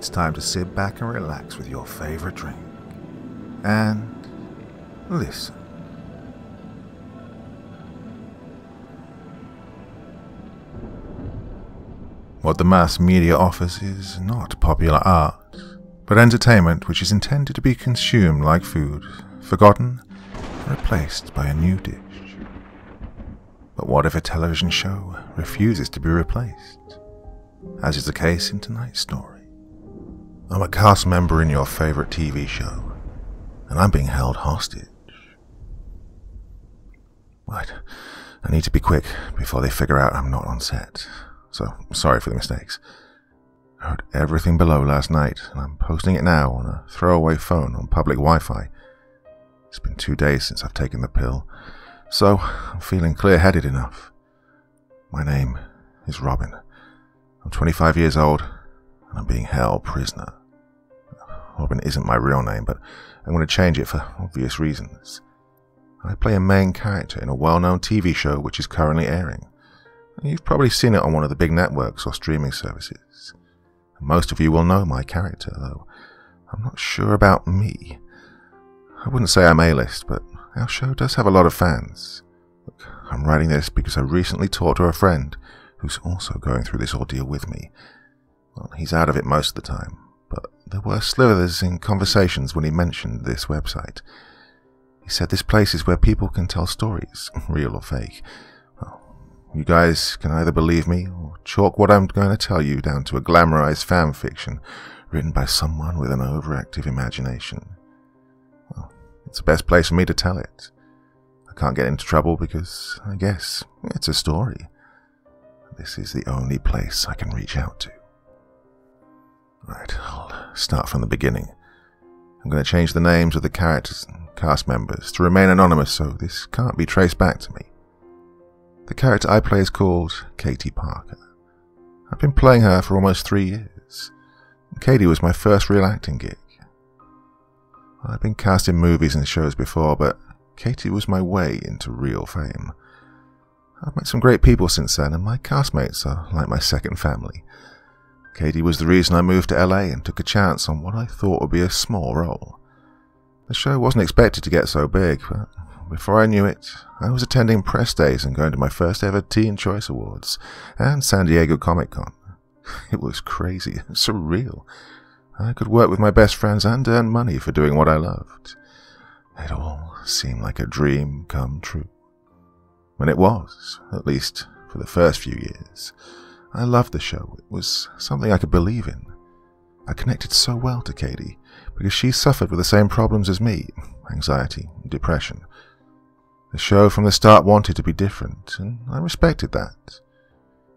It's time to sit back and relax with your favorite drink. And listen. What the mass media offers is not popular art, but entertainment which is intended to be consumed like food, forgotten and replaced by a new dish. But what if a television show refuses to be replaced, as is the case in tonight's story? I'm a cast member in your favorite TV show, and I'm being held hostage. Right, I need to be quick before they figure out I'm not on set. So, sorry for the mistakes. I wrote everything below last night, and I'm posting it now on a throwaway phone on public Wi-Fi. It's been 2 days since I've taken the pill, so I'm feeling clear-headed enough. My name is Robin. I'm 25 years old, and I'm being held prisoner. Robin isn't my real name, but I'm going to change it for obvious reasons. I play a main character in a well-known TV show which is currently airing. You've probably seen it on one of the big networks or streaming services. Most of you will know my character, though I'm not sure about me. I wouldn't say I'm A-list, but our show does have a lot of fans. Look, I'm writing this because I recently talked to a friend who's also going through this ordeal with me. Well, he's out of it most of the time, but there were slivers in conversations when he mentioned this website. He said this place is where people can tell stories, real or fake. You guys can either believe me or chalk what I'm going to tell you down to a glamorized fan fiction written by someone with an overactive imagination. Well, it's the best place for me to tell it. I can't get into trouble because, I guess, it's a story. This is the only place I can reach out to. Right, I'll start from the beginning. I'm going to change the names of the characters and cast members to remain anonymous so this can't be traced back to me. The character I play is called Katie Parker. I've been playing her for almost 3 years. Katie was my first real acting gig. I've been cast in movies and shows before, but Katie was my way into real fame. I've met some great people since then, and my castmates are like my second family. Katie was the reason I moved to LA and took a chance on what I thought would be a small role. The show wasn't expected to get so big, but before I knew it, I was attending press days and going to my first ever Teen Choice Awards and San Diego Comic-Con. It was crazy, surreal. I could work with my best friends and earn money for doing what I loved. It all seemed like a dream come true. When it was, at least for the first few years. I loved the show. It was something I could believe in. I connected so well to Katie because she suffered with the same problems as me, anxiety, depression. The show from the start wanted to be different, and I respected that.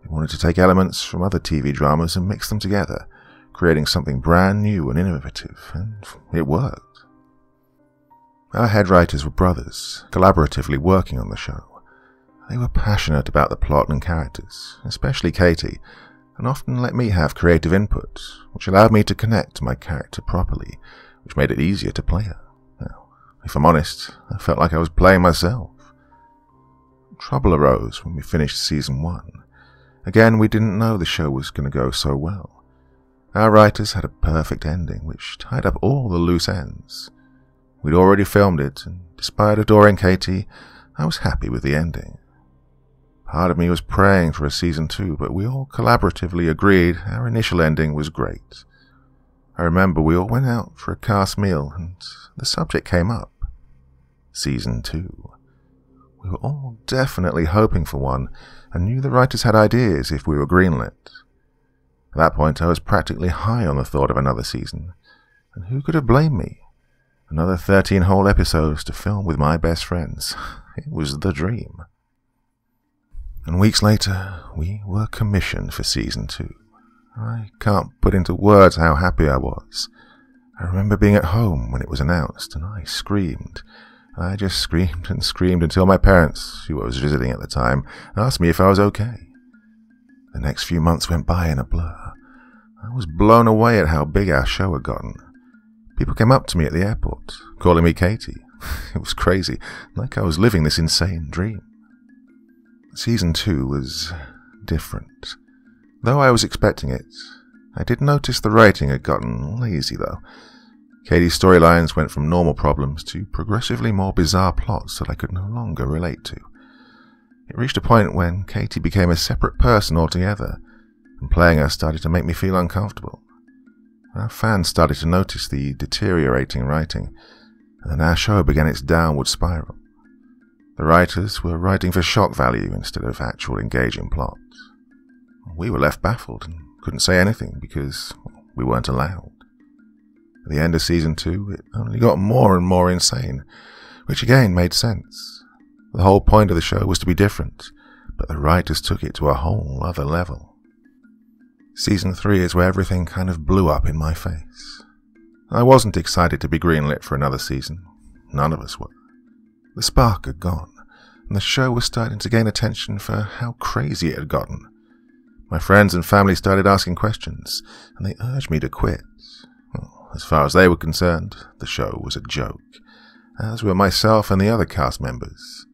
It wanted to take elements from other TV dramas and mix them together, creating something brand new and innovative, and it worked. Our head writers were brothers, collaboratively working on the show. They were passionate about the plot and characters, especially Katie, and often let me have creative input, which allowed me to connect to my character properly, which made it easier to play her. If I'm honest, I felt like I was playing myself. Trouble arose when we finished season 1. Again, we didn't know the show was going to go so well. Our writers had a perfect ending, which tied up all the loose ends. We'd already filmed it, and despite adoring Katie, I was happy with the ending. Part of me was praying for a season 2, but we all collaboratively agreed our initial ending was great. I remember we all went out for a cast meal, and the subject came up. Season 2. We were all definitely hoping for one, and knew the writers had ideas if we were greenlit. At that point, I was practically high on the thought of another season, and who could have blamed me? Another 13 whole episodes to film with my best friends. It was the dream. And weeks later, we were commissioned for season 2. I can't put into words how happy I was. I remember being at home when it was announced, and I screamed. I just screamed and screamed until my parents, who I was visiting at the time, asked me if I was okay. The next few months went by in a blur. I was blown away at how big our show had gotten. People came up to me at the airport, calling me Katie. It was crazy, like I was living this insane dream. Season 2 was different. Though I was expecting it, I did notice the writing had gotten lazy, though. Katie's storylines went from normal problems to progressively more bizarre plots that I could no longer relate to. It reached a point when Katie became a separate person altogether, and playing her started to make me feel uncomfortable. Our fans started to notice the deteriorating writing, and our show began its downward spiral. The writers were writing for shock value instead of actual engaging plots. We were left baffled and couldn't say anything because we weren't allowed. At the end of Season 2, it only got more and more insane, which again made sense. The whole point of the show was to be different, but the writers took it to a whole other level. Season 3 is where everything kind of blew up in my face. I wasn't excited to be greenlit for another season. None of us were. The spark had gone, and the show was starting to gain attention for how crazy it had gotten. My friends and family started asking questions, and they urged me to quit. Well, as far as they were concerned, the show was a joke, as were myself and the other cast members.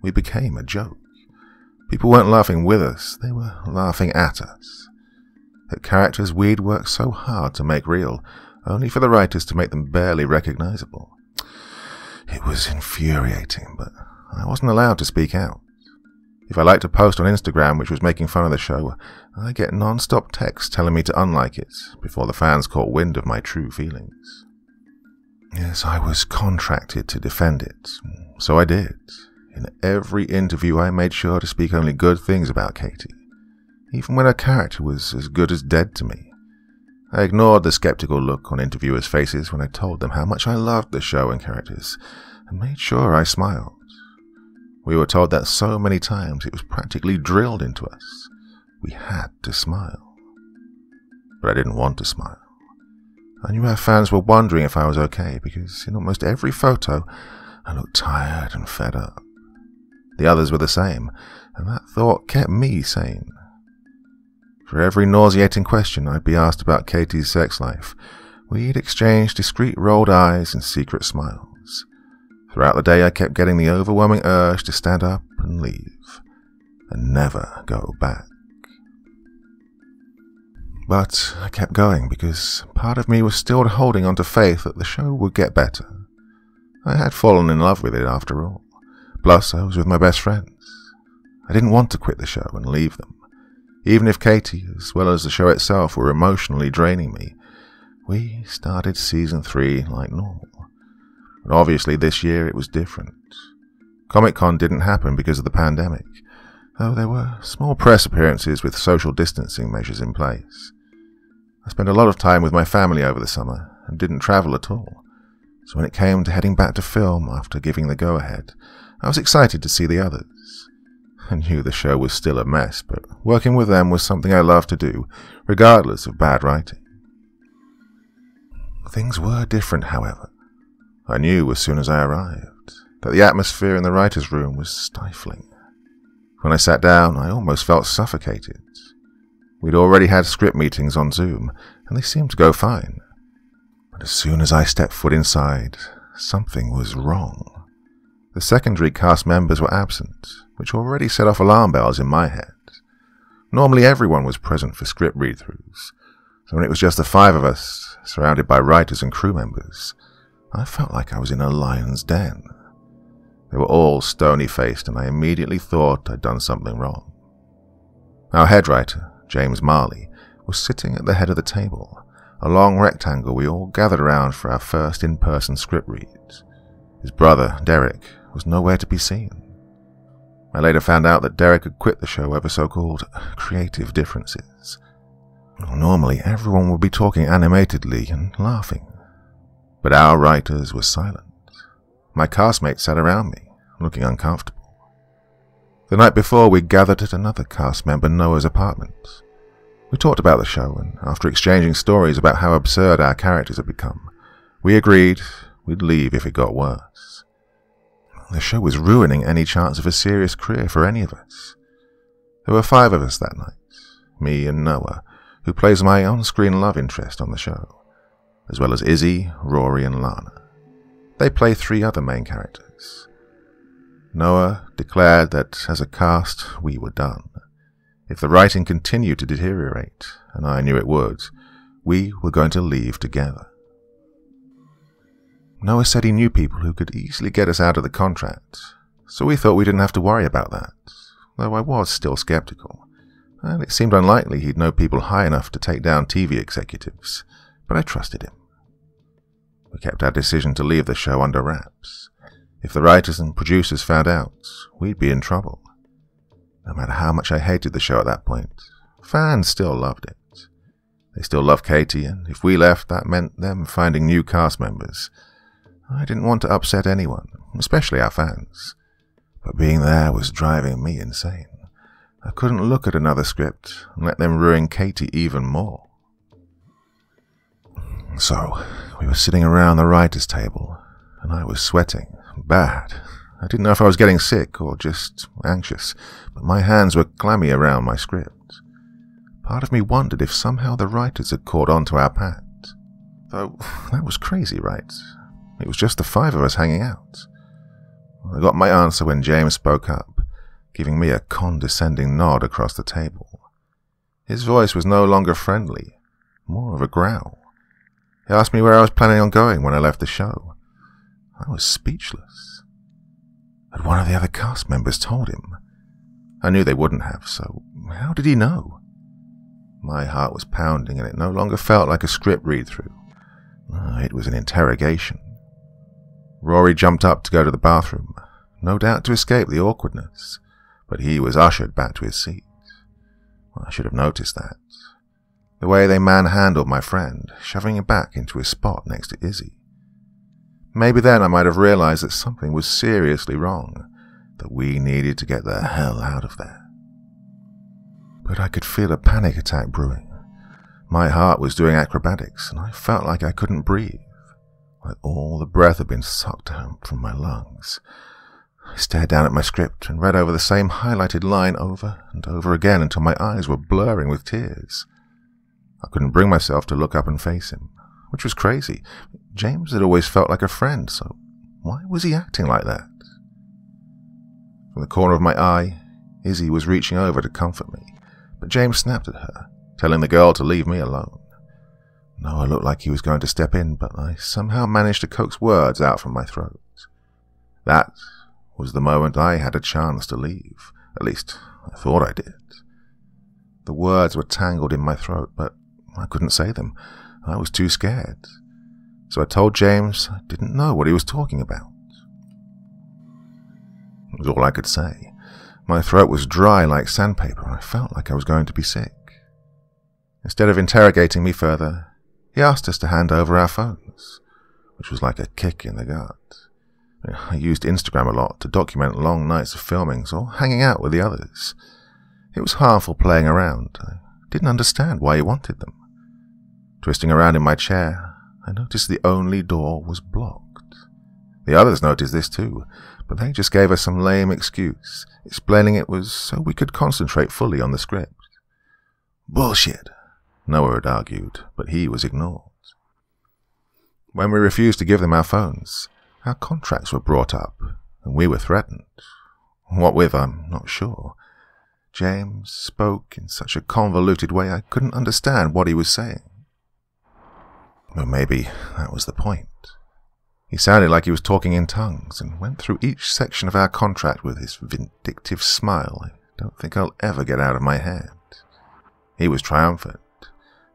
We became a joke. People weren't laughing with us, they were laughing at us. At characters we'd worked so hard to make real, only for the writers to make them barely recognizable. It was infuriating, but I wasn't allowed to speak out. If I liked a post on Instagram which was making fun of the show, I get non-stop texts telling me to unlike it before the fans caught wind of my true feelings. Yes, I was contracted to defend it, so I did. In every interview I made sure to speak only good things about Katie, even when her character was as good as dead to me. I ignored the skeptical look on interviewers' faces when I told them how much I loved the show and characters, and made sure I smiled. We were told that so many times it was practically drilled into us. We had to smile. But I didn't want to smile. I knew our fans were wondering if I was okay, because in almost every photo, I looked tired and fed up. The others were the same, and that thought kept me sane. For every nauseating question I'd be asked about Katie's sex life, we'd exchange discreet rolled eyes and secret smiles. Throughout the day I kept getting the overwhelming urge to stand up and leave, and never go back. But I kept going because part of me was still holding on to faith that the show would get better. I had fallen in love with it after all, plus I was with my best friends. I didn't want to quit the show and leave them. Even if Katie, as well as the show itself, were emotionally draining me, we started Season 3 like normal. And obviously this year it was different. Comic-Con didn't happen because of the pandemic, though there were small press appearances with social distancing measures in place. I spent a lot of time with my family over the summer and didn't travel at all, so when it came to heading back to film after giving the go-ahead, I was excited to see the others. I knew the show was still a mess, but working with them was something I loved to do, regardless of bad writing. Things were different, however. I knew as soon as I arrived that the atmosphere in the writer's room was stifling. When I sat down, I almost felt suffocated. We'd already had script meetings on Zoom, and they seemed to go fine. But as soon as I stepped foot inside, something was wrong. The secondary cast members were absent, which already set off alarm bells in my head. Normally everyone was present for script read-throughs, so when it was just the five of us, surrounded by writers and crew members, I felt like I was in a lion's den. They were all stony-faced, and I immediately thought I'd done something wrong. Our head writer, James Marley, was sitting at the head of the table, a long rectangle we all gathered around for our first in-person script reads. His brother, Derek, was nowhere to be seen. I later found out that Derek had quit the show over so-called creative differences. Normally, everyone would be talking animatedly and laughing, but our writers were silent. My castmates sat around me, looking uncomfortable. The night before, we gathered at another cast member Noah's apartment. We talked about the show, and after exchanging stories about how absurd our characters had become, we agreed we'd leave if it got worse. The show was ruining any chance of a serious career for any of us. There were five of us that night, me and Noah, who plays my on-screen love interest on the show, as well as Izzy, Rory and Lana. They play three other main characters. Noah declared that as a cast, we were done. If the writing continued to deteriorate, and I knew it would, we were going to leave together. Noah said he knew people who could easily get us out of the contract, so we thought we didn't have to worry about that, though I was still skeptical, and it seemed unlikely he'd know people high enough to take down TV executives, but I trusted him. We kept our decision to leave the show under wraps. If the writers and producers found out, we'd be in trouble. No matter how much I hated the show at that point, fans still loved it. They still loved Katie, and if we left, that meant them finding new cast members. I didn't want to upset anyone, especially our fans. But being there was driving me insane. I couldn't look at another script and let them ruin Katie even more. So, we were sitting around the writer's table, and I was sweating, bad. I didn't know if I was getting sick or just anxious, but my hands were clammy around my script. Part of me wondered if somehow the writers had caught on to our pact. Though, that was crazy, right? It was just the five of us hanging out. I got my answer when James spoke up, giving me a condescending nod across the table. His voice was no longer friendly, more of a growl. He asked me where I was planning on going when I left the show. I was speechless. Had one of the other cast members told him? I knew they wouldn't have, so how did he know? My heart was pounding and it no longer felt like a script read-through. It was an interrogation. Rory jumped up to go to the bathroom, no doubt to escape the awkwardness, but he was ushered back to his seat. I should have noticed that. The way they manhandled my friend, shoving him back into his spot next to Izzy. Maybe then I might have realized that something was seriously wrong, that we needed to get the hell out of there. But I could feel a panic attack brewing. My heart was doing acrobatics, and I felt like I couldn't breathe, like all the breath had been sucked out from my lungs. I stared down at my script and read over the same highlighted line over and over again until my eyes were blurring with tears. I couldn't bring myself to look up and face him, which was crazy. James had always felt like a friend, so why was he acting like that? From the corner of my eye, Izzy was reaching over to comfort me, but James snapped at her, telling the girl to leave me alone. Noah looked like he was going to step in, but I somehow managed to coax words out from my throat. That was the moment I had a chance to leave. At least, I thought I did. The words were tangled in my throat, but I couldn't say them. I was too scared. So I told James I didn't know what he was talking about. It was all I could say. My throat was dry like sandpaper, and I felt like I was going to be sick. Instead of interrogating me further, he asked us to hand over our phones, which was like a kick in the gut. I used Instagram a lot to document long nights of filmings or hanging out with the others. It was harmful playing around. I didn't understand why he wanted them. Twisting around in my chair, I noticed the only door was blocked. The others noticed this too, but they just gave us some lame excuse, explaining it was so we could concentrate fully on the script. Bullshit, Noah had argued, but he was ignored. When we refused to give them our phones, our contracts were brought up, and we were threatened. What with, I'm not sure. James spoke in such a convoluted way I couldn't understand what he was saying. But maybe that was the point. He sounded like he was talking in tongues and went through each section of our contract with his vindictive smile I don't think I'll ever get out of my head. He was triumphant,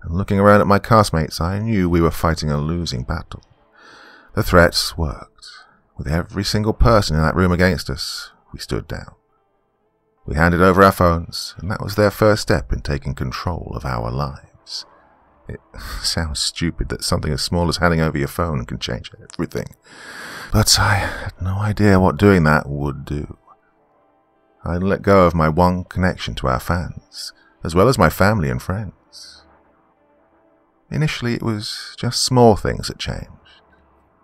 and looking around at my castmates I knew we were fighting a losing battle. The threats worked. With every single person in that room against us, we stood down. We handed over our phones, and that was their first step in taking control of our lives. It sounds stupid that something as small as handing over your phone can change everything, but I had no idea what doing that would do. I let go of my one connection to our fans, as well as my family and friends. Initially, it was just small things that changed.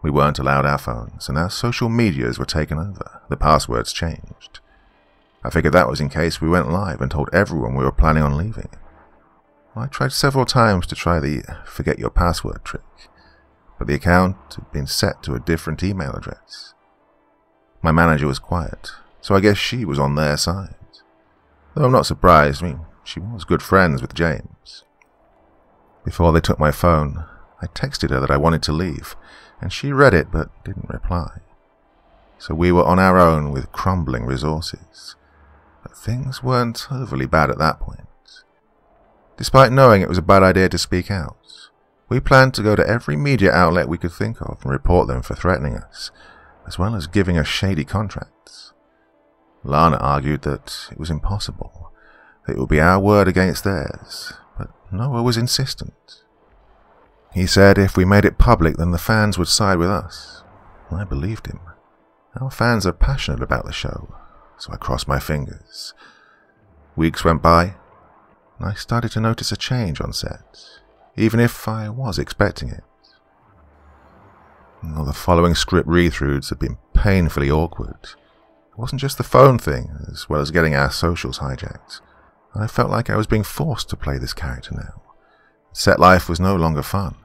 We weren't allowed our phones, and our social medias were taken over. The passwords changed. I figured that was in case we went live and told everyone we were planning on leaving. I tried several times to try the forget your password trick, but the account had been set to a different email address. My manager was quiet, so I guess she was on their side. Though I'm not surprised, I mean, She was good friends with James. Before they took my phone, I texted her that I wanted to leave, and she read it but didn't reply. So we were on our own with crumbling resources. But things weren't overly bad at that point. Despite knowing it was a bad idea to speak out, we planned to go to every media outlet we could think of and report them for threatening us, as well as giving us shady contracts. Lana argued that it was impossible, that it would be our word against theirs, but Noah was insistent. He said if we made it public then the fans would side with us. I believed him. Our fans are passionate about the show, so I crossed my fingers. Weeks went by, and I started to notice a change on set, even if I was expecting it. Well, the following script read-throughs had been painfully awkward. It wasn't just the phone thing, as well as getting our socials hijacked. I felt like I was being forced to play this character now. Set life was no longer fun.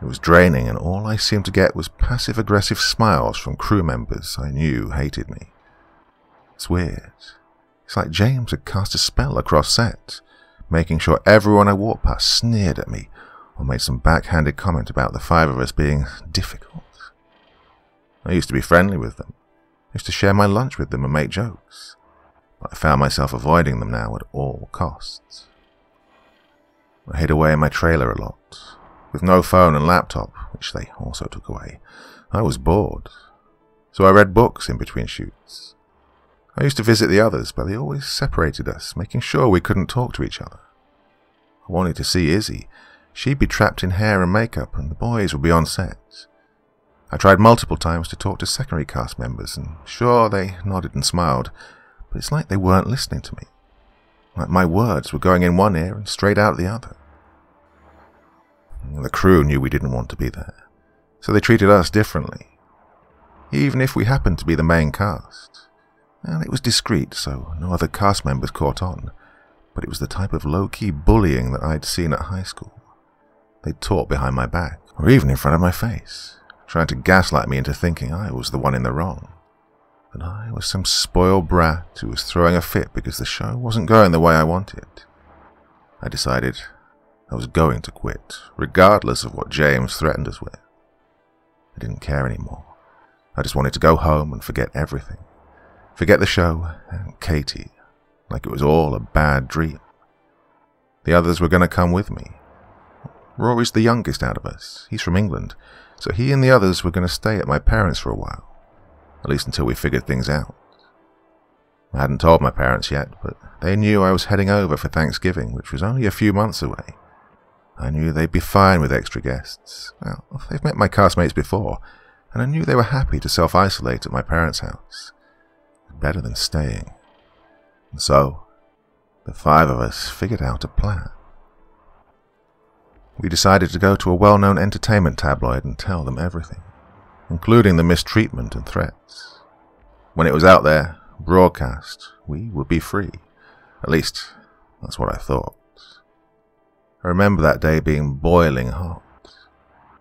It was draining, and all I seemed to get was passive-aggressive smiles from crew members I knew hated me. It's weird. It's like James had cast a spell across set, making sure everyone I walked past sneered at me or made some backhanded comment about the five of us being difficult. I used to be friendly with them. I used to share my lunch with them and make jokes. But I found myself avoiding them now at all costs. I hid away in my trailer a lot. With no phone and laptop, which they also took away, I was bored. So I read books in between shoots. I used to visit the others, but they always separated us, making sure we couldn't talk to each other. I wanted to see Izzy. She'd be trapped in hair and makeup, and the boys would be on set. I tried multiple times to talk to secondary cast members, and sure, they nodded and smiled, but it's like they weren't listening to me. Like my words were going in one ear and straight out the other. The crew knew we didn't want to be there, so they treated us differently, even if we happened to be the main cast. And it was discreet, so no other cast members caught on, but it was the type of low-key bullying that I'd seen at high school. They'd talk behind my back, or even in front of my face, trying to gaslight me into thinking I was the one in the wrong. That I was some spoiled brat who was throwing a fit because the show wasn't going the way I wanted. I decided I was going to quit, regardless of what James threatened us with. I didn't care anymore. I just wanted to go home and forget everything. Forget the show and Katie, like it was all a bad dream. The others were going to come with me. Rory's the youngest out of us. He's from England, so he and the others were going to stay at my parents' for a while, at least until we figured things out. I hadn't told my parents yet, but they knew I was heading over for Thanksgiving, which was only a few months away. I knew they'd be fine with extra guests. Well, they've met my castmates before, and I knew they were happy to self-isolate at my parents' house. Better than staying. And so, the five of us figured out a plan. We decided to go to a well-known entertainment tabloid and tell them everything, including the mistreatment and threats. When it was out there, broadcast, we would be free. At least, that's what I thought. I remember that day being boiling hot.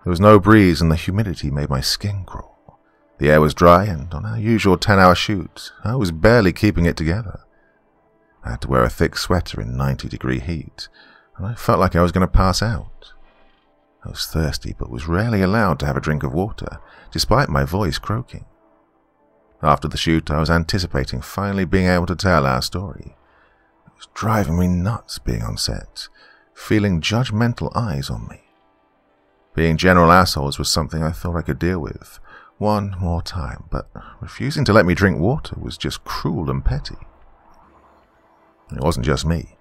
There was no breeze and the humidity made my skin crawl. The air was dry, and on our usual 10-hour shoot, I was barely keeping it together. I had to wear a thick sweater in 90-degree heat, and I felt like I was going to pass out. I was thirsty, but was rarely allowed to have a drink of water, despite my voice croaking. After the shoot, I was anticipating finally being able to tell our story. It was driving me nuts being on set, feeling judgmental eyes on me. Being general assholes was something I thought I could deal with, one more time, but refusing to let me drink water was just cruel and petty. It wasn't just me.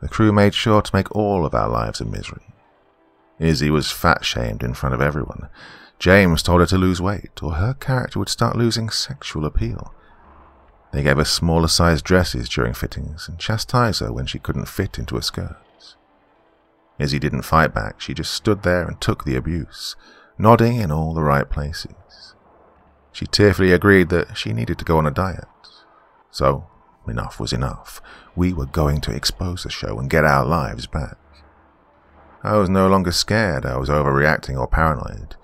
The crew made sure to make all of our lives a misery. Izzy was fat-shamed in front of everyone. James told her to lose weight, or her character would start losing sexual appeal. They gave her smaller-sized dresses during fittings and chastised her when she couldn't fit into a skirt. Izzy didn't fight back. She just stood there and took the abuse, nodding in all the right places. She tearfully agreed that she needed to go on a diet. So, enough was enough. We were going to expose the show and get our lives back. I was no longer scared I was overreacting or paranoid.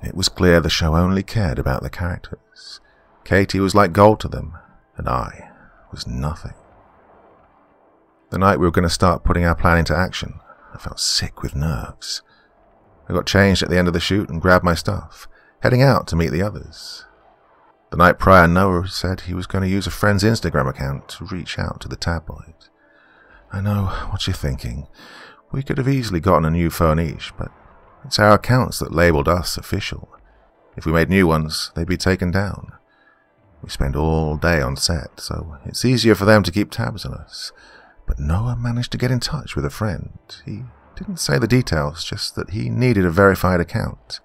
It was clear the show only cared about the characters. Katie was like gold to them, and I was nothing. The night we were going to start putting our plan into action, I felt sick with nerves. I got changed at the end of the shoot and grabbed my stuff, heading out to meet the others. The night prior, Noah said he was going to use a friend's Instagram account to reach out to the tabloid. I know what you're thinking. We could have easily gotten a new phone each, but it's our accounts that labelled us official. If we made new ones, they'd be taken down. We spend all day on set, so it's easier for them to keep tabs on us. But Noah managed to get in touch with a friend. He didn't say the details, just that he needed a verified account.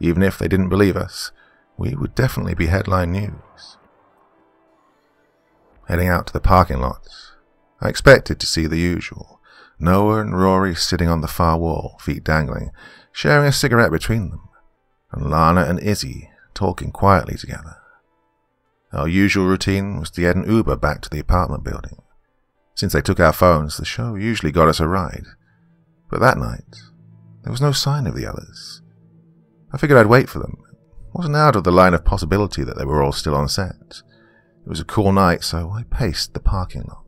Even if they didn't believe us, we would definitely be headline news. Heading out to the parking lot, I expected to see the usual. Noah and Rory sitting on the far wall, feet dangling, sharing a cigarette between them, and Lana and Izzy talking quietly together. Our usual routine was to get an Uber back to the apartment building. Since they took our phones, the show usually got us a ride. But that night, there was no sign of the others. I figured I'd wait for them. It wasn't out of the line of possibility that they were all still on set. It was a cool night, so I paced the parking lot.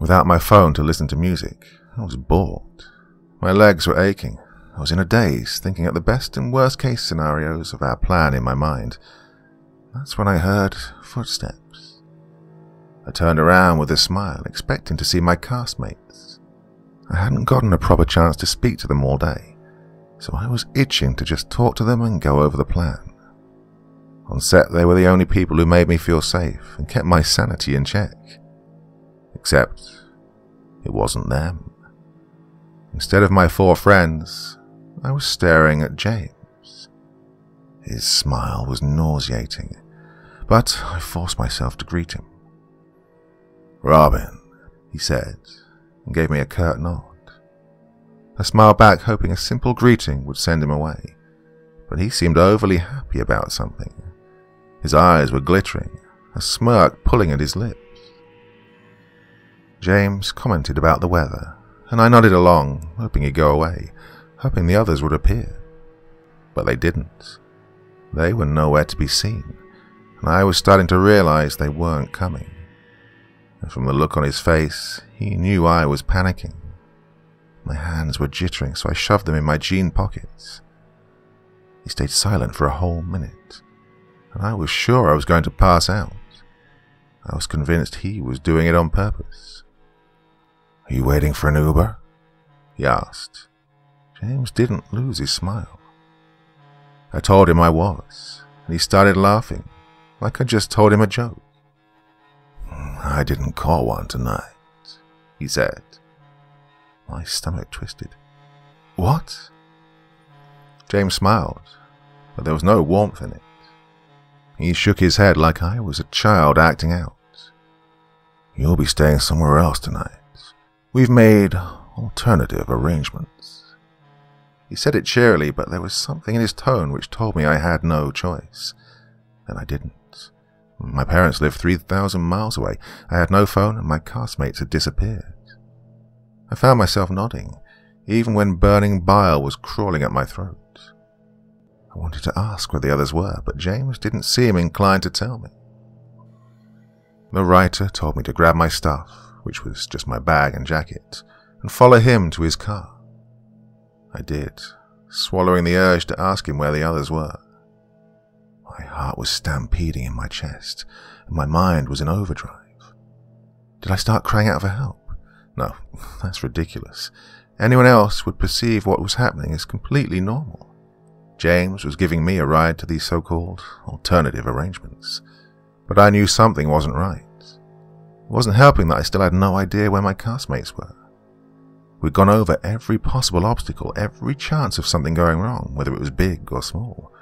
Without my phone to listen to music, I was bored. My legs were aching. I was in a daze, thinking at the best and worst case scenarios of our plan in my mind. That's when I heard footsteps. I turned around with a smile, expecting to see my castmates. I hadn't gotten a proper chance to speak to them all day, so I was itching to just talk to them and go over the plan. On set, they were the only people who made me feel safe and kept my sanity in check. Except, it wasn't them. Instead of my four friends, I was staring at James. His smile was nauseating, but I forced myself to greet him. "Robin," he said, and gave me a curt nod. I smiled back, hoping a simple greeting would send him away, but he seemed overly happy about something. His eyes were glittering, a smirk pulling at his lips. James commented about the weather, and I nodded along, hoping he'd go away, hoping the others would appear. But they didn't. They were nowhere to be seen, and I was starting to realize they weren't coming. And from the look on his face, he knew I was panicking. My hands were jittering, so I shoved them in my jean pockets. He stayed silent for a whole minute, and I was sure I was going to pass out. I was convinced he was doing it on purpose. "Are you waiting for an Uber?" he asked. James didn't lose his smile. I told him I was, and he started laughing, like I just told him a joke. "I didn't call one tonight," he said. My stomach twisted. "What?" James smiled, but there was no warmth in it. He shook his head like I was a child acting out. "You'll be staying somewhere else tonight. We've made alternative arrangements." He said it cheerily, but there was something in his tone which told me I had no choice. And I didn't. My parents lived 3,000 miles away. I had no phone, and my castmates had disappeared. I found myself nodding, even when burning bile was crawling at my throat. I wanted to ask where the others were, but James didn't seem inclined to tell me. The writer told me to grab my stuff, which was just my bag and jacket, and follow him to his car. I did, swallowing the urge to ask him where the others were. My heart was stampeding in my chest, and my mind was in overdrive. Did I start crying out for help? No, that's ridiculous. Anyone else would perceive what was happening as completely normal. James was giving me a ride to these so-called alternative arrangements, but I knew something wasn't right. It wasn't helping that I still had no idea where my castmates were. We'd gone over every possible obstacle, every chance of something going wrong, whether it was big or small.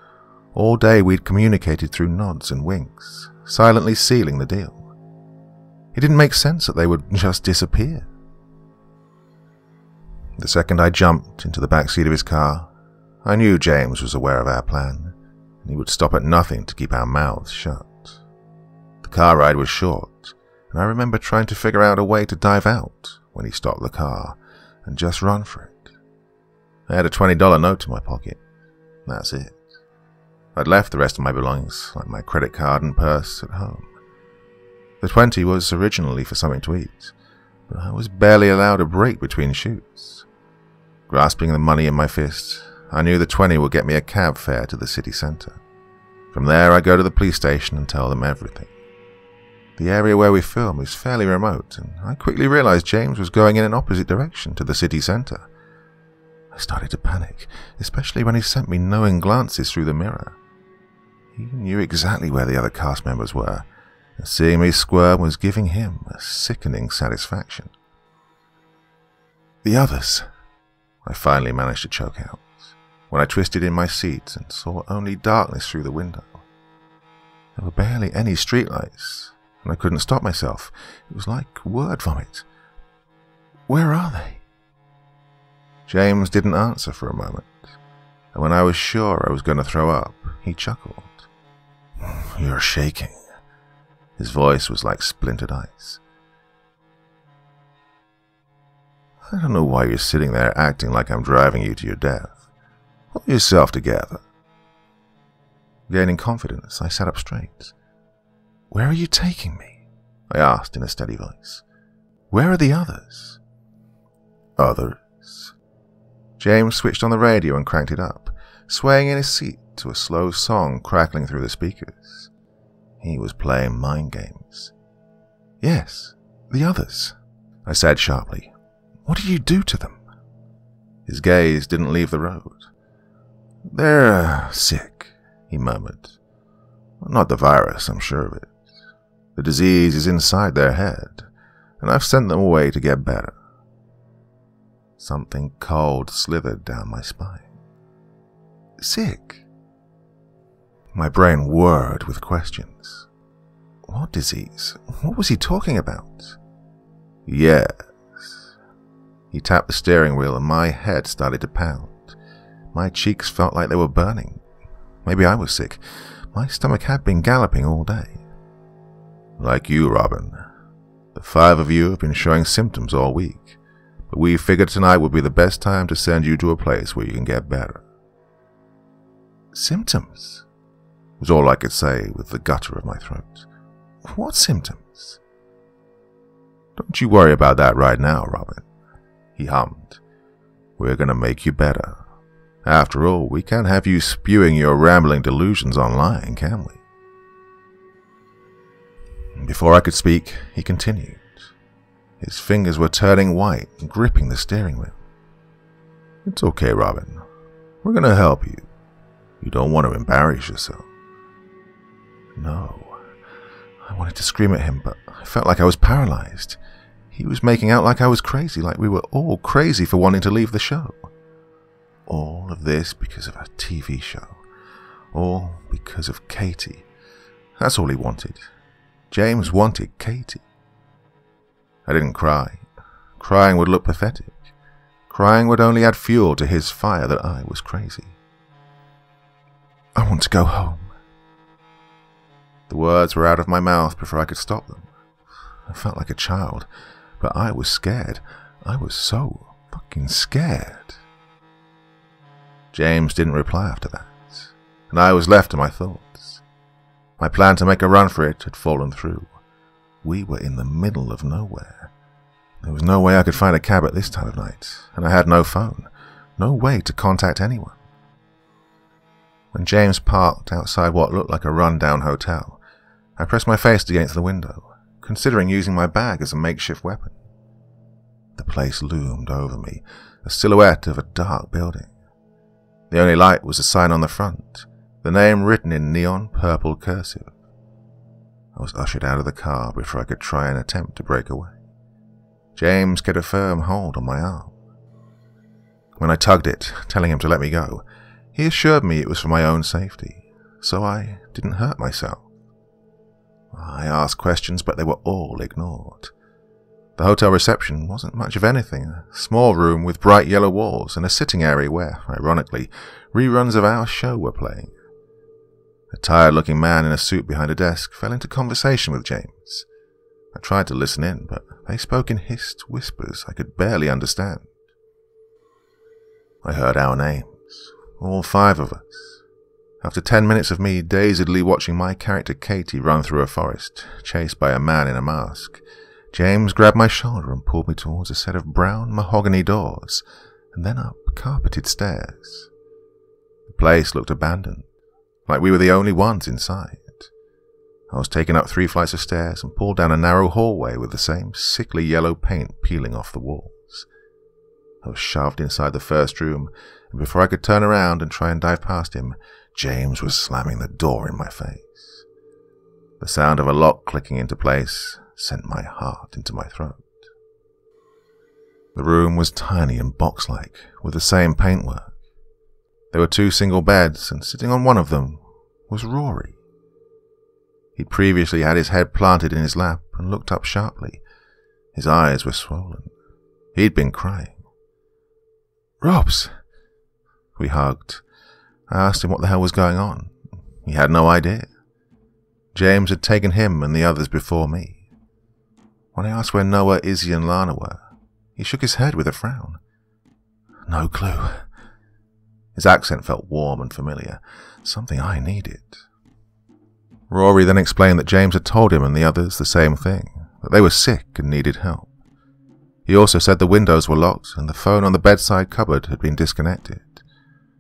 All day we'd communicated through nods and winks, silently sealing the deal. It didn't make sense that they would just disappear. The second I jumped into the backseat of his car, I knew James was aware of our plan, and he would stop at nothing to keep our mouths shut. The car ride was short, and I remember trying to figure out a way to dive out when he stopped the car and just run for it. I had a $20 note in my pocket. That's it. I'd left the rest of my belongings, like my credit card and purse, at home. The 20 was originally for something to eat, but I was barely allowed a break between shoots. Grasping the money in my fist, I knew the 20 would get me a cab fare to the city centre. From there I go to the police station and tell them everything. The area where we film is fairly remote, and I quickly realized James was going in an opposite direction to the city centre. I started to panic, especially when he sent me knowing glances through the mirror. He knew exactly where the other cast members were, and seeing me squirm was giving him a sickening satisfaction. The others, I finally managed to choke out, when I twisted in my seat and saw only darkness through the window. There were barely any streetlights, and I couldn't stop myself. It was like word vomit. Where are they? James didn't answer for a moment, and when I was sure I was going to throw up, he chuckled. You're shaking. His voice was like splintered ice. I don't know why you're sitting there acting like I'm driving you to your death. Pull yourself together. Gaining confidence, I sat up straight. Where are you taking me? I asked in a steady voice. Where are the others? Others? James switched on the radio and cranked it up, swaying in his seat to a slow song crackling through the speakers. He was playing mind games. Yes, the others, I said sharply. What did you do to them? His gaze didn't leave the road. They're sick, he murmured. Not the virus, I'm sure of it. The disease is inside their head, and I've sent them away to get better. Something cold slithered down my spine. Sick? My brain whirred with questions. What disease? What was he talking about? Yes. He tapped the steering wheel and my head started to pound. My cheeks felt like they were burning. Maybe I was sick. My stomach had been galloping all day. Like you, Robin. The 5 of you have been showing symptoms all week, but we figured tonight would be the best time to send you to a place where you can get better. Symptoms? Was all I could say with the gutter of my throat. What symptoms? Don't you worry about that right now, Robin, he hummed. We're going to make you better. After all, we can't have you spewing your rambling delusions online, can we? Before I could speak, he continued. His fingers were turning white and gripping the steering wheel. It's okay, Robin. We're going to help you. You don't want to embarrass yourself. No. I wanted to scream at him, but I felt like I was paralyzed. He was making out like I was crazy, like we were all crazy for wanting to leave the show. All of this because of a TV show. All because of Katie. That's all he wanted. James wanted Katie. I didn't cry. Crying would look pathetic. Crying would only add fuel to his fire that I was crazy. I want to go home. The words were out of my mouth before I could stop them. I felt like a child, but I was scared. I was so fucking scared. James didn't reply after that, and I was left to my thoughts. My plan to make a run for it had fallen through. We were in the middle of nowhere. There was no way I could find a cab at this time of night, and I had no phone, no way to contact anyone. When James parked outside what looked like a run-down hotel, I pressed my face against the window, considering using my bag as a makeshift weapon. The place loomed over me, a silhouette of a dark building. The only light was a sign on the front, the name written in neon purple cursive. I was ushered out of the car before I could try and attempt to break away. James kept a firm hold on my arm. When I tugged it, telling him to let me go, he assured me it was for my own safety, so I didn't hurt myself. I asked questions, but they were all ignored. The hotel reception wasn't much of anything, a small room with bright yellow walls and a sitting area where, ironically, reruns of our show were playing. A tired-looking man in a suit behind a desk fell into conversation with James. I tried to listen in, but they spoke in hissed whispers I could barely understand. I heard our names, all 5 of us. After 10 minutes of me dazedly watching my character Katie run through a forest, chased by a man in a mask, James grabbed my shoulder and pulled me towards a set of brown mahogany doors, and then up carpeted stairs. The place looked abandoned, like we were the only ones inside. I was taken up 3 flights of stairs and pulled down a narrow hallway with the same sickly yellow paint peeling off the walls. I was shoved inside the first room, and before I could turn around and try and dive past him, James was slamming the door in my face. The sound of a lock clicking into place sent my heart into my throat. The room was tiny and box-like, with the same paintwork. There were 2 single beds, and sitting on one of them was Rory. He'd previously had his head planted in his lap and looked up sharply. His eyes were swollen. He'd been crying. "Robs!" We hugged. I asked him what the hell was going on. He had no idea. James had taken him and the others before me. When I asked where Noah, Izzy and Lana were, he shook his head with a frown. "No clue." His accent felt warm and familiar, something I needed. Rory then explained that James had told him and the others the same thing, that they were sick and needed help. He also said the windows were locked and the phone on the bedside cupboard had been disconnected.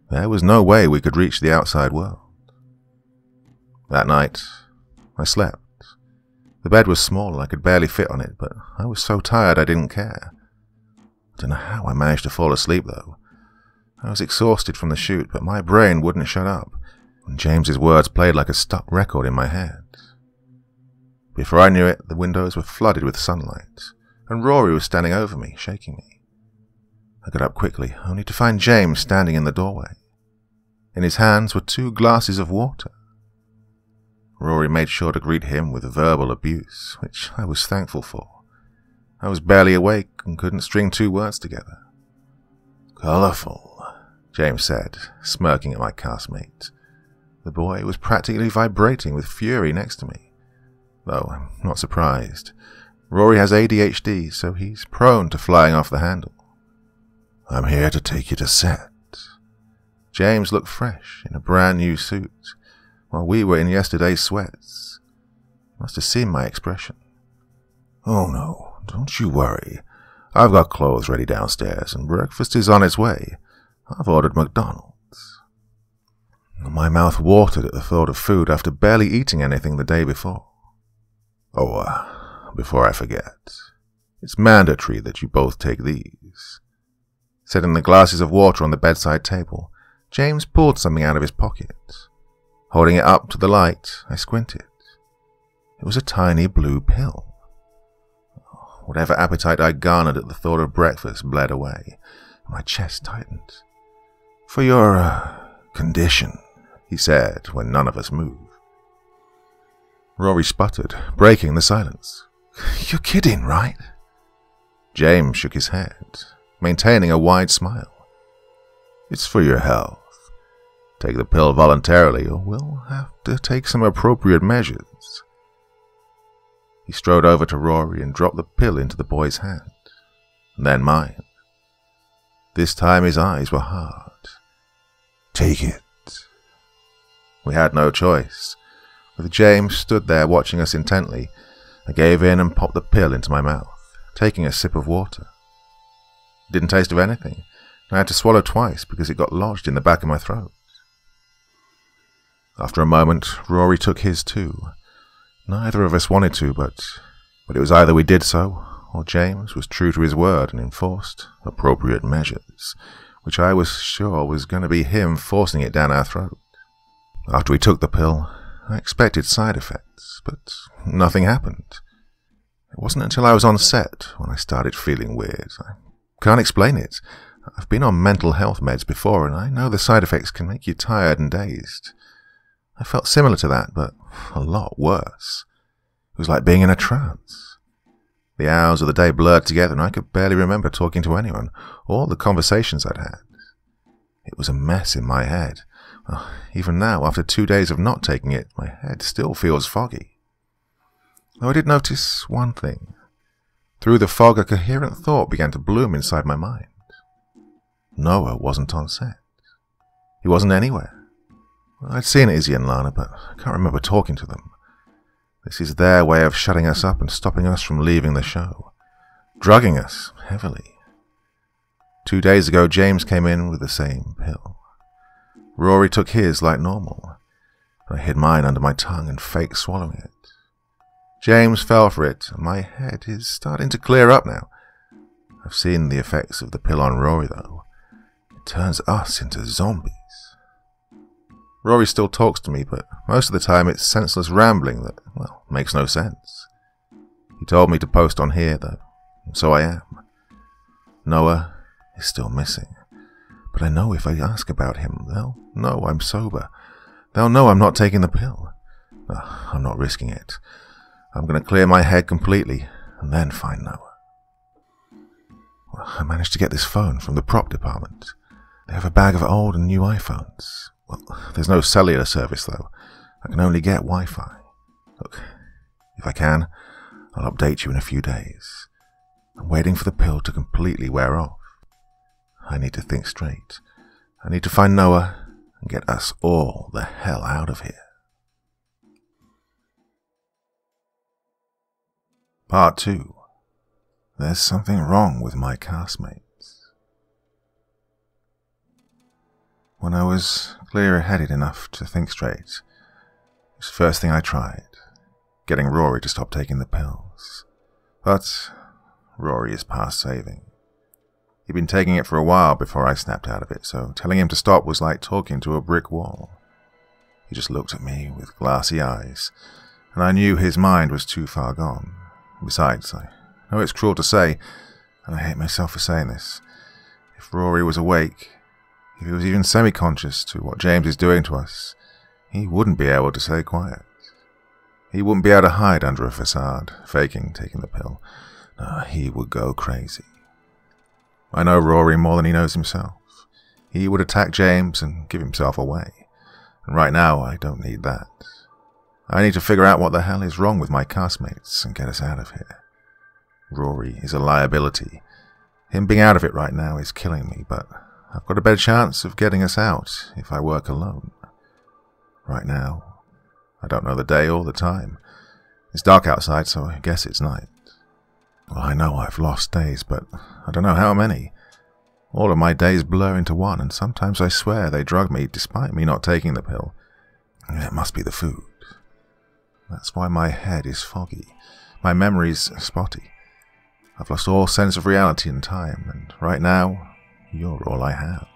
There was no way we could reach the outside world. That night, I slept. The bed was small, I could barely fit on it, but I was so tired I didn't care. I don't know how I managed to fall asleep, though. I was exhausted from the shoot, but my brain wouldn't shut up, and James's words played like a stuck record in my head. Before I knew it, the windows were flooded with sunlight, and Rory was standing over me, shaking me. I got up quickly, only to find James standing in the doorway. In his hands were 2 glasses of water. Rory made sure to greet him with verbal abuse, which I was thankful for. I was barely awake and couldn't string 2 words together. "Colourful," James said, smirking at my castmate. The boy was practically vibrating with fury next to me. Though I'm not surprised. Rory has ADHD, so he's prone to flying off the handle. "I'm here to take you to set." James looked fresh in a brand new suit, while we were in yesterday's sweats. He must have seen my expression. "Oh no, don't you worry. I've got clothes ready downstairs and breakfast is on its way. I've ordered McDonald's." My mouth watered at the thought of food after barely eating anything the day before. "Oh, before I forget, it's mandatory that you both take these." Setting the glasses of water on the bedside table, James pulled something out of his pocket. Holding it up to the light, I squinted. It was a tiny blue pill. Whatever appetite I garnered at the thought of breakfast bled away, and my chest tightened. "For your condition," he said, when none of us moved. Rory sputtered, breaking the silence. "You're kidding, right?" James shook his head, maintaining a wide smile. "It's for your health. Take the pill voluntarily, or we'll have to take some appropriate measures." He strode over to Rory and dropped the pill into the boy's hand, and then mine. This time his eyes were hard. "Take it." We had no choice. With James stood there watching us intently, I gave in and popped the pill into my mouth, taking a sip of water. It didn't taste of anything, and I had to swallow twice because it got lodged in the back of my throat. After a moment, Rory took his too. Neither of us wanted to, but it was either we did so, or James was true to his word and enforced appropriate measures, which I was sure was going to be him forcing it down our throat. After we took the pill, I expected side effects, but nothing happened. It wasn't until I was on set when I started feeling weird. I can't explain it. I've been on mental health meds before, and I know the side effects can make you tired and dazed. I felt similar to that, but a lot worse. It was like being in a trance. The hours of the day blurred together and I could barely remember talking to anyone, or the conversations I'd had. It was a mess in my head. Even now, after 2 days of not taking it, my head still feels foggy. Though I did notice one thing. Through the fog, a coherent thought began to bloom inside my mind. Noah wasn't on set. He wasn't anywhere. Well, I'd seen Izzy and Lana, but I can't remember talking to them. This is their way of shutting us up and stopping us from leaving the show. Drugging us heavily. 2 days ago, James came in with the same pill. Rory took his like normal. I hid mine under my tongue and faked swallowing it. James fell for it, and my head is starting to clear up now. I've seen the effects of the pill on Rory, though. It turns us into zombies. Rory still talks to me, but most of the time it's senseless rambling that, well, makes no sense. He told me to post on here, though, and so I am. Noah is still missing, but I know if I ask about him, they'll know I'm sober. They'll know I'm not taking the pill. I'm not risking it. I'm going to clear my head completely and then find Noah. Well, I managed to get this phone from the prop department. They have a bag of old and new iPhones. Well, there's no cellular service, though. I can only get Wi-Fi. Look, if I can, I'll update you in a few days. I'm waiting for the pill to completely wear off. I need to think straight. I need to find Noah and get us all the hell out of here. Part 2. There's something wrong with my castmates. When I was clearer-headed enough to think straight, it was the first thing I tried, getting Rory to stop taking the pills. But Rory is past saving. He'd been taking it for a while before I snapped out of it, so telling him to stop was like talking to a brick wall. He just looked at me with glassy eyes, and I knew his mind was too far gone. Besides, I know it's cruel to say, and I hate myself for saying this, if Rory was awake, if he was even semi-conscious to what James is doing to us, he wouldn't be able to stay quiet. He wouldn't be able to hide under a facade, faking taking the pill. No, he would go crazy. I know Rory more than he knows himself. He would attack James and give himself away. And right now, I don't need that. I need to figure out what the hell is wrong with my castmates and get us out of here. Rory is a liability. Him being out of it right now is killing me, but I've got a better chance of getting us out if I work alone. Right now, I don't know the day or the time. It's dark outside, so I guess it's night. Well, I know I've lost days, but I don't know how many. All of my days blur into one, and sometimes I swear they drug me despite me not taking the pill. It must be the food. That's why my head is foggy, my memories spotty. I've lost all sense of reality and time, and right now, you're all I have.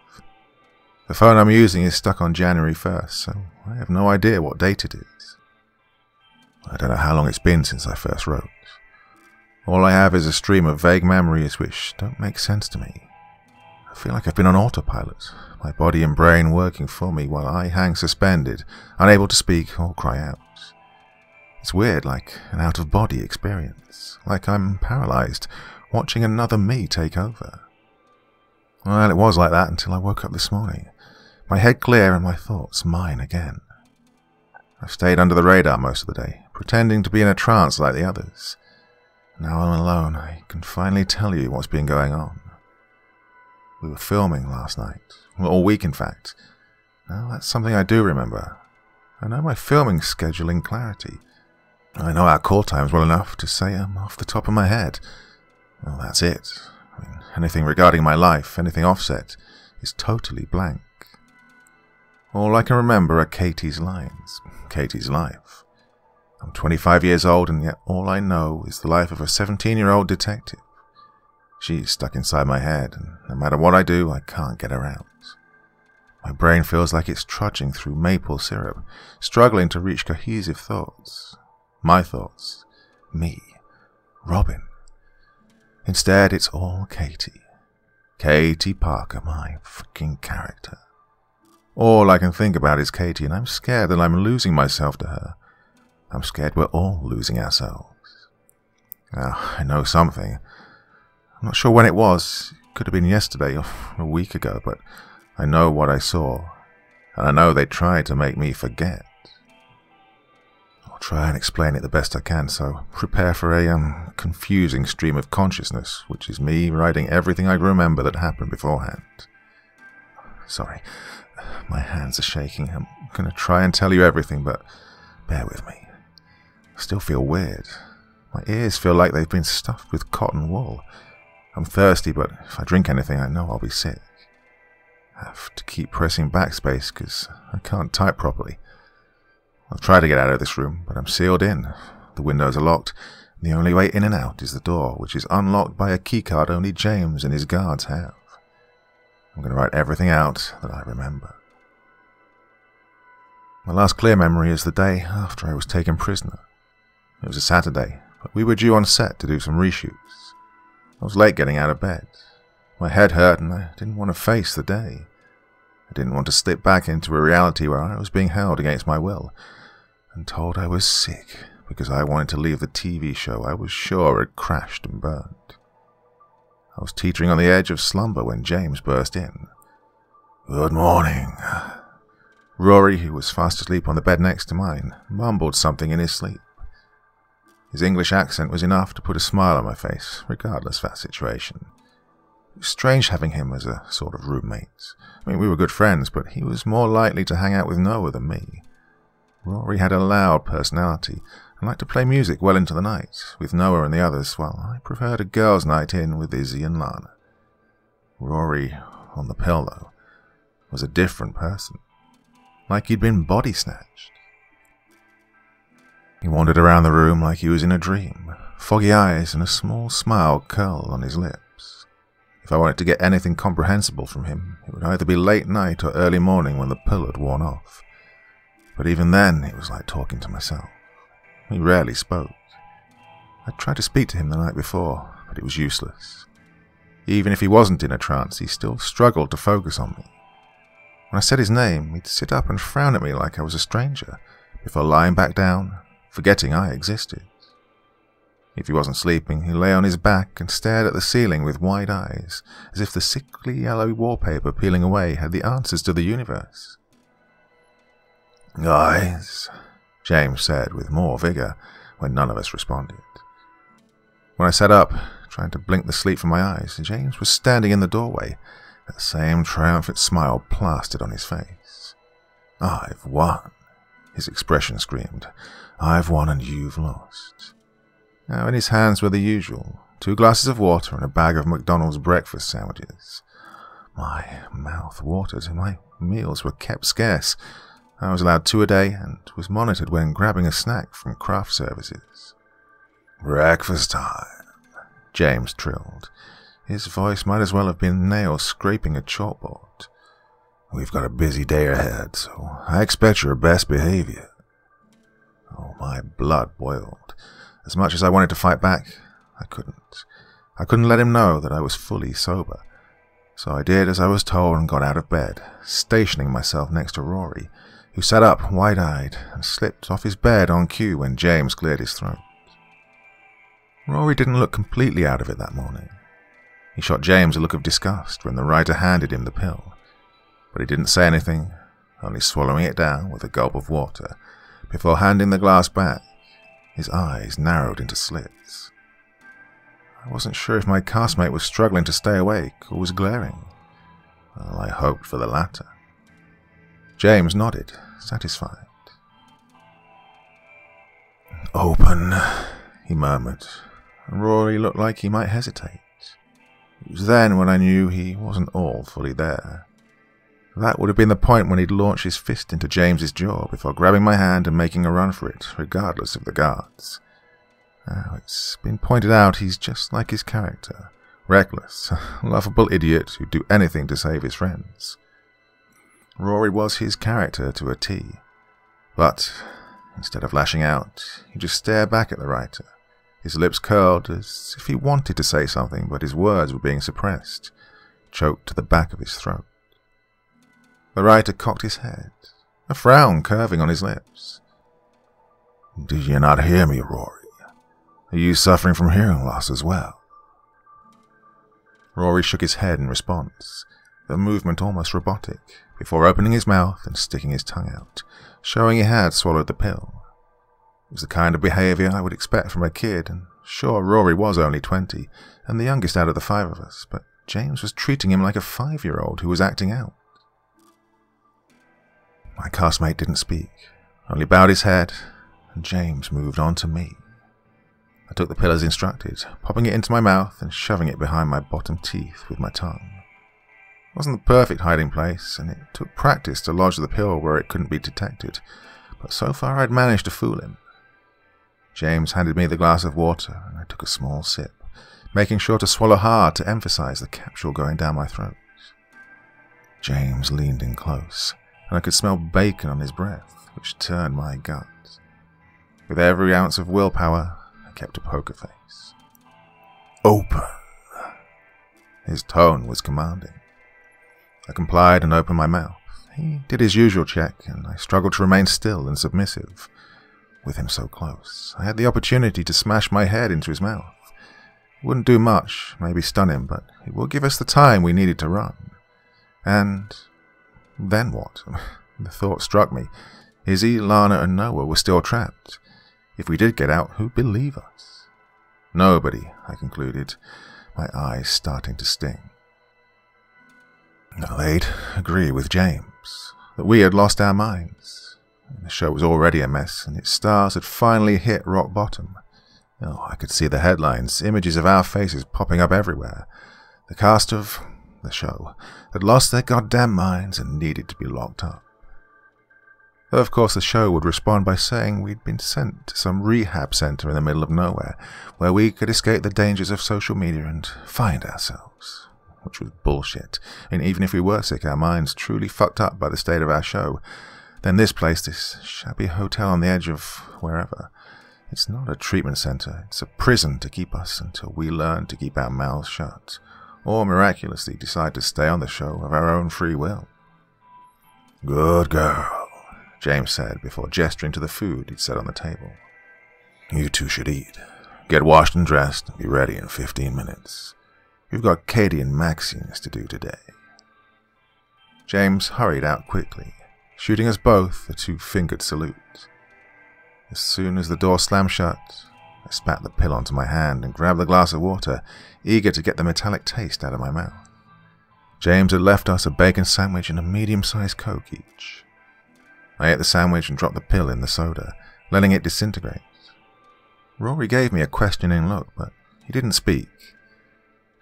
The phone I'm using is stuck on January 1st, so I have no idea what date it is. I don't know how long it's been since I first wrote. All I have is a stream of vague memories which don't make sense to me. I feel like I've been on autopilot, my body and brain working for me while I hang suspended, unable to speak or cry out. It's weird, like an out-of-body experience, like I'm paralysed, watching another me take over. Well, it was like that until I woke up this morning, my head clear and my thoughts mine again. I've stayed under the radar most of the day, pretending to be in a trance like the others. Now I'm alone, I can finally tell you what's been going on. We were filming last night, all week in fact. Now that's something I do remember. I know my filming schedule in clarity. I know our call times well enough to say I'm off the top of my head. Well, that's it. I mean, anything regarding my life, anything offset, is totally blank. All I can remember are Katie's lines, Katie's life. I'm 25 years old, and yet all I know is the life of a 17-year-old detective. She's stuck inside my head, and no matter what I do, I can't get her out. My brain feels like it's trudging through maple syrup, struggling to reach cohesive thoughts. My thoughts. Me. Robin. Instead, it's all Katie. Katie Parker, my freaking character. All I can think about is Katie, and I'm scared that I'm losing myself to her. I'm scared we're all losing ourselves. Now, I know something. I'm not sure when it was. It could have been yesterday or a week ago, but I know what I saw. And I know they tried to make me forget. I'll try and explain it the best I can, so prepare for a confusing stream of consciousness, which is me writing everything I remember that happened beforehand. Sorry, my hands are shaking. I'm going to try and tell you everything, but bear with me. I still feel weird. My ears feel like they've been stuffed with cotton wool. I'm thirsty, but if I drink anything, I know I'll be sick. I have to keep pressing backspace because I can't type properly. I'll try to get out of this room, but I'm sealed in. The windows are locked, and the only way in and out is the door, which is unlocked by a keycard only James and his guards have. I'm going to write everything out that I remember. My last clear memory is the day after I was taken prisoner. It was a Saturday, but we were due on set to do some reshoots. I was late getting out of bed. My head hurt and I didn't want to face the day. I didn't want to slip back into a reality where I was being held against my will and told I was sick because I wanted to leave the TV show I was sure had crashed and burned. I was teetering on the edge of slumber when James burst in. "Good morning." Rory, who was fast asleep on the bed next to mine, mumbled something in his sleep. His English accent was enough to put a smile on my face, regardless of that situation. It was strange having him as a sort of roommate. I mean, we were good friends, but he was more likely to hang out with Noah than me. Rory had a loud personality and liked to play music well into the night, with Noah and the others, while I preferred a girls' night in with Izzy and Lana. Rory, on the pillow, was a different person, like he'd been body snatched. He wandered around the room like he was in a dream, foggy eyes and a small smile curled on his lips. If I wanted to get anything comprehensible from him, it would either be late night or early morning when the pill had worn off. But even then, it was like talking to myself. He rarely spoke. I tried to speak to him the night before, but it was useless. Even if he wasn't in a trance, he still struggled to focus on me. When I said his name, he'd sit up and frown at me like I was a stranger, before lying back down, forgetting I existed. If he wasn't sleeping, he lay on his back and stared at the ceiling with wide eyes, as if the sickly yellow wallpaper peeling away had the answers to the universe. "Guys," James said with more vigour, when none of us responded. When I sat up, trying to blink the sleep from my eyes, James was standing in the doorway, that same triumphant smile plastered on his face. "I've won," his expression screamed. "I've won and you've lost." Now in his hands were the usual, 2 glasses of water and a bag of McDonald's breakfast sandwiches. My mouth watered and my meals were kept scarce. I was allowed 2 a day and was monitored when grabbing a snack from craft services. "Breakfast time," James trilled. His voice might as well have been nails scraping a chalkboard. "We've got a busy day ahead, so I expect your best behavior." Oh, my blood boiled. As much as I wanted to fight back, I couldn't. I couldn't let him know that I was fully sober. So I did as I was told and got out of bed, stationing myself next to Rory, who sat up wide-eyed and slipped off his bed on cue when James cleared his throat. Rory didn't look completely out of it that morning. He shot James a look of disgust when the writer handed him the pill. But he didn't say anything, only swallowing it down with a gulp of water, before handing the glass back. His eyes narrowed into slits. I wasn't sure if my castmate was struggling to stay awake or was glaring. Well, I hoped for the latter. James nodded, satisfied. "Open," he murmured, and Rory looked like he might hesitate. It was then when I knew he wasn't all fully there. That would have been the point when he'd launched his fist into James's jaw before grabbing my hand and making a run for it, regardless of the guards. Now, it's been pointed out he's just like his character. Reckless, laughable idiot who'd do anything to save his friends. Rory was his character to a T. But, instead of lashing out, he just stared back at the writer. His lips curled as if he wanted to say something, but his words were being suppressed, choked to the back of his throat. The writer cocked his head, a frown curving on his lips. "Did you not hear me, Rory? Are you suffering from hearing loss as well?" Rory shook his head in response, the movement almost robotic, before opening his mouth and sticking his tongue out, showing he had swallowed the pill. It was the kind of behaviour I would expect from a kid, and sure, Rory was only 20, and the youngest out of the 5 of us, but James was treating him like a 5-year-old who was acting out. My castmate didn't speak, only bowed his head, and James moved on to me. I took the pill as instructed, popping it into my mouth and shoving it behind my bottom teeth with my tongue. It wasn't the perfect hiding place, and it took practice to lodge the pill where it couldn't be detected, but so far I'd managed to fool him. James handed me the glass of water, and I took a small sip, making sure to swallow hard to emphasize the capsule going down my throat. James leaned in close, and I could smell bacon on his breath, which turned my guts. With every ounce of willpower, I kept a poker face. Open! His tone was commanding. I complied and opened my mouth. He did his usual check, and I struggled to remain still and submissive. With him so close, I had the opportunity to smash my head into his mouth. It wouldn't do much, maybe stun him, but it would give us the time we needed to run. And then what? The thought struck me. Izzy, Lana, and Noah were still trapped. If we did get out, who'd believe us? Nobody, I concluded, my eyes starting to sting. Now they'd agree with James that we had lost our minds. The show was already a mess, and its stars had finally hit rock bottom. Oh, I could see the headlines, images of our faces popping up everywhere. The cast of the show had lost their goddamn minds and needed to be locked up. Though of course the show would respond by saying we'd been sent to some rehab centre in the middle of nowhere, where we could escape the dangers of social media and find ourselves. Which was bullshit, and even if we were sick, our minds truly fucked up by the state of our show. Then this place, this shabby hotel on the edge of wherever. It's not a treatment centre, it's a prison to keep us until we learn to keep our mouths shut, or miraculously decide to stay on the show of our own free will. Good girl, James said before gesturing to the food he'd set on the table. You two should eat. Get washed and dressed and be ready in 15 minutes. We've got Katie and Maxine's to do today. James hurried out quickly, shooting us both a two-fingered salute. As soon as the door slammed shut, I spat the pill onto my hand and grabbed the glass of water, eager to get the metallic taste out of my mouth. James had left us a bacon sandwich and a medium-sized Coke each. I ate the sandwich and dropped the pill in the soda, letting it disintegrate. Rory gave me a questioning look, but he didn't speak.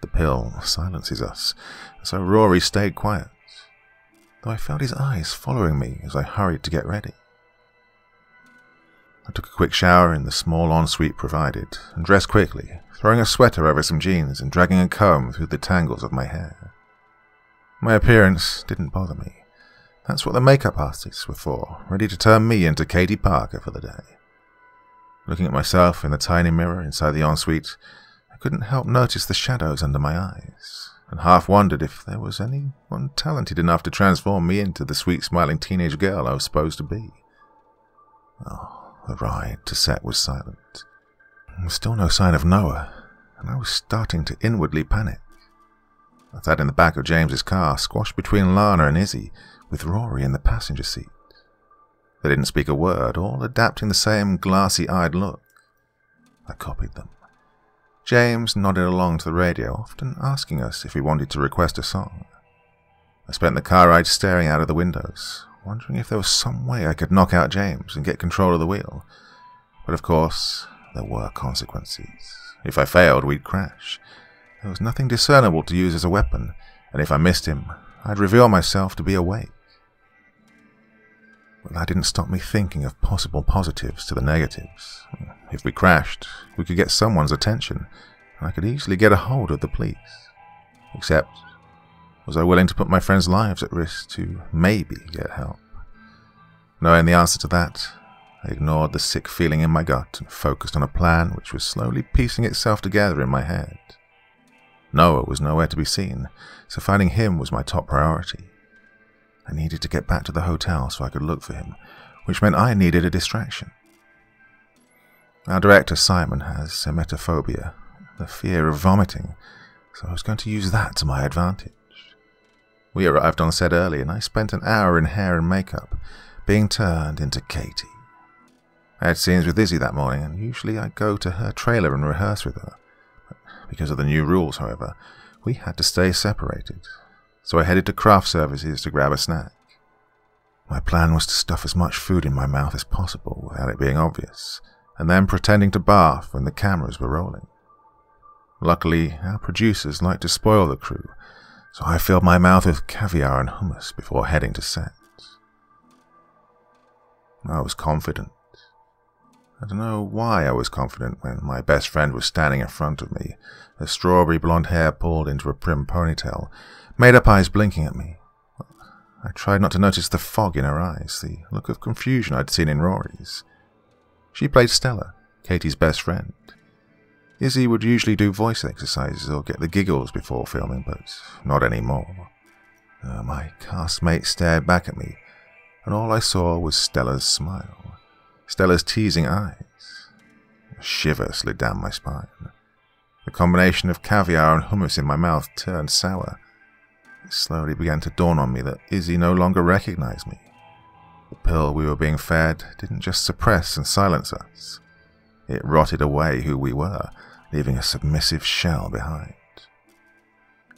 The pill silences us, so Rory stayed quiet, though I felt his eyes following me as I hurried to get ready. I took a quick shower in the small ensuite provided, and dressed quickly, throwing a sweater over some jeans and dragging a comb through the tangles of my hair. My appearance didn't bother me. That's what the makeup artists were for, ready to turn me into Katie Parker for the day. Looking at myself in the tiny mirror inside the ensuite, I couldn't help notice the shadows under my eyes, and half wondered if there was anyone talented enough to transform me into the sweet-smiling teenage girl I was supposed to be. Oh, the ride to set was silent. There was still no sign of Noah, and I was starting to inwardly panic. I sat in the back of James's car, squashed between Lana and Izzy, with Rory in the passenger seat. They didn't speak a word, all adapting the same glassy-eyed look. I copied them. James nodded along to the radio, often asking us if we wanted to request a song. I spent the car ride staring out of the windows, wondering if there was some way I could knock out James and get control of the wheel. But of course, there were consequences. If I failed, we'd crash. There was nothing discernible to use as a weapon, and if I missed him, I'd reveal myself to be awake. But that didn't stop me thinking of possible positives to the negatives. If we crashed, we could get someone's attention, and I could easily get a hold of the police. Except, was I willing to put my friends' lives at risk to maybe get help? Knowing the answer to that, I ignored the sick feeling in my gut and focused on a plan which was slowly piecing itself together in my head. Noah was nowhere to be seen, so finding him was my top priority. I needed to get back to the hotel so I could look for him, which meant I needed a distraction. Our director, Simon, has emetophobia, the fear of vomiting, so I was going to use that to my advantage. We arrived on set early, and I spent an hour in hair and makeup, being turned into Katie. I had scenes with Izzy that morning, and usually I go to her trailer and rehearse with her. Because of the new rules, however, we had to stay separated, so I headed to craft services to grab a snack. My plan was to stuff as much food in my mouth as possible without it being obvious, and then pretending to barf when the cameras were rolling. Luckily, our producers like to spoil the crew, so I filled my mouth with caviar and hummus before heading to set. I was confident. I don't know why I was confident when my best friend was standing in front of me, her strawberry blonde hair pulled into a prim ponytail, made-up eyes blinking at me. I tried not to notice the fog in her eyes, the look of confusion I'd seen in Rory's. She played Stella, Katie's best friend. Izzy would usually do voice exercises or get the giggles before filming, but not anymore. My castmate stared back at me, and all I saw was Stella's smile, Stella's teasing eyes. A shiver slid down my spine. The combination of caviar and hummus in my mouth turned sour. It slowly began to dawn on me that Izzy no longer recognized me. The pill we were being fed didn't just suppress and silence us. It rotted away who we were, leaving a submissive shell behind.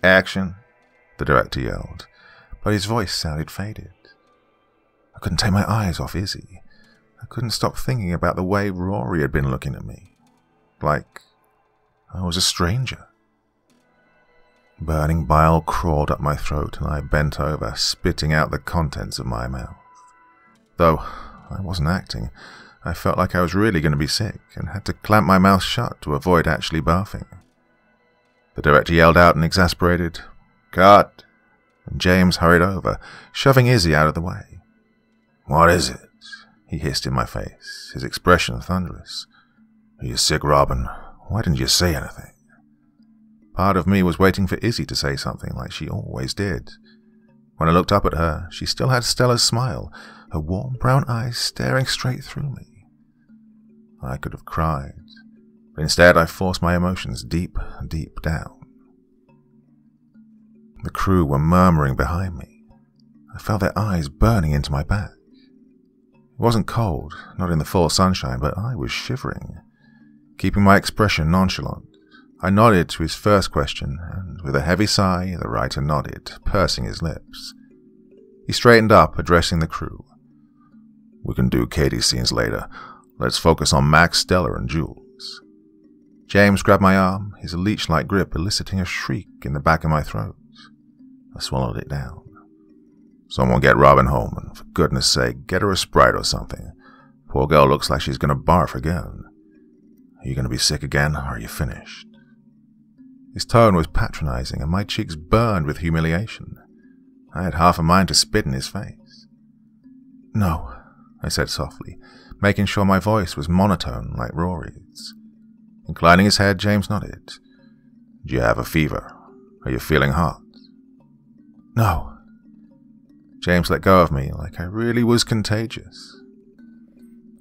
"Action!" the director yelled, but his voice sounded faded. I couldn't take my eyes off Izzy. I couldn't stop thinking about the way Rory had been looking at me, like I was a stranger. Burning bile crawled up my throat, and I bent over, spitting out the contents of my mouth. Though I wasn't acting, I felt like I was really going to be sick, and had to clamp my mouth shut to avoid actually barfing. The director yelled out an exasperated, "Cut!" and James hurried over, shoving Izzy out of the way. "What is it?" he hissed in my face, his expression thunderous. "Are you sick, Robin? Why didn't you say anything?" Part of me was waiting for Izzy to say something like she always did. When I looked up at her, she still had Stella's smile, her warm brown eyes staring straight through me. I could have cried, but instead I forced my emotions deep, deep down. The crew were murmuring behind me. I felt their eyes burning into my back. It wasn't cold, not in the full sunshine, but I was shivering. Keeping my expression nonchalant, I nodded to his first question, and with a heavy sigh, the writer nodded, pursing his lips. He straightened up, addressing the crew. "We can do Katie's scenes later. Let's focus on Mac, Stella, and Jules." James grabbed my arm, his leech-like grip eliciting a shriek in the back of my throat. I swallowed it down. "Someone get Robin home, and for goodness sake, get her a Sprite or something. Poor girl looks like she's going to barf again. Are you going to be sick again, or are you finished?" His tone was patronizing, and my cheeks burned with humiliation. I had half a mind to spit in his face. "No," I said softly, making sure my voice was monotone like Rory's. Inclining his head, James nodded. "Do you have a fever? Are you feeling hot?" "No." James let go of me like I really was contagious.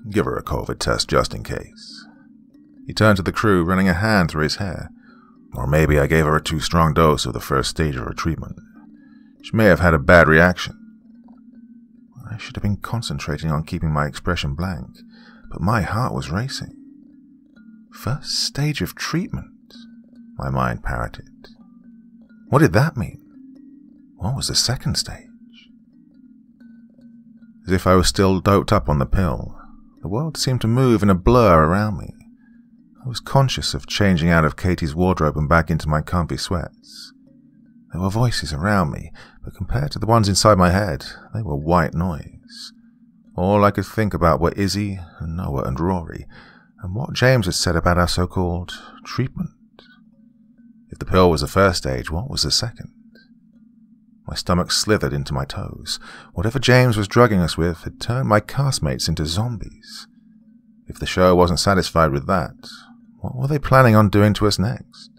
"Give her a COVID test just in case." He turned to the crew, running a hand through his hair. "Or maybe I gave her a too strong dose of the first stage of her treatment. She may have had a bad reaction." I should have been concentrating on keeping my expression blank, but my heart was racing. First stage of treatment, my mind parroted. What did that mean? What was the second stage? As if I was still doped up on the pill, the world seemed to move in a blur around me. I was conscious of changing out of Katie's wardrobe and back into my comfy sweats. There were voices around me, but compared to the ones inside my head, they were white noise. All I could think about were Izzy and Noah and Rory, and what James had said about our so-called treatment. If the pill was the first stage, what was the second? My stomach slithered into my toes. Whatever James was drugging us with had turned my castmates into zombies. If the show wasn't satisfied with that, what were they planning on doing to us next?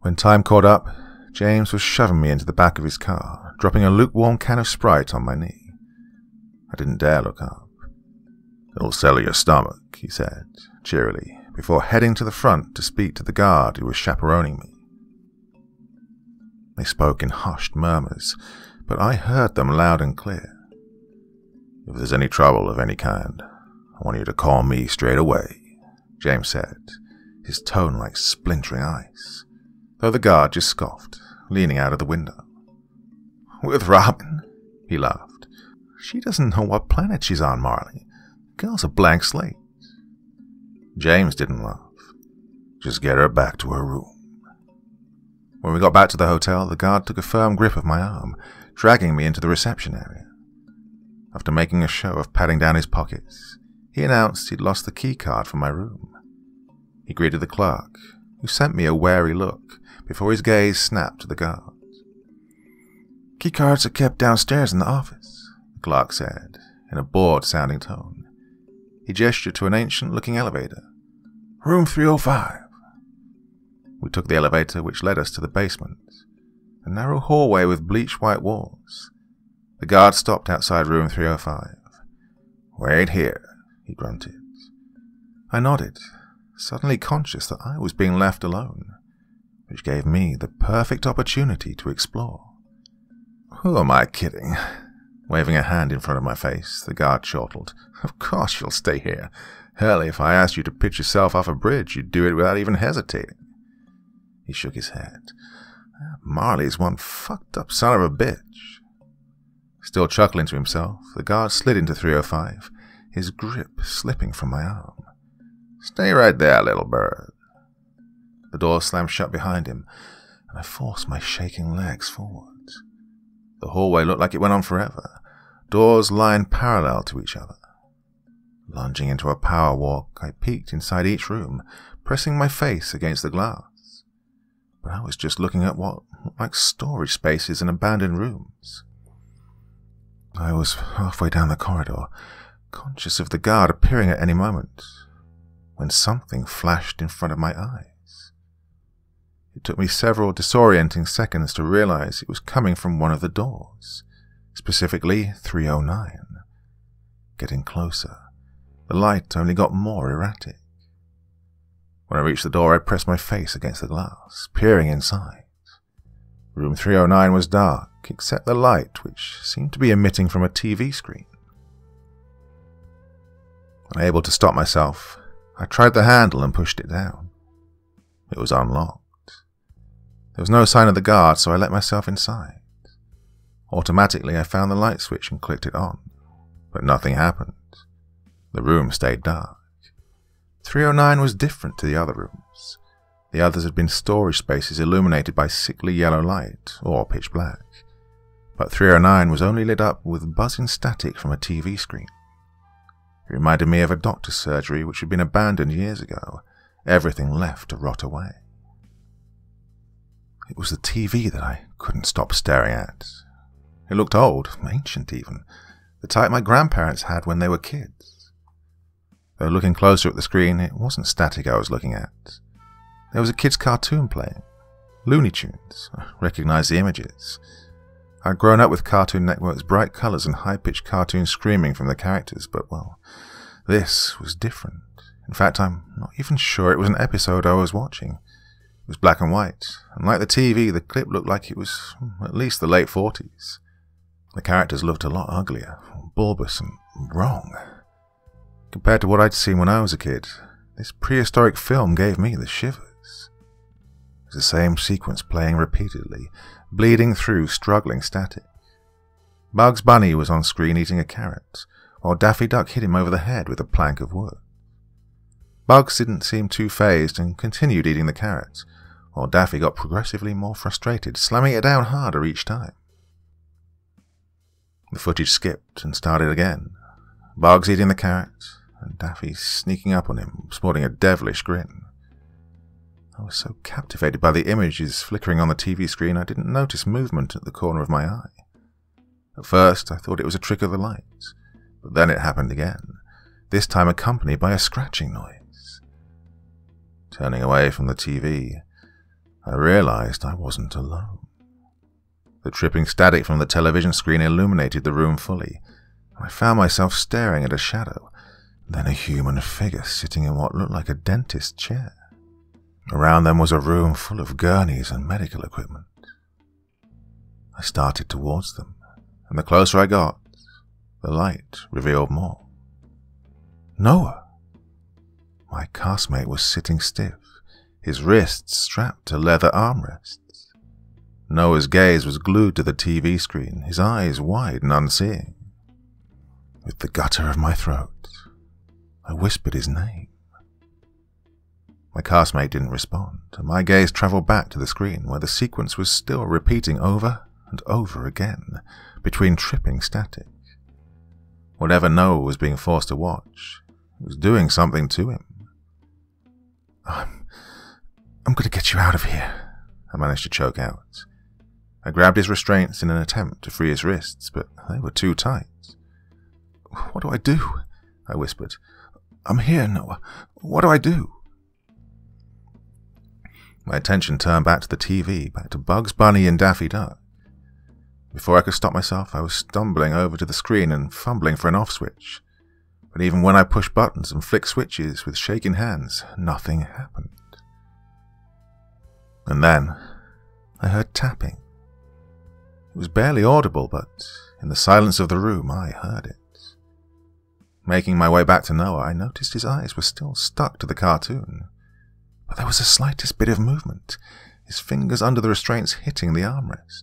When time caught up, James was shoving me into the back of his car, dropping a lukewarm can of Sprite on my knee. I didn't dare look up. "It'll settle your stomach," he said, cheerily, before heading to the front to speak to the guard who was chaperoning me. They spoke in hushed murmurs, but I heard them loud and clear. "If there's any trouble of any kind, I want you to call me straight away," James said, his tone like splintering ice, though the guard just scoffed, leaning out of the window. "With Robin?" He laughed. She doesn't know what planet she's on, Marley. The girl's a blank slate. James didn't laugh. Just get her back to her room. When we got back to the hotel, the guard took a firm grip of my arm, dragging me into the reception area. After making a show of patting down his pockets, he announced he'd lost the key card from my room. He greeted the clerk, who sent me a wary look before his gaze snapped to the guard. Key cards are kept downstairs in the office, the clerk said, in a bored-sounding tone. He gestured to an ancient-looking elevator. Room 305. We took the elevator which led us to the basement, a narrow hallway with bleach-white walls. The guard stopped outside room 305. Wait here, he grunted. I nodded, suddenly conscious that I was being left alone, which gave me the perfect opportunity to explore. Who am I kidding? Waving a hand in front of my face, the guard chortled. Of course you'll stay here. Hell, if I asked you to pitch yourself off a bridge, you'd do it without even hesitating. He shook his head. Marley's one fucked-up son of a bitch. Still chuckling to himself, the guard slid into 305, his grip slipping from my arm. Stay right there, little bird. The door slammed shut behind him, and I forced my shaking legs forward. The hallway looked like it went on forever, doors lined parallel to each other. Lunging into a power walk, I peeked inside each room, pressing my face against the glass. But I was just looking at what looked like storage spaces and abandoned rooms. I was halfway down the corridor, conscious of the guard appearing at any moment, when something flashed in front of my eyes. It took me several disorienting seconds to realize it was coming from one of the doors, specifically 309. Getting closer, the light only got more erratic. When I reached the door, I pressed my face against the glass, peering inside. Room 309 was dark, except the light, which seemed to be emitting from a TV screen. Unable to stop myself, I tried the handle and pushed it down. It was unlocked. There was no sign of the guard, so I let myself inside. Automatically, I found the light switch and clicked it on, but nothing happened. The room stayed dark. 309 was different to the other rooms. The others had been storage spaces illuminated by sickly yellow light, or pitch black. But 309 was only lit up with buzzing static from a TV screen. It reminded me of a doctor's surgery which had been abandoned years ago, everything left to rot away. It was the TV that I couldn't stop staring at. It looked old, ancient even, the type my grandparents had when they were kids. Though looking closer at the screen, it wasn't static I was looking at. There was a kid's cartoon playing. Looney Tunes. I recognized the images. I'd grown up with Cartoon Network's bright colors and high-pitched cartoon screaming from the characters, but, well, this was different. In fact, I'm not even sure it was an episode I was watching. It was black and white, and like the TV, the clip looked like it was at least the late 40s. The characters looked a lot uglier, bulbous and wrong. Compared to what I'd seen when I was a kid, this prehistoric film gave me the shivers. It was the same sequence playing repeatedly, bleeding through struggling static. Bugs Bunny was on screen eating a carrot, while Daffy Duck hit him over the head with a plank of wood. Bugs didn't seem too phased and continued eating the carrot, while Daffy got progressively more frustrated, slamming it down harder each time. The footage skipped and started again. Bugs eating the carrot, and Daffy sneaking up on him, sporting a devilish grin. I was so captivated by the images flickering on the TV screen, I didn't notice movement at the corner of my eye. At first, I thought it was a trick of the light, but then it happened again, this time accompanied by a scratching noise. Turning away from the TV, I realized I wasn't alone. The tripping static from the television screen illuminated the room fully. I found myself staring at a shadow, then a human figure sitting in what looked like a dentist's chair. Around them was a room full of gurneys and medical equipment. I started towards them, and the closer I got, the light revealed more. Noah! My castmate was sitting stiff, his wrists strapped to leather armrests. Noah's gaze was glued to the TV screen, his eyes wide and unseeing. With the gutter of my throat, I whispered his name. My castmate didn't respond, and my gaze travelled back to the screen where the sequence was still repeating over and over again, between tripping static. Whatever Noah was being forced to watch, it was doing something to him. I'm going to get you out of here, I managed to choke out. I grabbed his restraints in an attempt to free his wrists, but they were too tight. What do? I whispered. I'm here, Noah. What do I do? My attention turned back to the TV, back to Bugs Bunny and Daffy Duck. Before I could stop myself, I was stumbling over to the screen and fumbling for an off switch. But even when I pushed buttons and flicked switches with shaking hands, nothing happened. And then, I heard tapping. It was barely audible, but in the silence of the room, I heard it. Making my way back to Noah, I noticed his eyes were still stuck to the cartoon. But there was the slightest bit of movement, his fingers under the restraints hitting the armrest.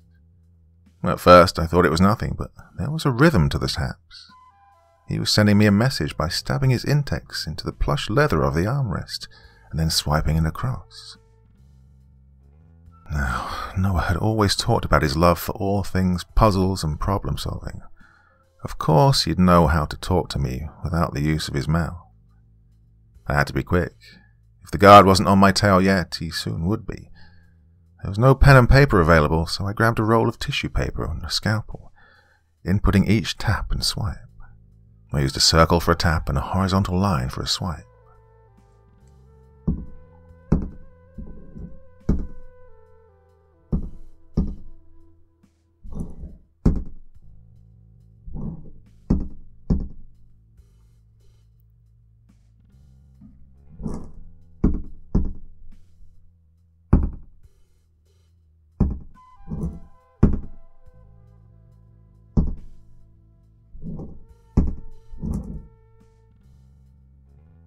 At first, I thought it was nothing, but there was a rhythm to the taps. He was sending me a message by stabbing his index into the plush leather of the armrest, and then swiping it across. Now, Noah had always talked about his love for all things puzzles and problem-solving. Of course he'd know how to talk to me without the use of his mouth. I had to be quick. If the guard wasn't on my tail yet, he soon would be. There was no pen and paper available, so I grabbed a roll of tissue paper and a scalpel, inputting each tap and swipe. I used a circle for a tap and a horizontal line for a swipe.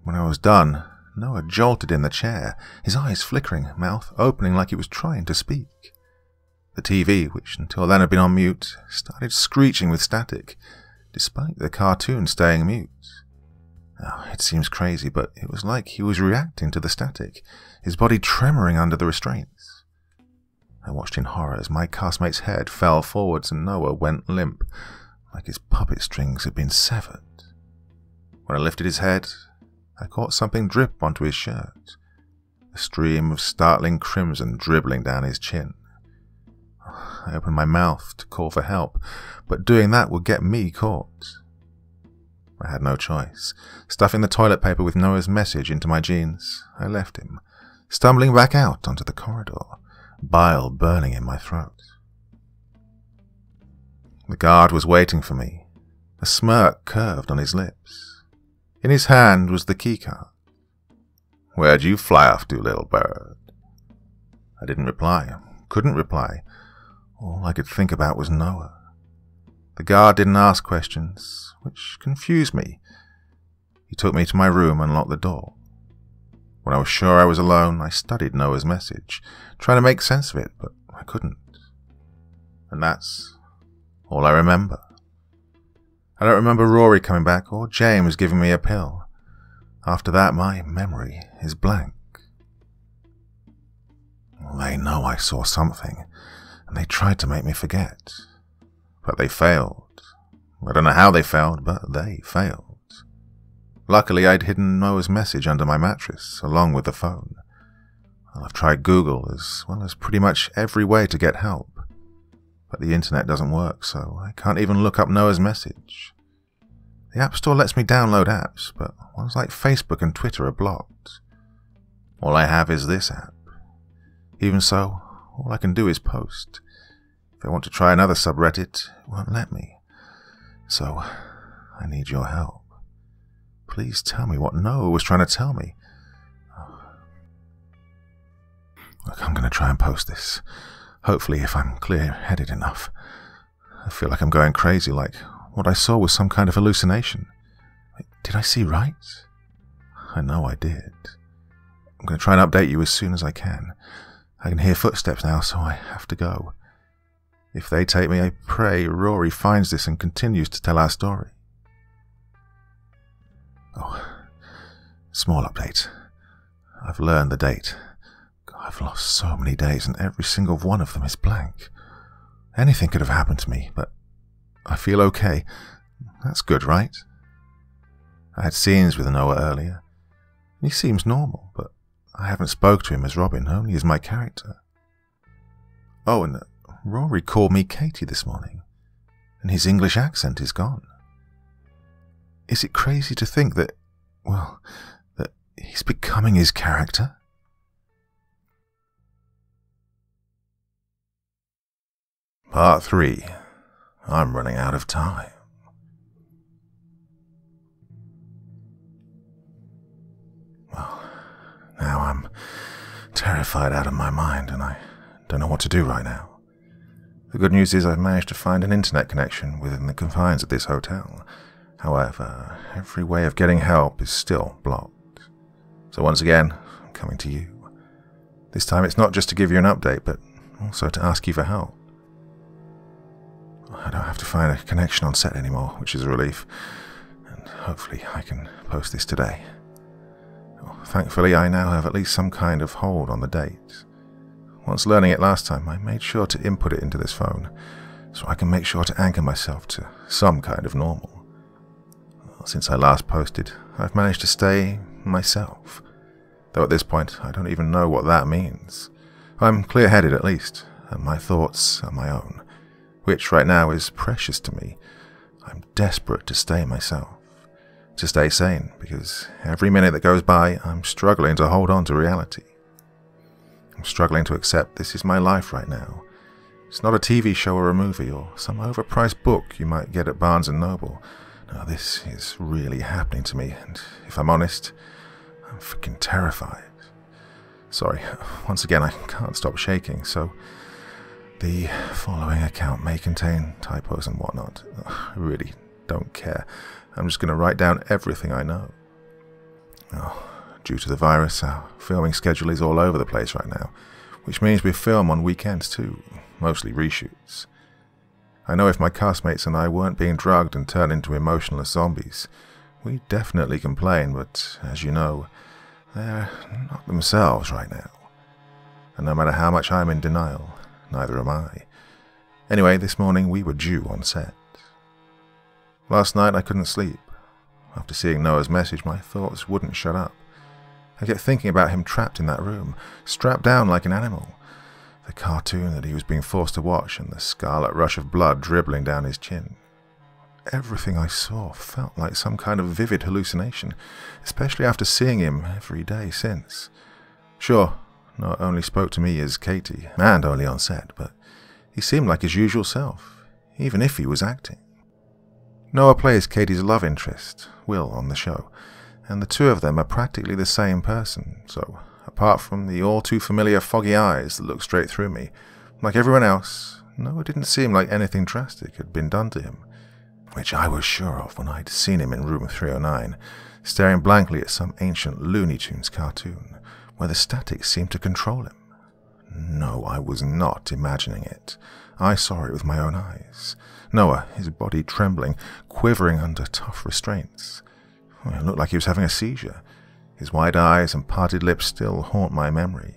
When I was done, Noah jolted in the chair, his eyes flickering, mouth opening like he was trying to speak. The TV, which until then had been on mute, started screeching with static, despite the cartoon staying mute. Oh, it seems crazy, but it was like he was reacting to the static, his body tremoring under the restraints. I watched in horror as my castmate's head fell forwards and Noah went limp, like his puppet strings had been severed. When I lifted his head, I caught something drip onto his shirt, a stream of startling crimson dribbling down his chin. I opened my mouth to call for help, but doing that would get me caught. I had no choice. Stuffing the toilet paper with Noah's message into my jeans, I left him, stumbling back out onto the corridor, bile burning in my throat. The guard was waiting for me, a smirk curved on his lips. In his hand was the keycard. "Where'd you fly off to, little bird?" I didn't reply, couldn't reply. All I could think about was Noah. The guard didn't ask questions, which confused me. He took me to my room and locked the door. When I was sure I was alone, I studied Noah's message, trying to make sense of it, but I couldn't. And that's all I remember. I don't remember Rory coming back or James giving me a pill. After that, my memory is blank. Well, they know I saw something, and they tried to make me forget. But they failed. I don't know how they failed, but they failed. Luckily, I'd hidden Noah's message under my mattress, along with the phone. I've tried Google as well as pretty much every way to get help. But the internet doesn't work, so I can't even look up Noah's message. The App Store lets me download apps, but ones like Facebook and Twitter are blocked. All I have is this app. Even so, all I can do is post. If I want to try another subreddit, it won't let me. So, I need your help. Please tell me what Noah was trying to tell me. Look, I'm going to try and post this. Hopefully, if I'm clear-headed enough. I feel like I'm going crazy, like what I saw was some kind of hallucination. Did I see right? I know I did. I'm going to try and update you as soon as I can. I can hear footsteps now, so I have to go. If they take me, I pray Rory finds this and continues to tell our story. Oh, small update. I've learned the date. I've lost so many days and every single one of them is blank. Anything could have happened to me, but I feel okay. That's good, right? I had scenes with Noah earlier. He seems normal, but I haven't spoke to him as Robin, only as my character. Oh, and Rory called me Katie this morning, and his English accent is gone. Is it crazy to think that, well, that he's becoming his character? Part 3. I'm running out of time. Well, now I'm terrified out of my mind, and I don't know what to do right now. The good news is I've managed to find an internet connection within the confines of this hotel. However, every way of getting help is still blocked. So once again, I'm coming to you. This time it's not just to give you an update, but also to ask you for help. I don't have to find a connection on set anymore, which is a relief. And hopefully I can post this today. Thankfully, I now have at least some kind of hold on the date. Once learning it last time, I made sure to input it into this phone, so I can make sure to anchor myself to some kind of normal. Since I last posted, I've managed to stay myself, though at this point I don't even know what that means. I'm clear-headed at least, and my thoughts are my own, which right now is precious to me. I'm desperate to stay myself, to stay sane, because every minute that goes by, I'm struggling to hold on to reality. I'm struggling to accept this is my life right now. It's not a TV show or a movie or some overpriced book you might get at Barnes & Noble. No, this is really happening to me, and if I'm honest, I'm freaking terrified. Sorry, once again, I can't stop shaking, so the following account may contain typos and whatnot. I really don't care. I'm just going to write down everything I know. Oh. Due to the virus, our filming schedule is all over the place right now, which means we film on weekends too, mostly reshoots. I know if my castmates and I weren't being drugged and turned into emotionless zombies, we'd definitely complain, but as you know, they're not themselves right now. And no matter how much I'm in denial, neither am I. Anyway, this morning we were due on set. Last night I couldn't sleep. After seeing Noah's message, my thoughts wouldn't shut up. I kept thinking about him trapped in that room, strapped down like an animal. The cartoon that he was being forced to watch and the scarlet rush of blood dribbling down his chin. Everything I saw felt like some kind of vivid hallucination, especially after seeing him every day since. Sure, Noah only spoke to me as Katie, and only on set, but he seemed like his usual self, even if he was acting. Noah plays Katie's love interest, Will, on the show, and the two of them are practically the same person, so apart from the all-too-familiar foggy eyes that looked straight through me, like everyone else, no, it didn't seem like anything drastic had been done to him, which I was sure of when I'd seen him in room 309, staring blankly at some ancient Looney Tunes cartoon, where the static seemed to control him. No, I was not imagining it. I saw it with my own eyes. Noah, his body trembling, quivering under tough restraints. It looked like he was having a seizure. His wide eyes and parted lips still haunt my memory.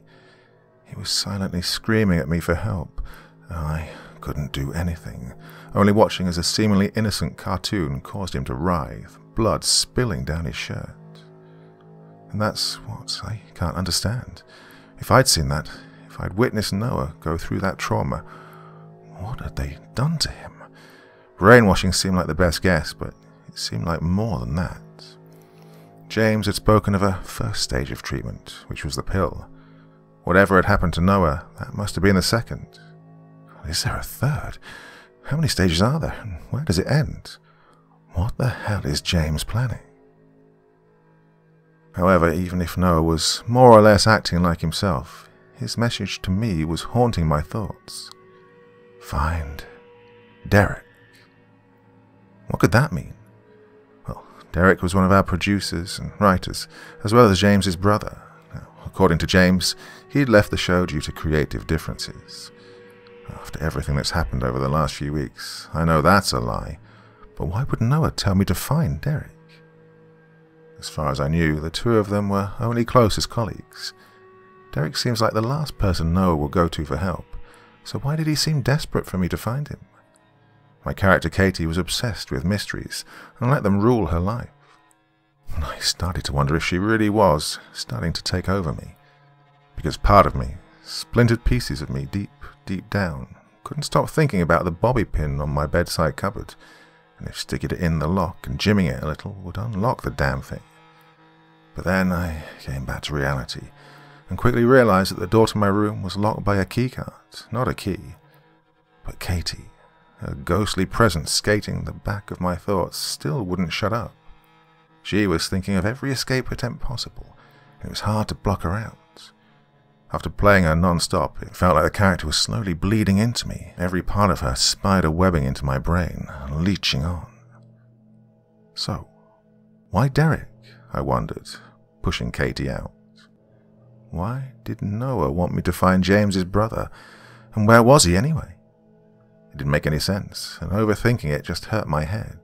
He was silently screaming at me for help. I couldn't do anything, only watching as a seemingly innocent cartoon caused him to writhe, blood spilling down his shirt. And that's what I can't understand. If I'd seen that, if I'd witnessed Noah go through that trauma, what had they done to him? Brainwashing seemed like the best guess, but it seemed like more than that. James had spoken of a first stage of treatment, which was the pill. Whatever had happened to Noah, that must have been the second. Is there a third? How many stages are there, and where does it end? What the hell is James planning? However, even if Noah was more or less acting like himself, his message to me was haunting my thoughts. Find Derek. What could that mean? Derek was one of our producers and writers, as well as James's brother. Now, according to James, he'd left the show due to creative differences. after everything that's happened over the last few weeks. I know that's a lie, but why would Noah tell me to find Derek? As far as I knew, the two of them were only close as colleagues. Derek seems like the last person Noah will go to for help, so why did he seem desperate for me to find him? My character Katie was obsessed with mysteries and let them rule her life. And I started to wonder if she really was starting to take over me, because part of me, splintered pieces of me deep, deep down, couldn't stop thinking about the bobby pin on my bedside cupboard, and if sticking it in the lock and jimming it a little would unlock the damn thing. But then I came back to reality, and quickly realized that the door to my room was locked by a keycard, not a key, but Katie, her ghostly presence skating the back of my thoughts, still wouldn't shut up. She was thinking of every escape attempt possible, and it was hard to block her out. After playing her non-stop, it felt like the character was slowly bleeding into me, every part of her spider-webbing into my brain, leeching on. So, why Derek? I wondered, pushing Katie out. Why did Noah want me to find James's brother, and where was he anyway? It didn't make any sense, and overthinking it just hurt my head.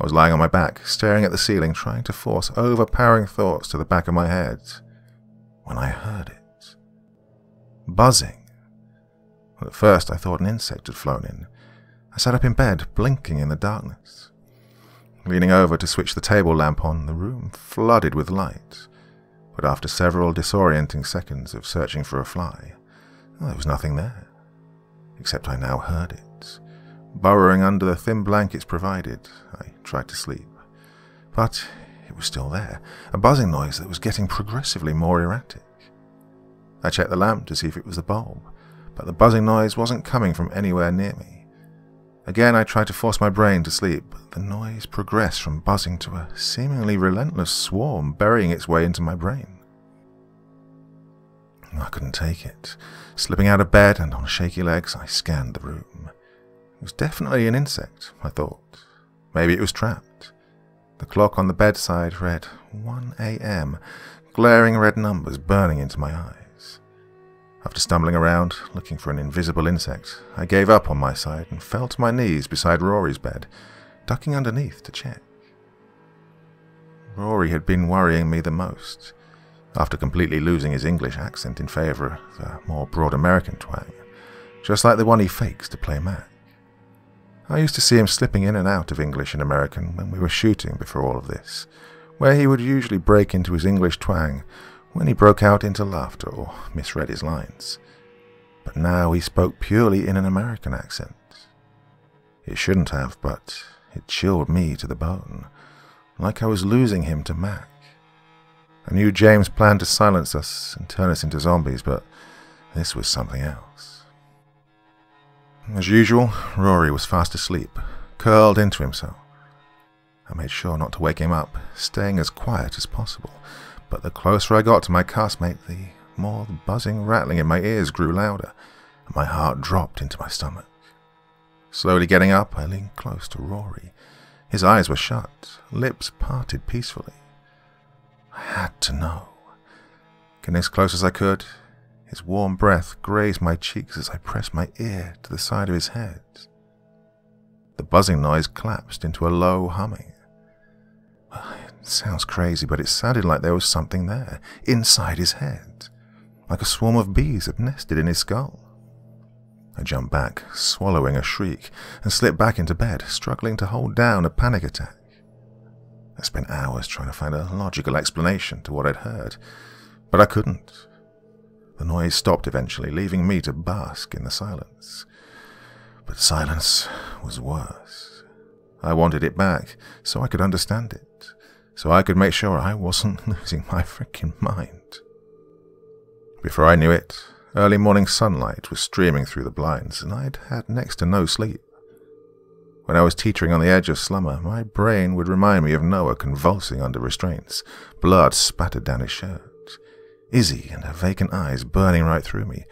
I was lying on my back, staring at the ceiling, trying to force overpowering thoughts to the back of my head, when I heard it. Buzzing. At first I thought an insect had flown in. I sat up in bed, blinking in the darkness. Leaning over to switch the table lamp on, the room flooded with light. But after several disorienting seconds of searching for a fly, there was nothing there. Except I now heard it. Burrowing under the thin blankets provided, I tried to sleep. But it was still there, a buzzing noise that was getting progressively more erratic. I checked the lamp to see if it was the bulb, but the buzzing noise wasn't coming from anywhere near me. Again, I tried to force my brain to sleep, but the noise progressed from buzzing to a seemingly relentless swarm burying its way into my brain. I couldn't take it. Slipping out of bed and on shaky legs, I scanned the room. It was definitely an insect, I thought. Maybe it was trapped. The clock on the bedside read 1 AM, glaring red numbers burning into my eyes. After stumbling around, looking for an invisible insect, I gave up on my side and fell to my knees beside Rory's bed, ducking underneath to check. Rory had been worrying me the most, after completely losing his English accent in favour of a more broad American twang, just like the one he fakes to play Mac. I used to see him slipping in and out of English and American when we were shooting before all of this, where he would usually break into his English twang when he broke out into laughter or misread his lines. But now he spoke purely in an American accent. It shouldn't have, but it chilled me to the bone, like I was losing him to Mac. I knew James planned to silence us and turn us into zombies, but this was something else. As usual, Rory was fast asleep, curled into himself. I made sure not to wake him up, staying as quiet as possible. But the closer I got to my castmate, the more the buzzing rattling in my ears grew louder, and my heart dropped into my stomach. Slowly getting up, I leaned close to Rory. His eyes were shut, lips parted peacefully. I had to know. Getting as close as I could, his warm breath grazed my cheeks as I pressed my ear to the side of his head. The buzzing noise collapsed into a low humming. It sounds crazy, but it sounded like there was something there, inside his head, like a swarm of bees had nested in his skull. I jumped back, swallowing a shriek, and slipped back into bed, struggling to hold down a panic attack. I spent hours trying to find a logical explanation to what I'd heard, but I couldn't. The noise stopped eventually, leaving me to bask in the silence. But silence was worse. I wanted it back, so I could understand it. So I could make sure I wasn't losing my frickin' mind. Before I knew it, early morning sunlight was streaming through the blinds, and I'd had next to no sleep. When I was teetering on the edge of slumber, my brain would remind me of Noah convulsing under restraints, blood spattered down his shirt, Izzy and her vacant eyes burning right through me,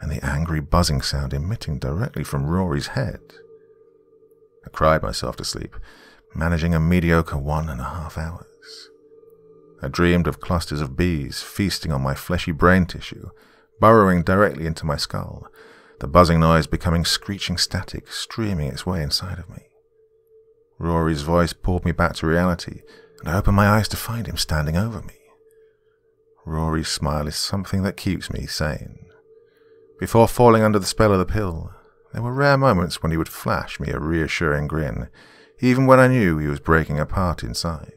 and the angry buzzing sound emitting directly from Rory's head. I cried myself to sleep, managing a mediocre 1.5 hours. I dreamed of clusters of bees feasting on my fleshy brain tissue, burrowing directly into my skull, the buzzing noise becoming screeching static, streaming its way inside of me. Rory's voice pulled me back to reality, and I opened my eyes to find him standing over me. Rory's smile is something that keeps me sane. Before falling under the spell of the pill, there were rare moments when he would flash me a reassuring grin, even when I knew he was breaking apart inside.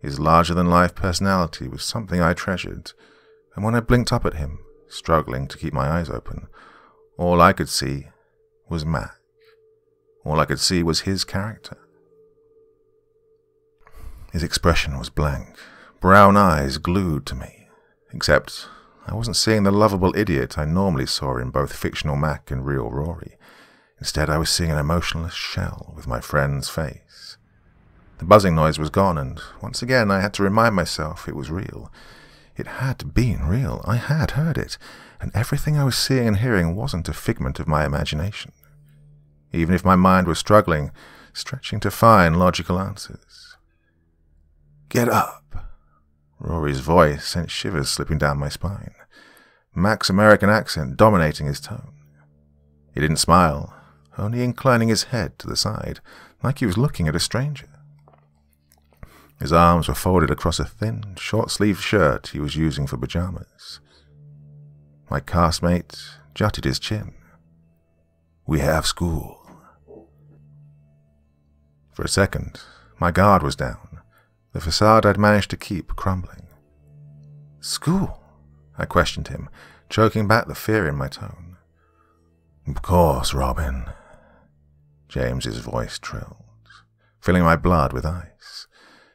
His larger-than-life personality was something I treasured, and when I blinked up at him, struggling to keep my eyes open, all I could see was Mac. All I could see was his character. His expression was blank, brown eyes glued to me, except I wasn't seeing the lovable idiot I normally saw in both fictional Mac and real Rory. Instead, I was seeing an emotionless shell with my friend's face. The buzzing noise was gone, and once again I had to remind myself it was real. It had been real. I had heard it, and everything I was seeing and hearing wasn't a figment of my imagination. Even if my mind was struggling, stretching to find logical answers. "Get up!" Rory's voice sent shivers slipping down my spine, Mac's American accent dominating his tone. He didn't smile, only inclining his head to the side, like he was looking at a stranger. His arms were folded across a thin, short-sleeved shirt he was using for pajamas. My castmate jutted his chin. "We have school." For a second, my guard was down, the facade I'd managed to keep crumbling. "School?" I questioned him, choking back the fear in my tone. "Of course, Robin." James's voice trilled, filling my blood with ice.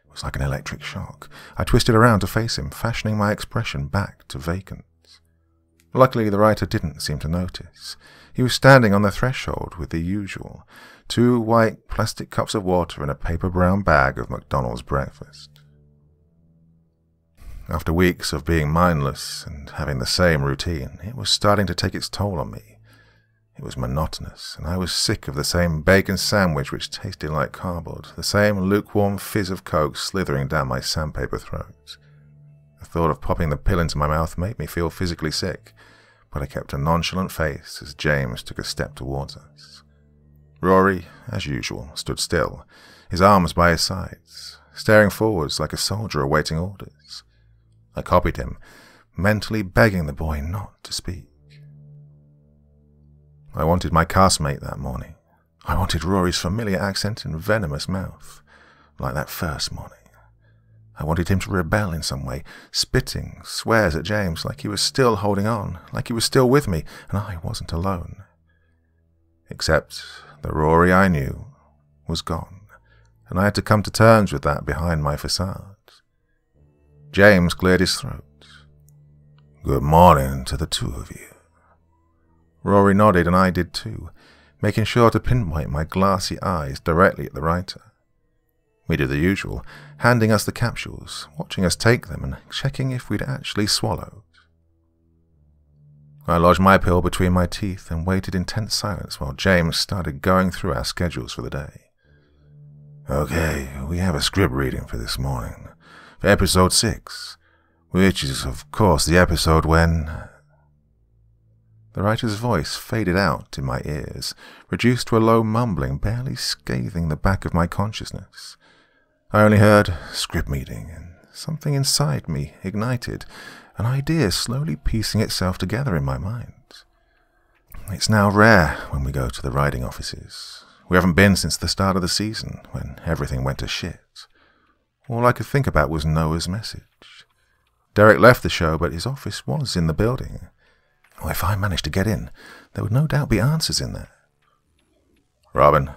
It was like an electric shock. I twisted around to face him, fashioning my expression back to vacant. Luckily, the writer didn't seem to notice. He was standing on the threshold with the usual, 2 white plastic cups of water and a paper-brown bag of McDonald's breakfast. After weeks of being mindless and having the same routine, it was starting to take its toll on me. It was monotonous, and I was sick of the same bacon sandwich which tasted like cardboard, the same lukewarm fizz of Coke slithering down my sandpaper throat. The thought of popping the pill into my mouth made me feel physically sick, but I kept a nonchalant face as James took a step towards us. Rory, as usual, stood still, his arms by his sides, staring forwards like a soldier awaiting orders. I copied him, mentally begging the boy not to speak. I wanted my castmate that morning. I wanted Rory's familiar accent and venomous mouth, like that first morning. I wanted him to rebel in some way, spitting, swears at James like he was still holding on, like he was still with me, and I wasn't alone. Except the Rory I knew was gone, and I had to come to terms with that behind my facade. James cleared his throat. "Good morning to the two of you." Rory nodded, and I did too, making sure to pinpoint my glassy eyes directly at the writer. We did the usual, handing us the capsules, watching us take them, and checking if we'd actually swallowed. I lodged my pill between my teeth and waited in tense silence while James started going through our schedules for the day. "Okay, we have a script reading for this morning, for episode 6, which is, of course, the episode when—" The writer's voice faded out in my ears, reduced to a low mumbling, barely scathing the back of my consciousness. I only heard "script meeting," and something inside me ignited, an idea slowly piecing itself together in my mind. It's now rare when we go to the writing offices. We haven't been since the start of the season, when everything went to shit. All I could think about was Noah's message. Derek left the show, but his office was in the building. Oh, if I managed to get in, there would no doubt be answers in there. "Robin,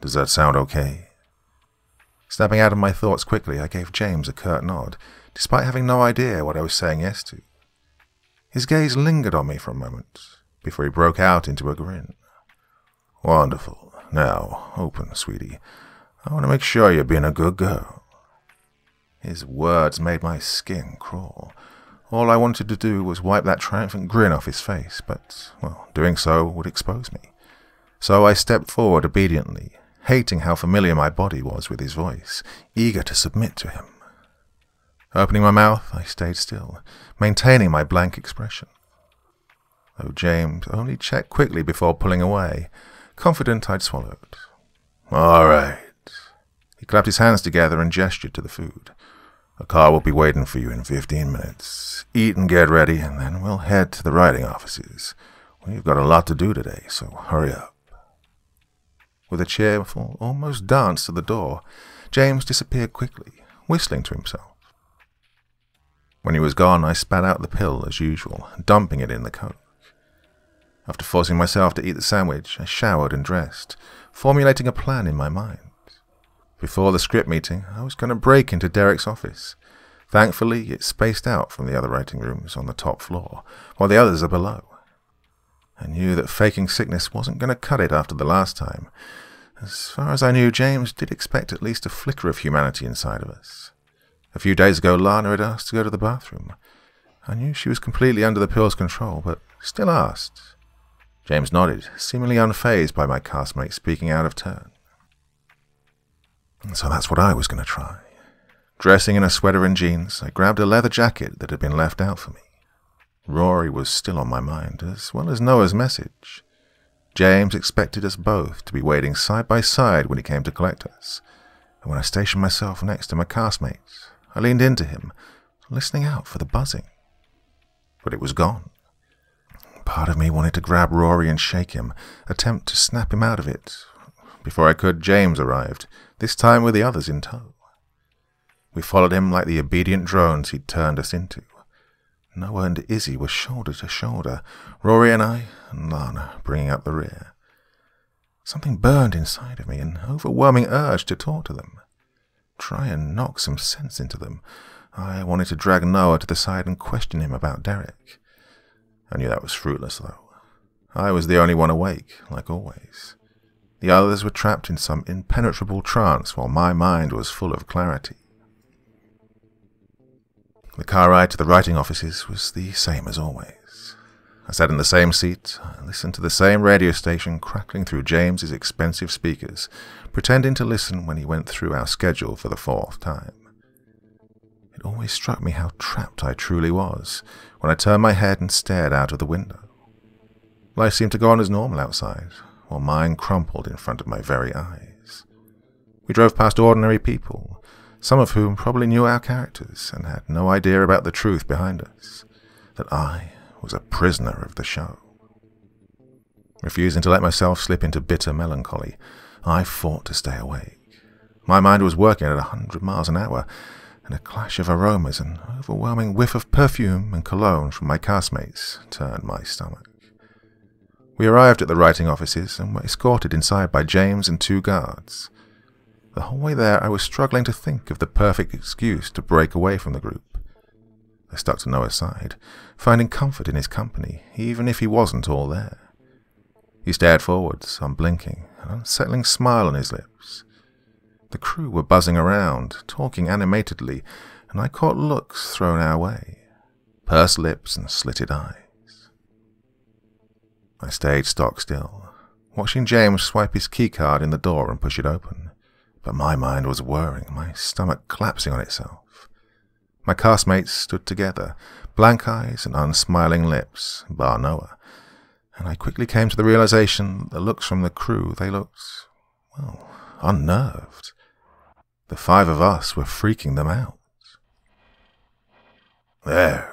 does that sound okay?" Snapping out of my thoughts quickly, I gave James a curt nod, despite having no idea what I was saying yes to. His gaze lingered on me for a moment, before he broke out into a grin. "Wonderful. Now, open, sweetie. I want to make sure you're being a good girl." His words made my skin crawl. All I wanted to do was wipe that triumphant grin off his face, but, well, doing so would expose me. So I stepped forward obediently, hating how familiar my body was with his voice, eager to submit to him. Opening my mouth, I stayed still, maintaining my blank expression. Oh, James, only check quickly before pulling away. Confident I'd swallowed. All right. He clapped his hands together and gestured to the food. A car will be waiting for you in 15 minutes. Eat and get ready, and then we'll head to the writing offices. We've got a lot to do today, so hurry up. With a cheerful, almost dance to the door, James disappeared quickly, whistling to himself. When he was gone, I spat out the pill as usual, dumping it in the coke. After forcing myself to eat the sandwich, I showered and dressed, formulating a plan in my mind. Before the script meeting, I was going to break into Derek's office. Thankfully, it's spaced out from the other writing rooms on the top floor, while the others are below. I knew that faking sickness wasn't going to cut it after the last time. As far as I knew, James did expect at least a flicker of humanity inside of us. A few days ago, Lana had asked to go to the bathroom. I knew she was completely under the pill's control, but still asked. James nodded, seemingly unfazed by my castmate speaking out of turn. So that's what I was going to try. Dressing in a sweater and jeans, I grabbed a leather jacket that had been left out for me. Rory was still on my mind, as well as Noah's message. James expected us both to be waiting side by side when he came to collect us, and when I stationed myself next to my castmate, I leaned into him, listening out for the buzzing. But it was gone. Part of me wanted to grab Rory and shake him, attempt to snap him out of it. Before I could, James arrived, this time with the others in tow. We followed him like the obedient drones he'd turned us into. Noah and Izzy were shoulder to shoulder, Rory and I, and Lana bringing up the rear. Something burned inside of me, an overwhelming urge to talk to them. Try and knock some sense into them. I wanted to drag Noah to the side and question him about Derek. I knew that was fruitless, though. I was the only one awake, like always. The others were trapped in some impenetrable trance while my mind was full of clarity. The car ride to the writing offices was the same as always. I sat in the same seat, I listened to the same radio station crackling through James's expensive speakers, pretending to listen when he went through our schedule for the 4th time. It always struck me how trapped I truly was when I turned my head and stared out of the window. Life seemed to go on as normal outside, while mine crumpled in front of my very eyes. We drove past ordinary people, some of whom probably knew our characters and had no idea about the truth behind us, that I was a prisoner of the show. Refusing to let myself slip into bitter melancholy, I fought to stay awake. My mind was working at 100 miles an hour, and a clash of aromas and overwhelming whiff of perfume and cologne from my castmates turned my stomach. We arrived at the writing offices and were escorted inside by James and 2 guards. The whole way there, I was struggling to think of the perfect excuse to break away from the group. I stuck to Noah's side, finding comfort in his company, even if he wasn't all there. He stared forwards, unblinking, an unsettling smile on his lips. The crew were buzzing around, talking animatedly, and I caught looks thrown our way, pursed lips and slitted eyes. I stayed stock still, watching James swipe his keycard in the door and push it open, but my mind was whirring, my stomach collapsing on itself. My castmates stood together, blank eyes and unsmiling lips, bar Noah, and I quickly came to the realization that the looks from the crew, they looked, well, unnerved. The 5 of us were freaking them out. There.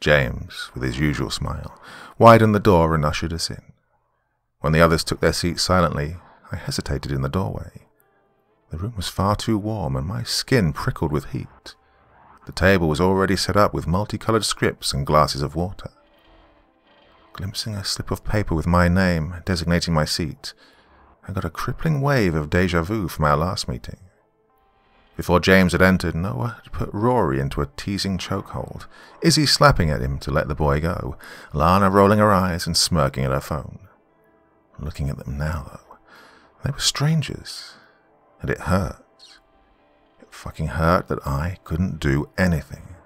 James, with his usual smile, widened the door and ushered us in. When the others took their seats silently, I hesitated in the doorway. The room was far too warm, and my skin prickled with heat. The table was already set up with multicolored scripts and glasses of water. Glimpsing a slip of paper with my name designating my seat, I got a crippling wave of deja vu from our last meeting. Before James had entered, Noah had put Rory into a teasing chokehold, Izzy slapping at him to let the boy go, Lana rolling her eyes and smirking at her phone. Looking at them now, though, they were strangers, and it hurt. It fucking hurt that I couldn't do anything.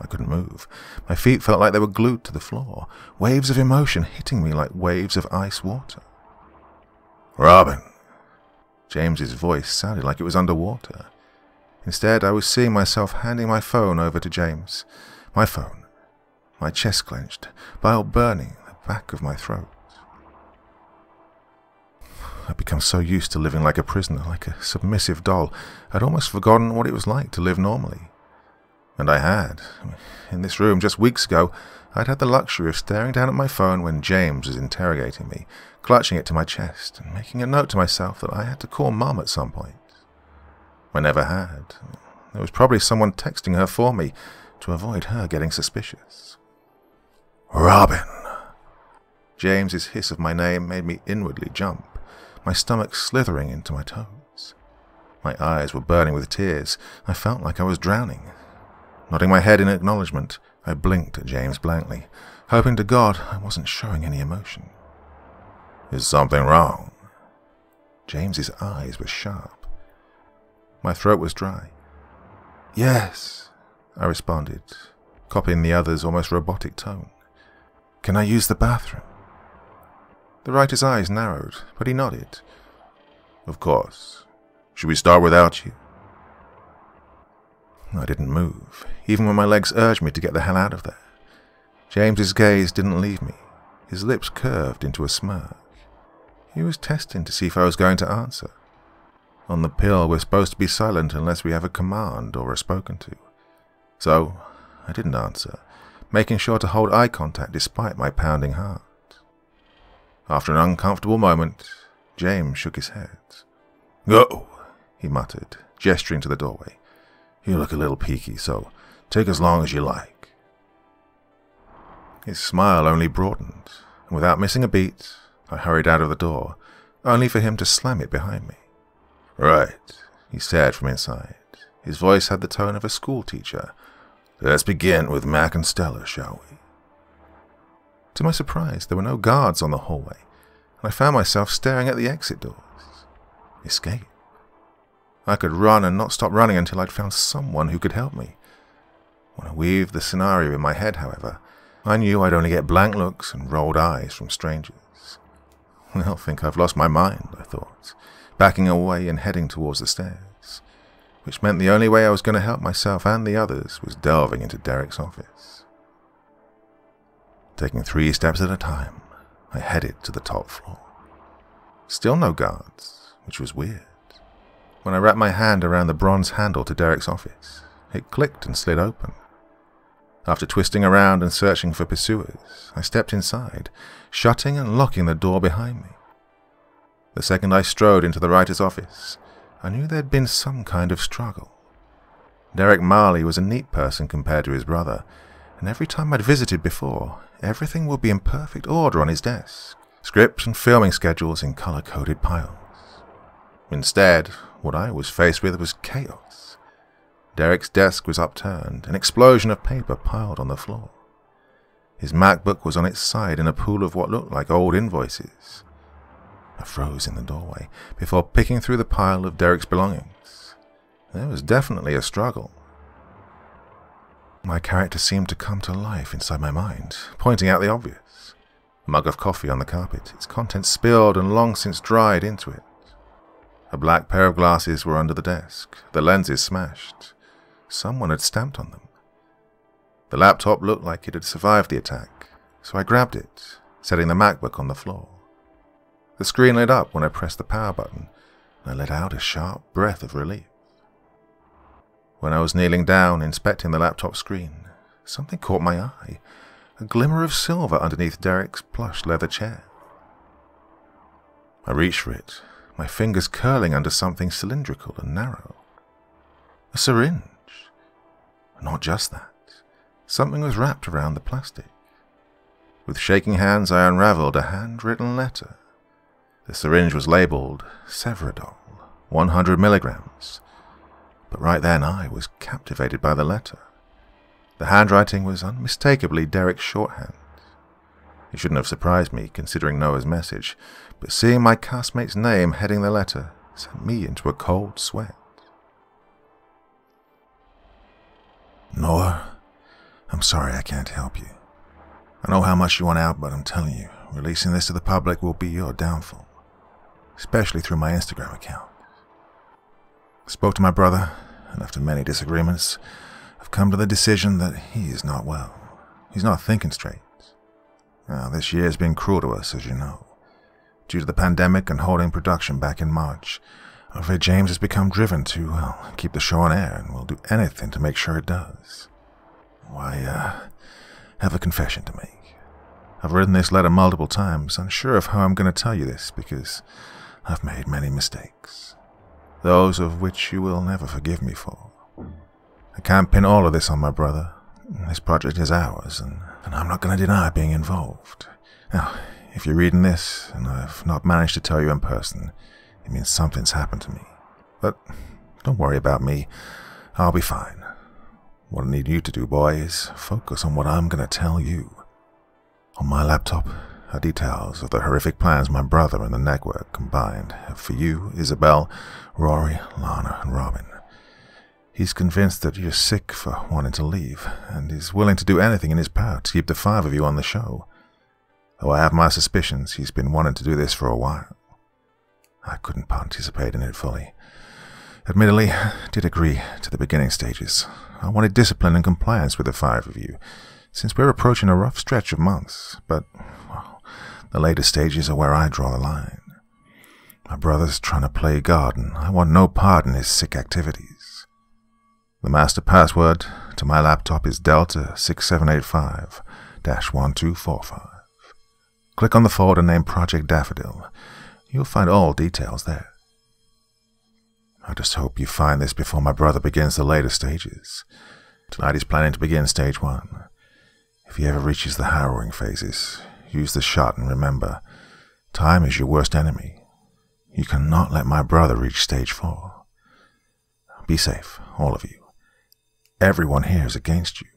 I couldn't move. My feet felt like they were glued to the floor, waves of emotion hitting me like waves of ice water. Robin! James's voice sounded like it was underwater. Instead, I was seeing myself handing my phone over to James. My phone. My chest clenched, bile burning, the back of my throat. I'd become so used to living like a prisoner, like a submissive doll, I'd almost forgotten what it was like to live normally. And I had. In this room just weeks ago, I'd had the luxury of staring down at my phone when James was interrogating me, clutching it to my chest, and making a note to myself that I had to call Mum at some point. I never had. There was probably someone texting her for me to avoid her getting suspicious. Robin! James's hiss of my name made me inwardly jump, my stomach slithering into my toes. My eyes were burning with tears. I felt like I was drowning. Nodding my head in acknowledgement, I blinked at James blankly, hoping to God I wasn't showing any emotion. Is something wrong? James's eyes were sharp. My throat was dry. Yes, I responded, copying the other's almost robotic tone. Can I use the bathroom? The writer's eyes narrowed, but he nodded. Of course. Should we start without you? I didn't move, even when my legs urged me to get the hell out of there. James's gaze didn't leave me. His lips curved into a smirk. He was testing to see if I was going to answer. On the pill, we're supposed to be silent unless we have a command or are spoken to. So, I didn't answer, making sure to hold eye contact despite my pounding heart. After an uncomfortable moment, James shook his head. Go, he muttered, gesturing to the doorway. You look a little peaky, so take as long as you like. His smile only broadened, and without missing a beat, I hurried out of the door, only for him to slam it behind me. Right, he said from inside. His voice had the tone of a schoolteacher. Let's begin with Mac and Stella, shall we? To my surprise, there were no guards on the hallway, and I found myself staring at the exit doors. Escape. I could run and not stop running until I'd found someone who could help me. When I weaved the scenario in my head, however, I knew I'd only get blank looks and rolled eyes from strangers. They'll think I've lost my mind, I thought, backing away and heading towards the stairs, which meant the only way I was going to help myself and the others was delving into Derek's office. Taking 3 steps at a time, I headed to the top floor. Still no guards, which was weird. When I wrapped my hand around the bronze handle to Derek's office, it clicked and slid open. After twisting around and searching for pursuers, I stepped inside, shutting and locking the door behind me. The second I strode into the writer's office, I knew there'd been some kind of struggle. Derek Marley was a neat person compared to his brother, and every time I'd visited before, everything would be in perfect order on his desk, scripts and filming schedules in color-coded piles. Instead, what I was faced with was chaos. Derek's desk was upturned, an explosion of paper piled on the floor. His MacBook was on its side in a pool of what looked like old invoices. I froze in the doorway before picking through the pile of Derek's belongings. There was definitely a struggle. My character seemed to come to life inside my mind, pointing out the obvious. A mug of coffee on the carpet, its contents spilled and long since dried into it. A black pair of glasses were under the desk, the lenses smashed. Someone had stamped on them. The laptop looked like it had survived the attack, so I grabbed it, setting the MacBook on the floor. The screen lit up when I pressed the power button, and I let out a sharp breath of relief. When I was kneeling down, inspecting the laptop screen, something caught my eye, a glimmer of silver underneath Derek's plush leather chair. I reached for it, my fingers curling under something cylindrical and narrow. A syringe. Not just that. Something was wrapped around the plastic. With shaking hands, I unraveled a handwritten letter. The syringe was labelled Severadol, 100 milligrams. But right then I was captivated by the letter. The handwriting was unmistakably Derek's shorthand. It shouldn't have surprised me, considering Noah's message, but seeing my castmate's name heading the letter sent me into a cold sweat. Noah, I'm sorry I can't help you. I know how much you want out, but I'm telling you, releasing this to the public will be your downfall, especially through my Instagram account. I spoke to my brother, and after many disagreements, I've come to the decision that he is not well. He's not thinking straight. This year has been cruel to us, as you know. Due to the pandemic and holding production back in March, I'm afraid James has become driven to, well, keep the show on air, and will do anything to make sure it does. Why, have a confession to make. I've written this letter multiple times, unsure of how I'm going to tell you this, because I've made many mistakes. Those of which you will never forgive me for. I can't pin all of this on my brother. This project is ours, and I'm not going to deny being involved. Now, if you're reading this, and I've not managed to tell you in person, it means something's happened to me. But don't worry about me. I'll be fine. What I need you to do, boy, is focus on what I'm going to tell you. On my laptop are details of the horrific plans my brother and the network combined have for you, Isabel, Rory, Lana, and Robin. He's convinced that you're sick for wanting to leave, and is willing to do anything in his power to keep the five of you on the show. Though I have my suspicions, he's been wanting to do this for a while. I couldn't participate in it fully. Admittedly, I did agree to the beginning stages. I wanted discipline and compliance with the five of you, since we're approaching a rough stretch of months, but well, the later stages are where I draw the line. My brother's trying to play God, and I want no part in his sick activities. The master password to my laptop is Delta6785-1245. Click on the folder named Project Daffodil. You'll find all details there. I just hope you find this before my brother begins the later stages. Tonight he's planning to begin stage 1. If he ever reaches the harrowing phases, use the shot and remember, time is your worst enemy. You cannot let my brother reach stage 4. Be safe, all of you. Everyone here is against you.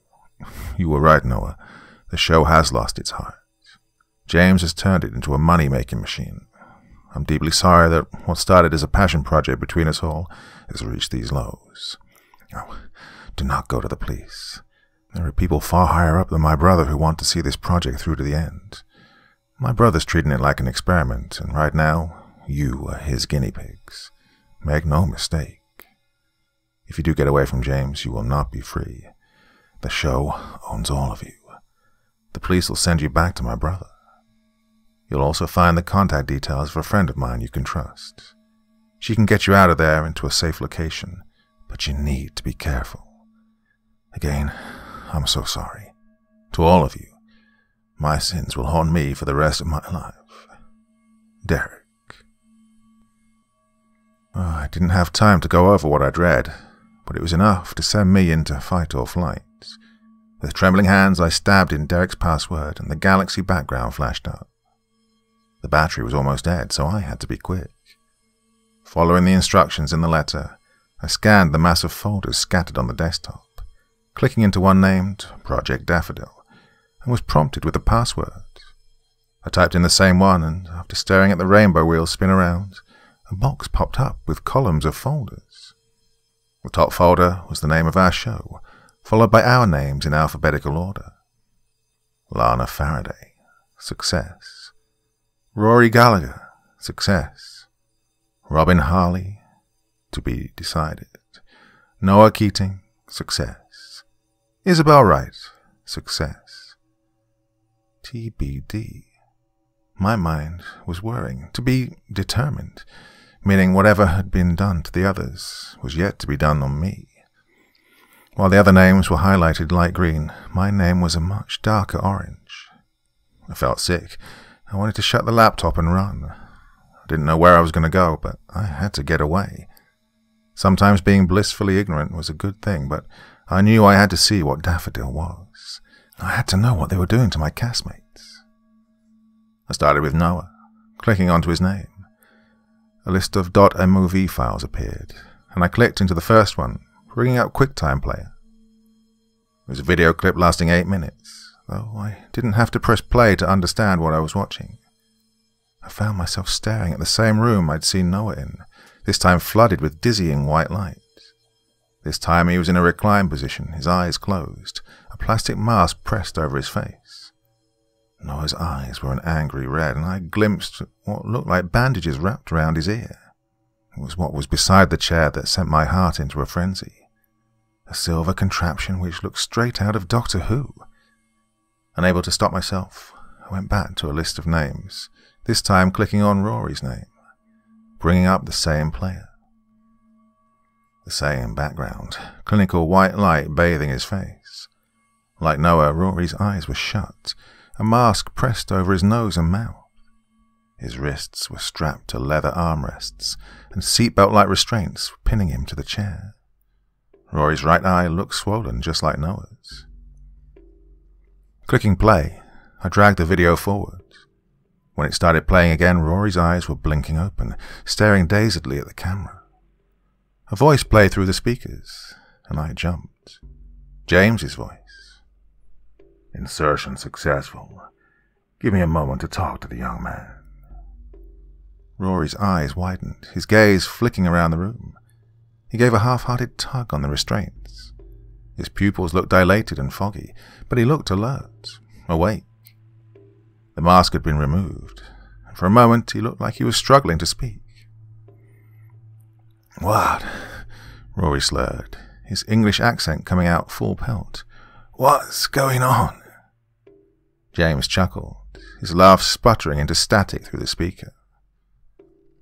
You were right, Noah. The show has lost its heart. James has turned it into a money-making machine. I'm deeply sorry that what started as a passion project between us all has reached these lows. Oh, do not go to the police. There are people far higher up than my brother who want to see this project through to the end. My brother's treating it like an experiment, and right now, you are his guinea pigs. Make no mistake. If you do get away from James, you will not be free. The show owns all of you. The police will send you back to my brother. You'll also find the contact details for a friend of mine you can trust. She can get you out of there into a safe location, but you need to be careful. Again, I'm so sorry. To all of you, my sins will haunt me for the rest of my life. Derek. Oh, I didn't have time to go over what I'd read, but it was enough to send me into fight or flight. With trembling hands, I stabbed in Derek's password, and the galaxy background flashed up. The battery was almost dead, so I had to be quick. Following the instructions in the letter, I scanned the massive folders scattered on the desktop, clicking into one named Project Daffodil, and was prompted with the password. I typed in the same one, and after staring at the rainbow wheel spin around, a box popped up with columns of folders. The top folder was the name of our show, followed by our names in alphabetical order. Lana Faraday, success. Rory Gallagher, success. Robin Harley, to be decided. Noah Keating, success. Isabel Wright, success. TBD. My mind was worrying, to be determined, meaning whatever had been done to the others was yet to be done on me. While the other names were highlighted light green, my name was a much darker orange. I felt sick. I wanted to shut the laptop and run. I didn't know where I was going to go, but I had to get away. Sometimes being blissfully ignorant was a good thing, but I knew I had to see what Daffodil was. I had to know what they were doing to my castmates. I started with Noah, clicking onto his name. A list of .mov files appeared, and I clicked into the first one, bringing up QuickTime Player. It was a video clip lasting 8 minutes. Though I didn't have to press play to understand what I was watching. I found myself staring at the same room I'd seen Noah in, this time flooded with dizzying white light. This time he was in a reclined position, his eyes closed, a plastic mask pressed over his face. Noah's eyes were an angry red, and I glimpsed what looked like bandages wrapped around his ear. It was what was beside the chair that sent my heart into a frenzy. A silver contraption which looked straight out of Doctor Who. Unable to stop myself, I went back to a list of names, this time clicking on Rory's name, bringing up the same player. The same background, clinical white light bathing his face. Like Noah, Rory's eyes were shut, a mask pressed over his nose and mouth. His wrists were strapped to leather armrests, and seatbelt-like restraints were pinning him to the chair. Rory's right eye looked swollen, just like Noah's. Clicking play, I dragged the video forward. When it started playing again, Rory's eyes were blinking open, staring dazedly at the camera. A voice played through the speakers, and I jumped. James's voice. "Insertion successful. Give me a moment to talk to the young man." Rory's eyes widened, his gaze flicking around the room. He gave a half-hearted tug on the restraints. His pupils looked dilated and foggy, but he looked alert, awake. The mask had been removed, and for a moment he looked like he was struggling to speak. "What?" Rory slurred, his English accent coming out full pelt. "What's going on?" James chuckled, his laugh sputtering into static through the speaker.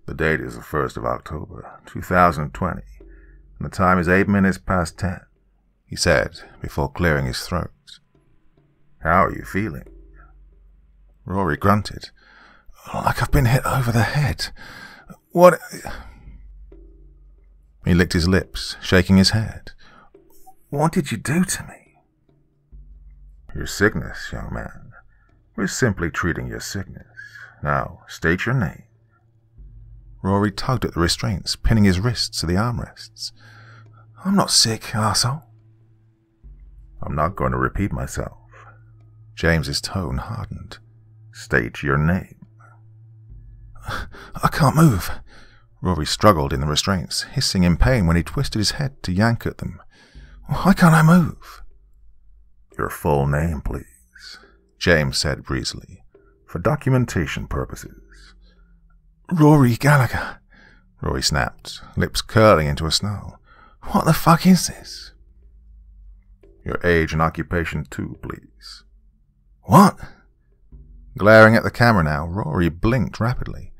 "The date is the 1st of October, 2020, and the time is 8 minutes past 10, he said, before clearing his throat. "How are you feeling?" Rory grunted. "Like I've been hit over the head. What?" He licked his lips, shaking his head. "What did you do to me?" "Your sickness, young man. We're simply treating your sickness. Now, state your name." Rory tugged at the restraints, pinning his wrists to the armrests. "I'm not sick, arsehole." "I'm not going to repeat myself." James's tone hardened. "State your name." "I can't move." Rory struggled in the restraints, hissing in pain when he twisted his head to yank at them. "Why can't I move?" "Your full name, please," James said breezily, "for documentation purposes." "Rory Gallagher," Rory snapped, lips curling into a snarl. "What the fuck is this?" "Your age and occupation too, please." "What?" Glaring at the camera now, Rory blinked rapidly.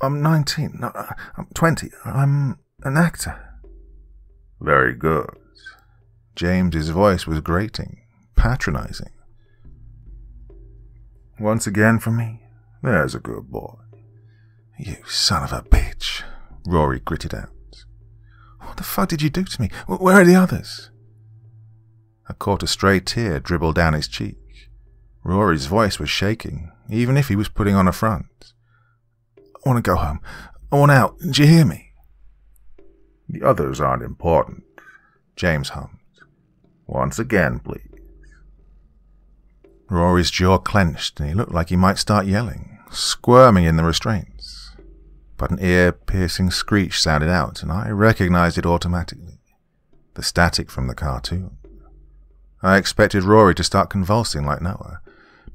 "I'm 19. No, I'm 20. I'm an actor." "Very good." James's voice was grating, patronizing. "Once again for me? There's a good boy." "You son of a bitch," Rory gritted out. "What the fuck did you do to me? Where are the others?" I caught a stray tear dribble down his cheek. Rory's voice was shaking, even if he was putting on a front. "I want to go home. I want out. Did you hear me?" "The others aren't important," James hummed. "Once again, please." Rory's jaw clenched and he looked like he might start yelling, squirming in the restraints. But an ear-piercing screech sounded out and I recognized it automatically. The static from the cartoon. I expected Rory to start convulsing like Noah,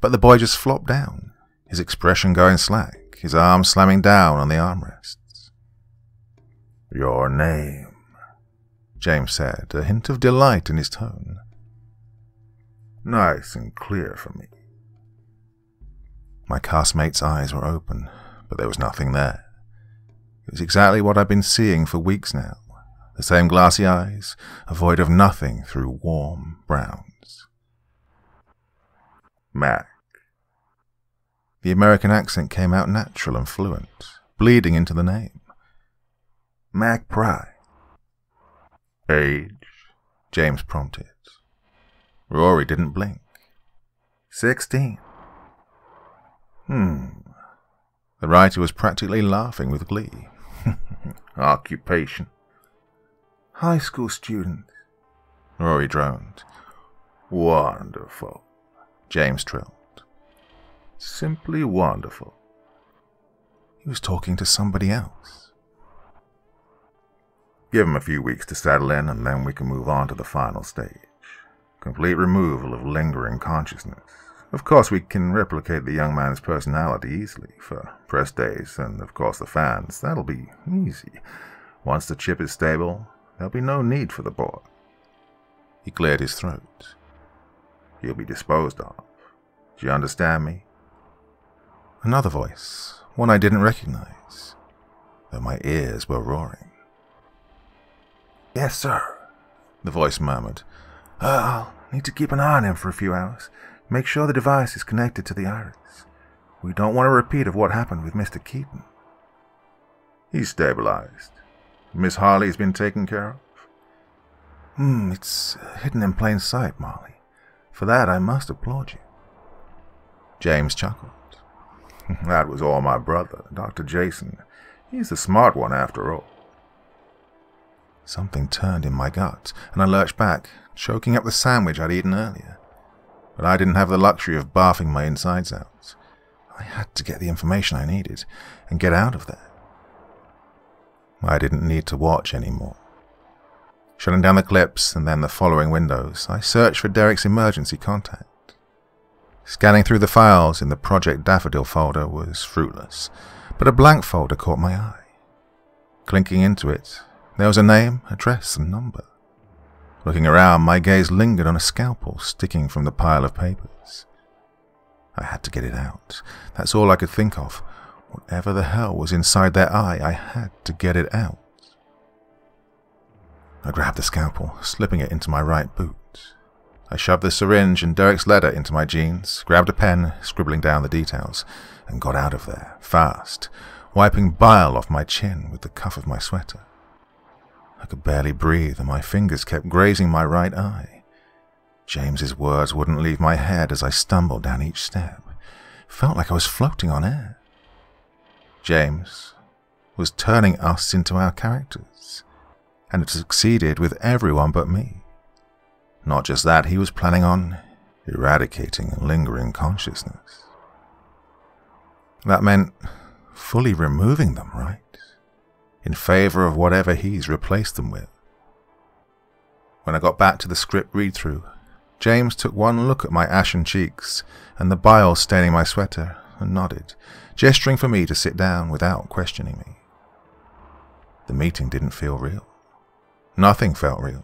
but the boy just flopped down, his expression going slack, his arms slamming down on the armrests. "Your name," James said, a hint of delight in his tone. "Nice and clear for me." My castmate's eyes were open, but there was nothing there. It was exactly what I'd been seeing for weeks now. The same glassy eyes, a void of nothing through warm browns. "Mac." The American accent came out natural and fluent, bleeding into the name. "Mac Pry." "Age?" James prompted. Rory didn't blink. 16. The writer was practically laughing with glee. "Occupation?" "High school student," Rory droned. "Wonderful," James trilled. "Simply wonderful." He was talking to somebody else. "Give him a few weeks to settle in and then we can move on to the final stage. Complete removal of lingering consciousness. Of course we can replicate the young man's personality easily for press days and of course the fans. That'll be easy. Once the chip is stable, there'll be no need for the boy." He cleared his throat. "He'll be disposed of. Do you understand me? Another voice, one I didn't recognize, though my ears were roaring. Yes, sir, the voice murmured. I'll need to keep an eye on him for a few hours. Make sure the device is connected to the iris. We don't want a repeat of what happened with Mr. Keaton. He's stabilized. Miss Harley's been taken care of? It's hidden in plain sight, Marley. For that, I must applaud you. James chuckled. That was all my brother, Dr. Jason. He's the smart one after all. Something turned in my gut, and I lurched back, choking up the sandwich I'd eaten earlier. But I didn't have the luxury of barfing my insides out. I had to get the information I needed and get out of there. I didn't need to watch anymore. Shutting down the clips and then the following windows, I searched for Derek's emergency contact. Scanning through the files in the Project Daffodil folder was fruitless, but a blank folder caught my eye. Clinking into it, there was a name, address, and number. Looking around, my gaze lingered on a scalpel sticking from the pile of papers. I had to get it out. That's all I could think of. Whatever the hell was inside that eye, I had to get it out. I grabbed the scalpel, slipping it into my right boot. I shoved the syringe and Derek's letter into my jeans, grabbed a pen, scribbling down the details, and got out of there, fast, wiping bile off my chin with the cuff of my sweater. I could barely breathe, and my fingers kept grazing my right eye. James's words wouldn't leave my head as I stumbled down each step. It felt like I was floating on air. James was turning us into our characters, and it succeeded with everyone but me. Not just that, he was planning on eradicating lingering consciousness. That meant fully removing them, right? In favor of whatever he's replaced them with. When I got back to the script read-through, James took one look at my ashen cheeks and the bile staining my sweater and nodded, gesturing for me to sit down without questioning me. The meeting didn't feel real. Nothing felt real.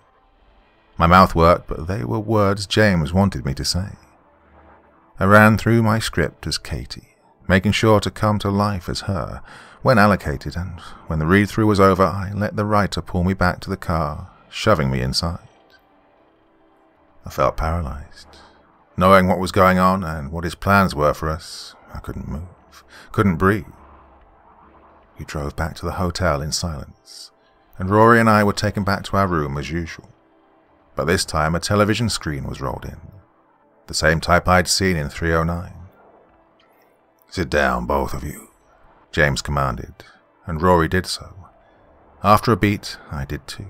My mouth worked, but they were words James wanted me to say. I ran through my script as Katie, making sure to come to life as her, when allocated, and when the read-through was over, I let the writer pull me back to the car, shoving me inside. I felt paralyzed. Knowing what was going on and what his plans were for us, I couldn't move, couldn't breathe. We drove back to the hotel in silence, and Rory and I were taken back to our room as usual. But this time a television screen was rolled in, the same type I'd seen in 309. "Sit down, both of you," James commanded, and Rory did so. After a beat, I did too.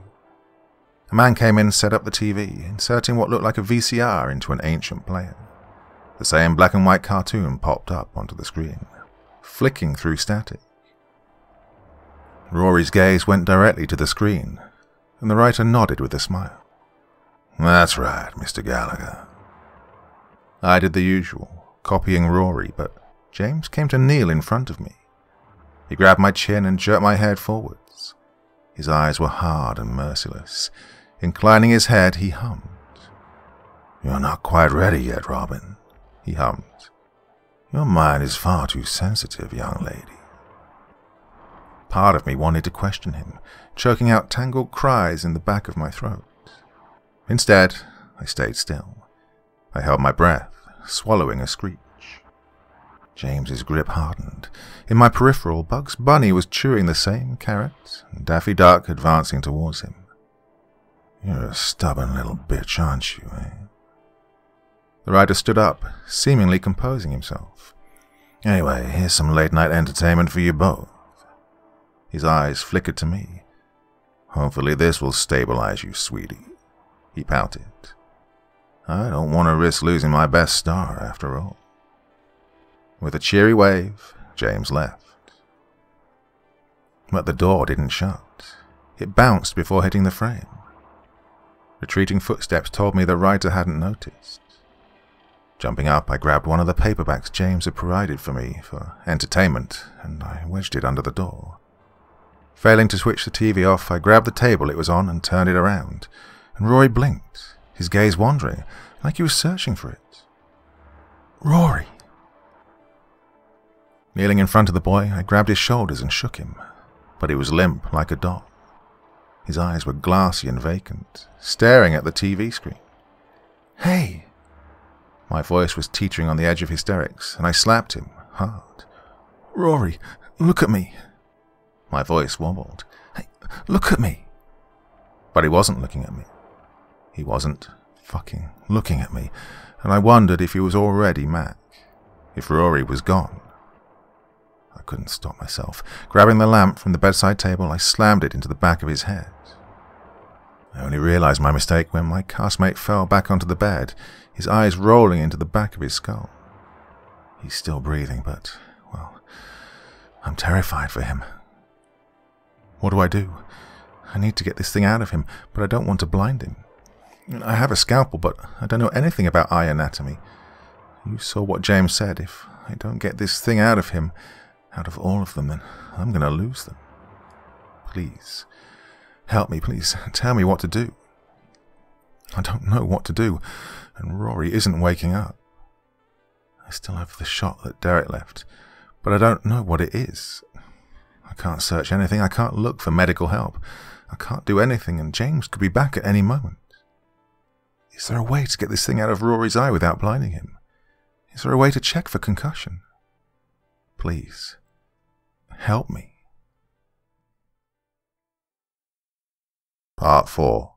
A man came in and set up the TV, inserting what looked like a VCR into an ancient player. The same black and white cartoon popped up onto the screen, flicking through static. Rory's gaze went directly to the screen, and the writer nodded with a smile. "That's right, Mr. Gallagher." I did the usual, copying Rory, but James came to kneel in front of me. He grabbed my chin and jerked my head forwards. His eyes were hard and merciless. Inclining his head, he hummed. "You're not quite ready yet, Robin," he hummed. "Your mind is far too sensitive, young lady." Part of me wanted to question him, choking out tangled cries in the back of my throat. Instead, I stayed still. I held my breath, swallowing a screech. James's grip hardened. In my peripheral, Bugs Bunny was chewing the same carrot, and Daffy Duck advancing towards him. "You're a stubborn little bitch, aren't you, eh?" The writer stood up, seemingly composing himself. "Anyway, here's some late-night entertainment for you both." His eyes flickered to me. "Hopefully this will stabilize you, sweetie," he pouted. "I don't want to risk losing my best star, after all." With a cheery wave, James left. But the door didn't shut. It bounced before hitting the frame. Retreating footsteps told me the writer hadn't noticed. Jumping up, I grabbed one of the paperbacks James had provided for me for entertainment, and I wedged it under the door. Failing to switch the TV off, I grabbed the table it was on and turned it around, and Rory blinked, his gaze wandering, like he was searching for it. Rory! Kneeling in front of the boy, I grabbed his shoulders and shook him, but he was limp like a doll. His eyes were glassy and vacant, staring at the TV screen. Hey! My voice was teetering on the edge of hysterics, and I slapped him hard. Rory, look at me! My voice wobbled. Hey, look at me! But he wasn't looking at me. He wasn't fucking looking at me, and I wondered if he was already Mac, if Rory was gone. I couldn't stop myself. Grabbing the lamp from the bedside table, I slammed it into the back of his head. I only realized my mistake when my castmate fell back onto the bed, his eyes rolling into the back of his skull. He's still breathing, but, well, I'm terrified for him. What do? I need to get this thing out of him, but I don't want to blind him. I have a scalpel, but I don't know anything about eye anatomy. You saw what James said. If I don't get this thing out of him, out of all of them, then I'm going to lose them. Please. Help me, please. Tell me what to do. I don't know what to do, and Rory isn't waking up. I still have the shot that Derek left, but I don't know what it is. I can't search anything. I can't look for medical help. I can't do anything, and James could be back at any moment. Is there a way to get this thing out of Rory's eye without blinding him? Is there a way to check for concussion? Please, help me. Part 4.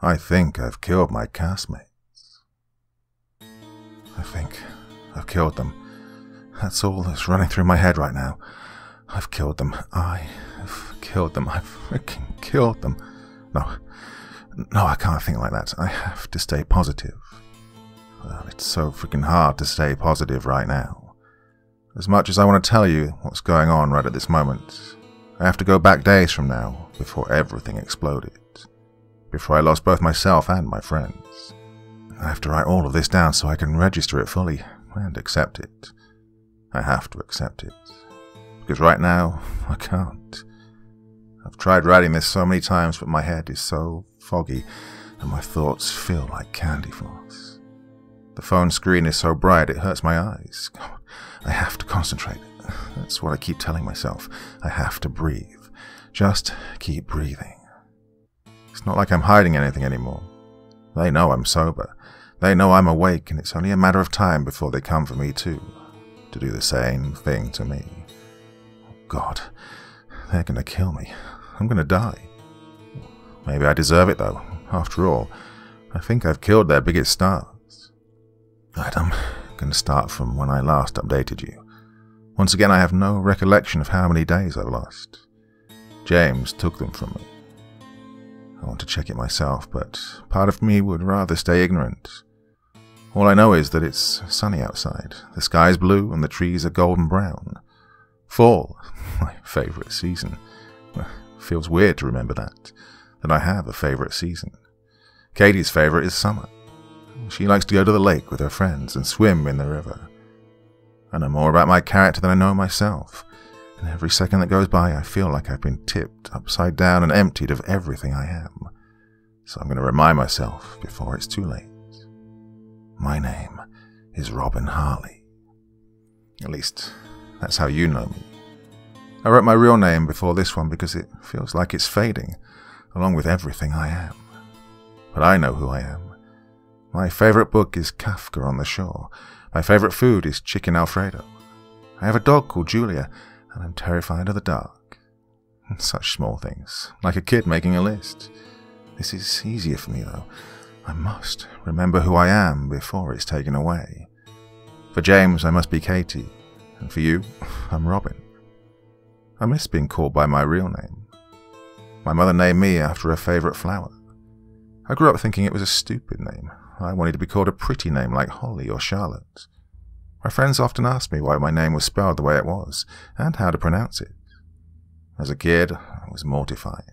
I think I've killed my castmates. I think I've killed them. That's all that's running through my head right now. I've killed them. I have killed them. I've freaking killed them. No, I can't think like that. I have to stay positive. Well, it's so freaking hard to stay positive right now. As much as I want to tell you what's going on right at this moment, I have to go back days from now, before everything exploded. Before I lost both myself and my friends. I have to write all of this down so I can register it fully, and accept it. I have to accept it. Because right now, I can't. I've tried writing this so many times, but my head is so foggy, and my thoughts feel like candy floss. The phone screen is so bright it hurts my eyes. I have to concentrate. That's what I keep telling myself. I have to breathe. Just keep breathing. It's not like I'm hiding anything anymore. They know I'm sober. They know I'm awake, and it's only a matter of time before they come for me too, to do the same thing to me. Oh God, they're gonna kill me. I'm gonna die. Maybe I deserve it, though. After all, I think I've killed their biggest stars. Right, I'm going to start from when I last updated you. Once again, I have no recollection of how many days I've lost. James took them from me. I want to check it myself, but part of me would rather stay ignorant. All I know is that it's sunny outside. The sky's blue and the trees are golden brown. Fall, my favourite season. Feels weird to remember that. And I have a favourite season. Katie's favourite is summer. She likes to go to the lake with her friends and swim in the river. I know more about my character than I know myself, and every second that goes by I feel like I've been tipped upside down and emptied of everything I am. So I'm going to remind myself before it's too late. My name is Robin Harley. At least, that's how you know me. I wrote my real name before this one because it feels like it's fading, along with everything I am. But I know who I am. My favourite book is Kafka on the Shore. My favourite food is chicken Alfredo. I have a dog called Julia, and I'm terrified of the dark. And such small things, like a kid making a list. This is easier for me, though. I must remember who I am before it's taken away. For James, I must be Katie, and for you, I'm Robin. I miss being called by my real name. My mother named me after her favourite flower. I grew up thinking it was a stupid name. I wanted to be called a pretty name like Holly or Charlotte. My friends often asked me why my name was spelled the way it was, and how to pronounce it. As a kid, I was mortified.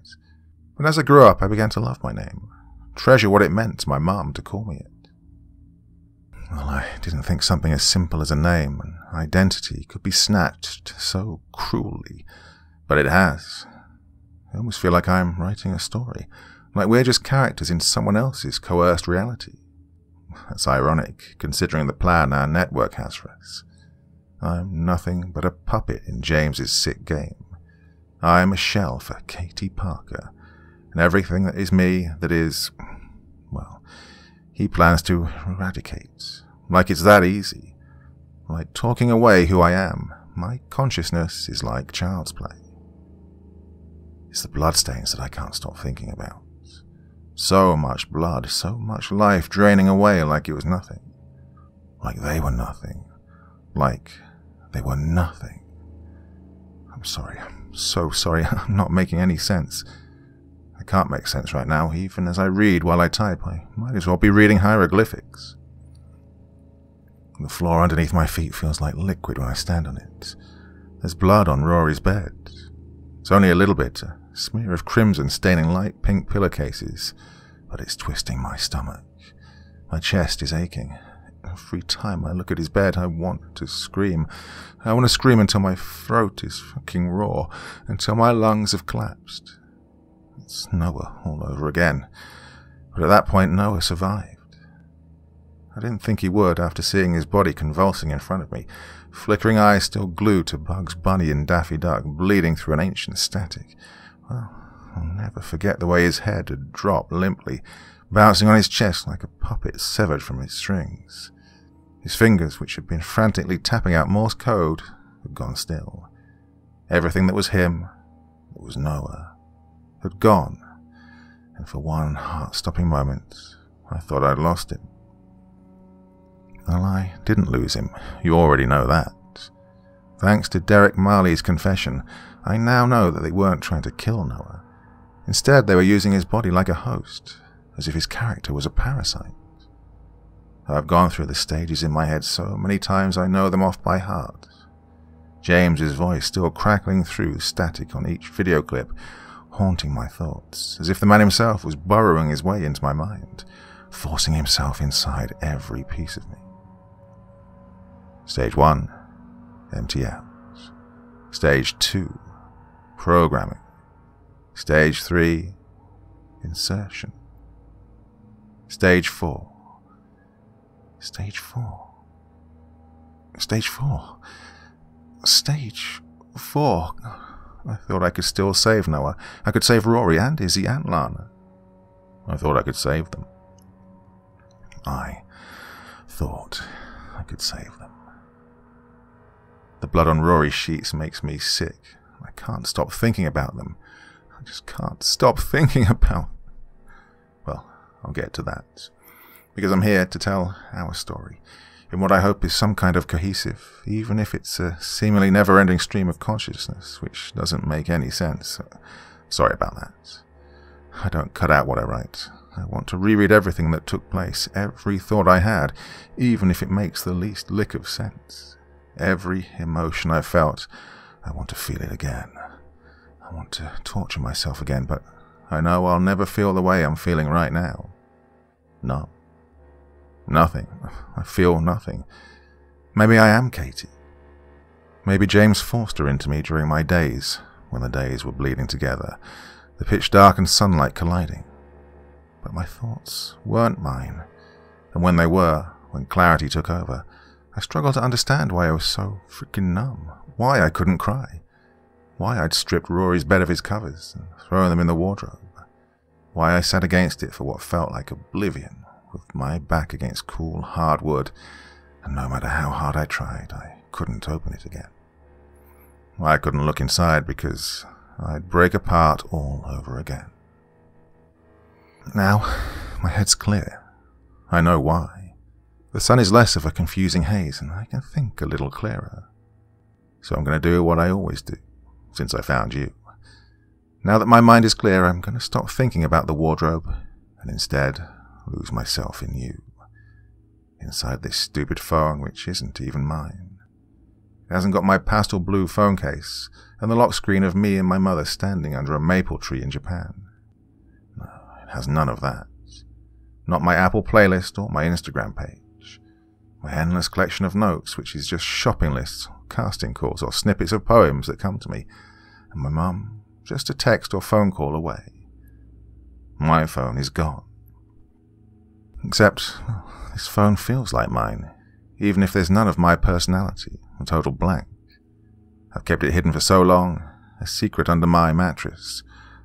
But as I grew up, I began to love my name, treasure what it meant to my mum to call me it. Well, I didn't think something as simple as a name and identity could be snatched so cruelly, but it has. I almost feel like I'm writing a story, like we're just characters in someone else's coerced reality. That's ironic, considering the plan our network has for us. I'm nothing but a puppet in James's sick game. I am a shell for Katie Parker, and everything that is me that is, well, he plans to eradicate. Like it's that easy. Like talking away who I am, my consciousness is like child's play. It's the bloodstains that I can't stop thinking about. So much blood, so much life draining away like it was nothing. Like they were nothing. Like they were nothing. I'm sorry, I'm so sorry, I'm not making any sense. I can't make sense right now, even as I read while I type. I might as well be reading hieroglyphics. The floor underneath my feet feels like liquid when I stand on it. There's blood on Rory's bed. It's only a little bit, a smear of crimson staining light pink pillowcases, but it's twisting my stomach. My chest is aching. Every time I look at his bed, I want to scream. I want to scream until my throat is fucking raw, until my lungs have collapsed. It's Noah all over again. But at that point, Noah survived. I didn't think he would after seeing his body convulsing in front of me, flickering eyes still glued to Bugs Bunny and Daffy Duck, bleeding through an ancient static. Well, I'll never forget the way his head had dropped limply, bouncing on his chest like a puppet severed from its strings. His fingers, which had been frantically tapping out Morse code, had gone still. Everything that was him, that was Noah, had gone, and for one heart-stopping moment, I thought I'd lost him. Well, I didn't lose him. You already know that. Thanks to Derek Marley's confession, I now know that they weren't trying to kill Noah. Instead, they were using his body like a host, as if his character was a parasite. I've gone through the stages in my head so many times I know them off by heart. James's voice still crackling through static on each video clip, haunting my thoughts, as if the man himself was burrowing his way into my mind, forcing himself inside every piece of me. Stage 1, MTLs. Stage 2, programming. Stage 3, insertion. Stage 4. Stage 4. Stage 4. Stage 4. I thought I could still save Noah. I could save Rory and Izzy and Lana. I thought I could save them. I thought I could save them. The blood on Rory's sheets makes me sick. I can't stop thinking about them. I just can't stop thinking about them. Well, I'll get to that. Because I'm here to tell our story, in what I hope is some kind of cohesive, even if it's a seemingly never-ending stream of consciousness, which doesn't make any sense. Sorry about that. I don't cut out what I write. I want to reread everything that took place, every thought I had, even if it makes the least lick of sense. Every emotion I felt, I want to feel it again. I want to torture myself again, but I know I'll never feel the way I'm feeling right now. No. Nothing. I feel nothing. Maybe I am Katie. Maybe James forced her into me during my days, when the days were bleeding together, the pitch dark and sunlight colliding. But my thoughts weren't mine, and when they were, when clarity took over, I struggled to understand why I was so freaking numb, why I couldn't cry, why I'd stripped Rory's bed of his covers and thrown them in the wardrobe, why I sat against it for what felt like oblivion, with my back against cool, hard wood, and no matter how hard I tried, I couldn't open it again. Why I couldn't look inside because I'd break apart all over again. Now, my head's clear. I know why. The sun is less of a confusing haze, and I can think a little clearer. So I'm going to do what I always do, since I found you. Now that my mind is clear, I'm going to stop thinking about the wardrobe, and instead lose myself in you. Inside this stupid phone, which isn't even mine. It hasn't got my pastel blue phone case, and the lock screen of me and my mother standing under a maple tree in Japan. No, it has none of that. Not my Apple playlist or my Instagram page. My endless collection of notes, which is just shopping lists, casting calls, or snippets of poems that come to me, and my mum, just a text or phone call away. My phone is gone. Except, This phone feels like mine, even if there's none of my personality, a total blank. I've kept it hidden for so long, a secret under my mattress,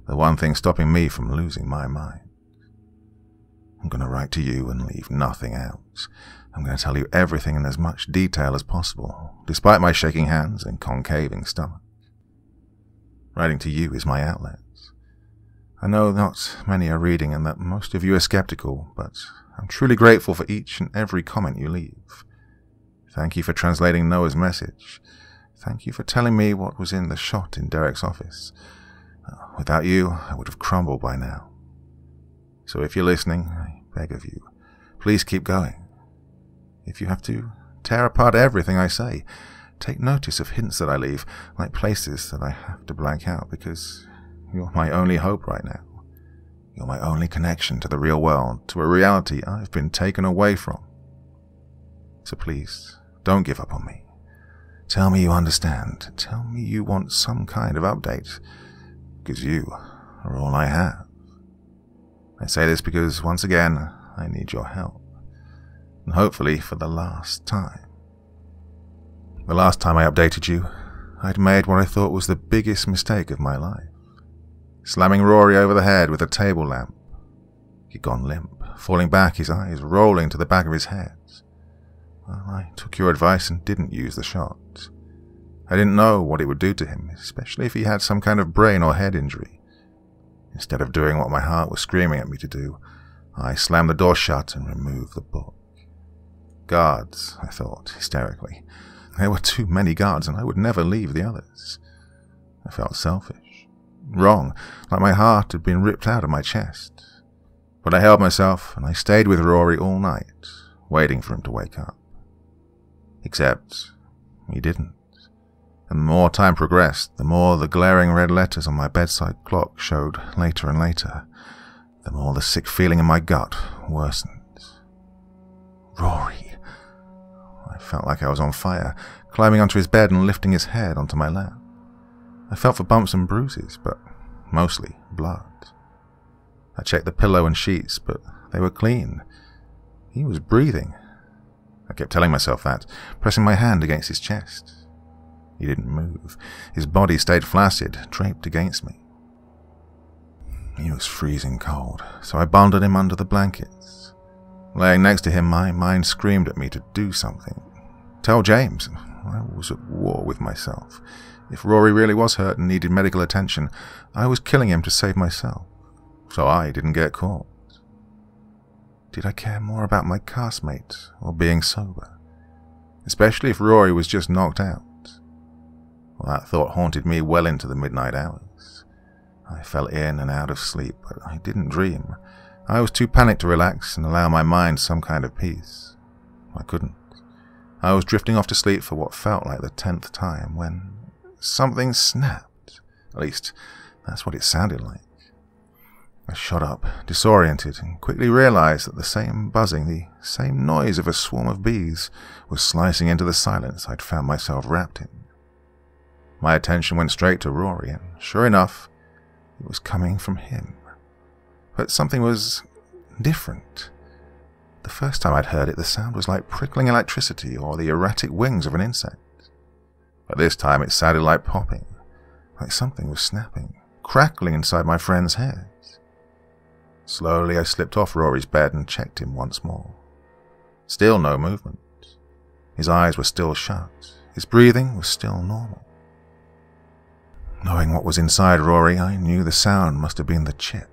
the one thing stopping me from losing my mind. I'm going to write to you and leave nothing else. I'm going to tell you everything in as much detail as possible, despite my shaking hands and concaving stomach. Writing to you is my outlet. I know not many are reading and that most of you are skeptical, but I'm truly grateful for each and every comment you leave. Thank you for translating Noah's message. Thank you for telling me what was in the shot in Derek's office. Without you, I would have crumbled by now. So if you're listening, I beg of you, please keep going. If you have to tear apart everything I say, take notice of hints that I leave, like places that I have to blank out, because you're my only hope right now. You're my only connection to the real world, to a reality I've been taken away from. So please, don't give up on me. Tell me you understand. Tell me you want some kind of update, because you are all I have. I say this because, once again, I need your help. And hopefully for the last time. The last time I updated you, I'd made what I thought was the biggest mistake of my life. Slamming Rory over the head with a table lamp. He'd gone limp, falling back, his eyes rolling to the back of his head. Well, I took your advice and didn't use the shot. I didn't know what it would do to him, especially if he had some kind of brain or head injury. Instead of doing what my heart was screaming at me to do, I slammed the door shut and removed the book. Guards, I thought, hysterically. There were too many guards, and I would never leave the others. I felt selfish, wrong, like my heart had been ripped out of my chest. But I held myself, and I stayed with Rory all night, waiting for him to wake up. Except he didn't. And the more time progressed, the more the glaring red letters on my bedside clock showed later and later, the more the sick feeling in my gut worsened. Rory! I felt like I was on fire, climbing onto his bed and lifting his head onto my lap. I felt for bumps and bruises, but mostly blood. I checked the pillow and sheets, but they were clean. He was breathing. I kept telling myself that, pressing my hand against his chest. He didn't move. His body stayed flaccid, draped against me. He was freezing cold, so I bundled him under the blankets. Laying next to him, my mind screamed at me to do something. Tell James. I was at war with myself. If Rory really was hurt and needed medical attention, I was killing him to save myself, so I didn't get caught. Did I care more about my castmate or being sober? Especially if Rory was just knocked out. Well, that thought haunted me well into the midnight hours. I fell in and out of sleep, but I didn't dream. I was too panicked to relax and allow my mind some kind of peace. I couldn't. I was drifting off to sleep for what felt like the 10th time when something snapped. At least, that's what it sounded like. I shot up, disoriented, and quickly realized that the same buzzing, the same noise of a swarm of bees, was slicing into the silence I'd found myself wrapped in. My attention went straight to Rory, and sure enough, it was coming from him. But something was different. The first time I'd heard it, the sound was like prickling electricity or the erratic wings of an insect. But this time it sounded like popping, like something was snapping, crackling inside my friend's head. Slowly I slipped off Rory's bed and checked him once more. Still no movement. His eyes were still shut. His breathing was still normal. Knowing what was inside Rory, I knew the sound must have been the chip,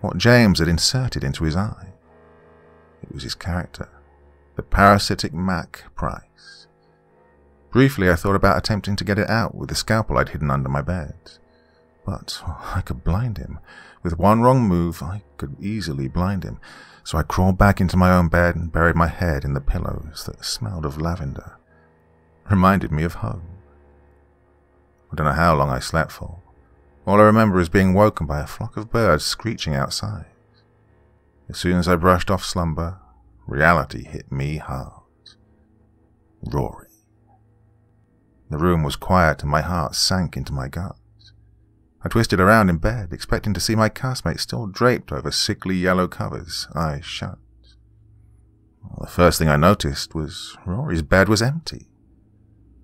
what James had inserted into his eye. It was his character, the parasitic Mac price. Briefly, I thought about attempting to get it out with the scalpel I'd hidden under my bed. But I could blind him. With one wrong move, I could easily blind him. So I crawled back into my own bed and buried my head in the pillows that smelled of lavender. Reminded me of home. I don't know how long I slept for. All I remember is being woken by a flock of birds screeching outside. As soon as I brushed off slumber, reality hit me hard. Rory. The room was quiet and my heart sank into my gut. I twisted around in bed, expecting to see my castmate still draped over sickly yellow covers, eyes shut. Well, the first thing I noticed was Rory's bed was empty.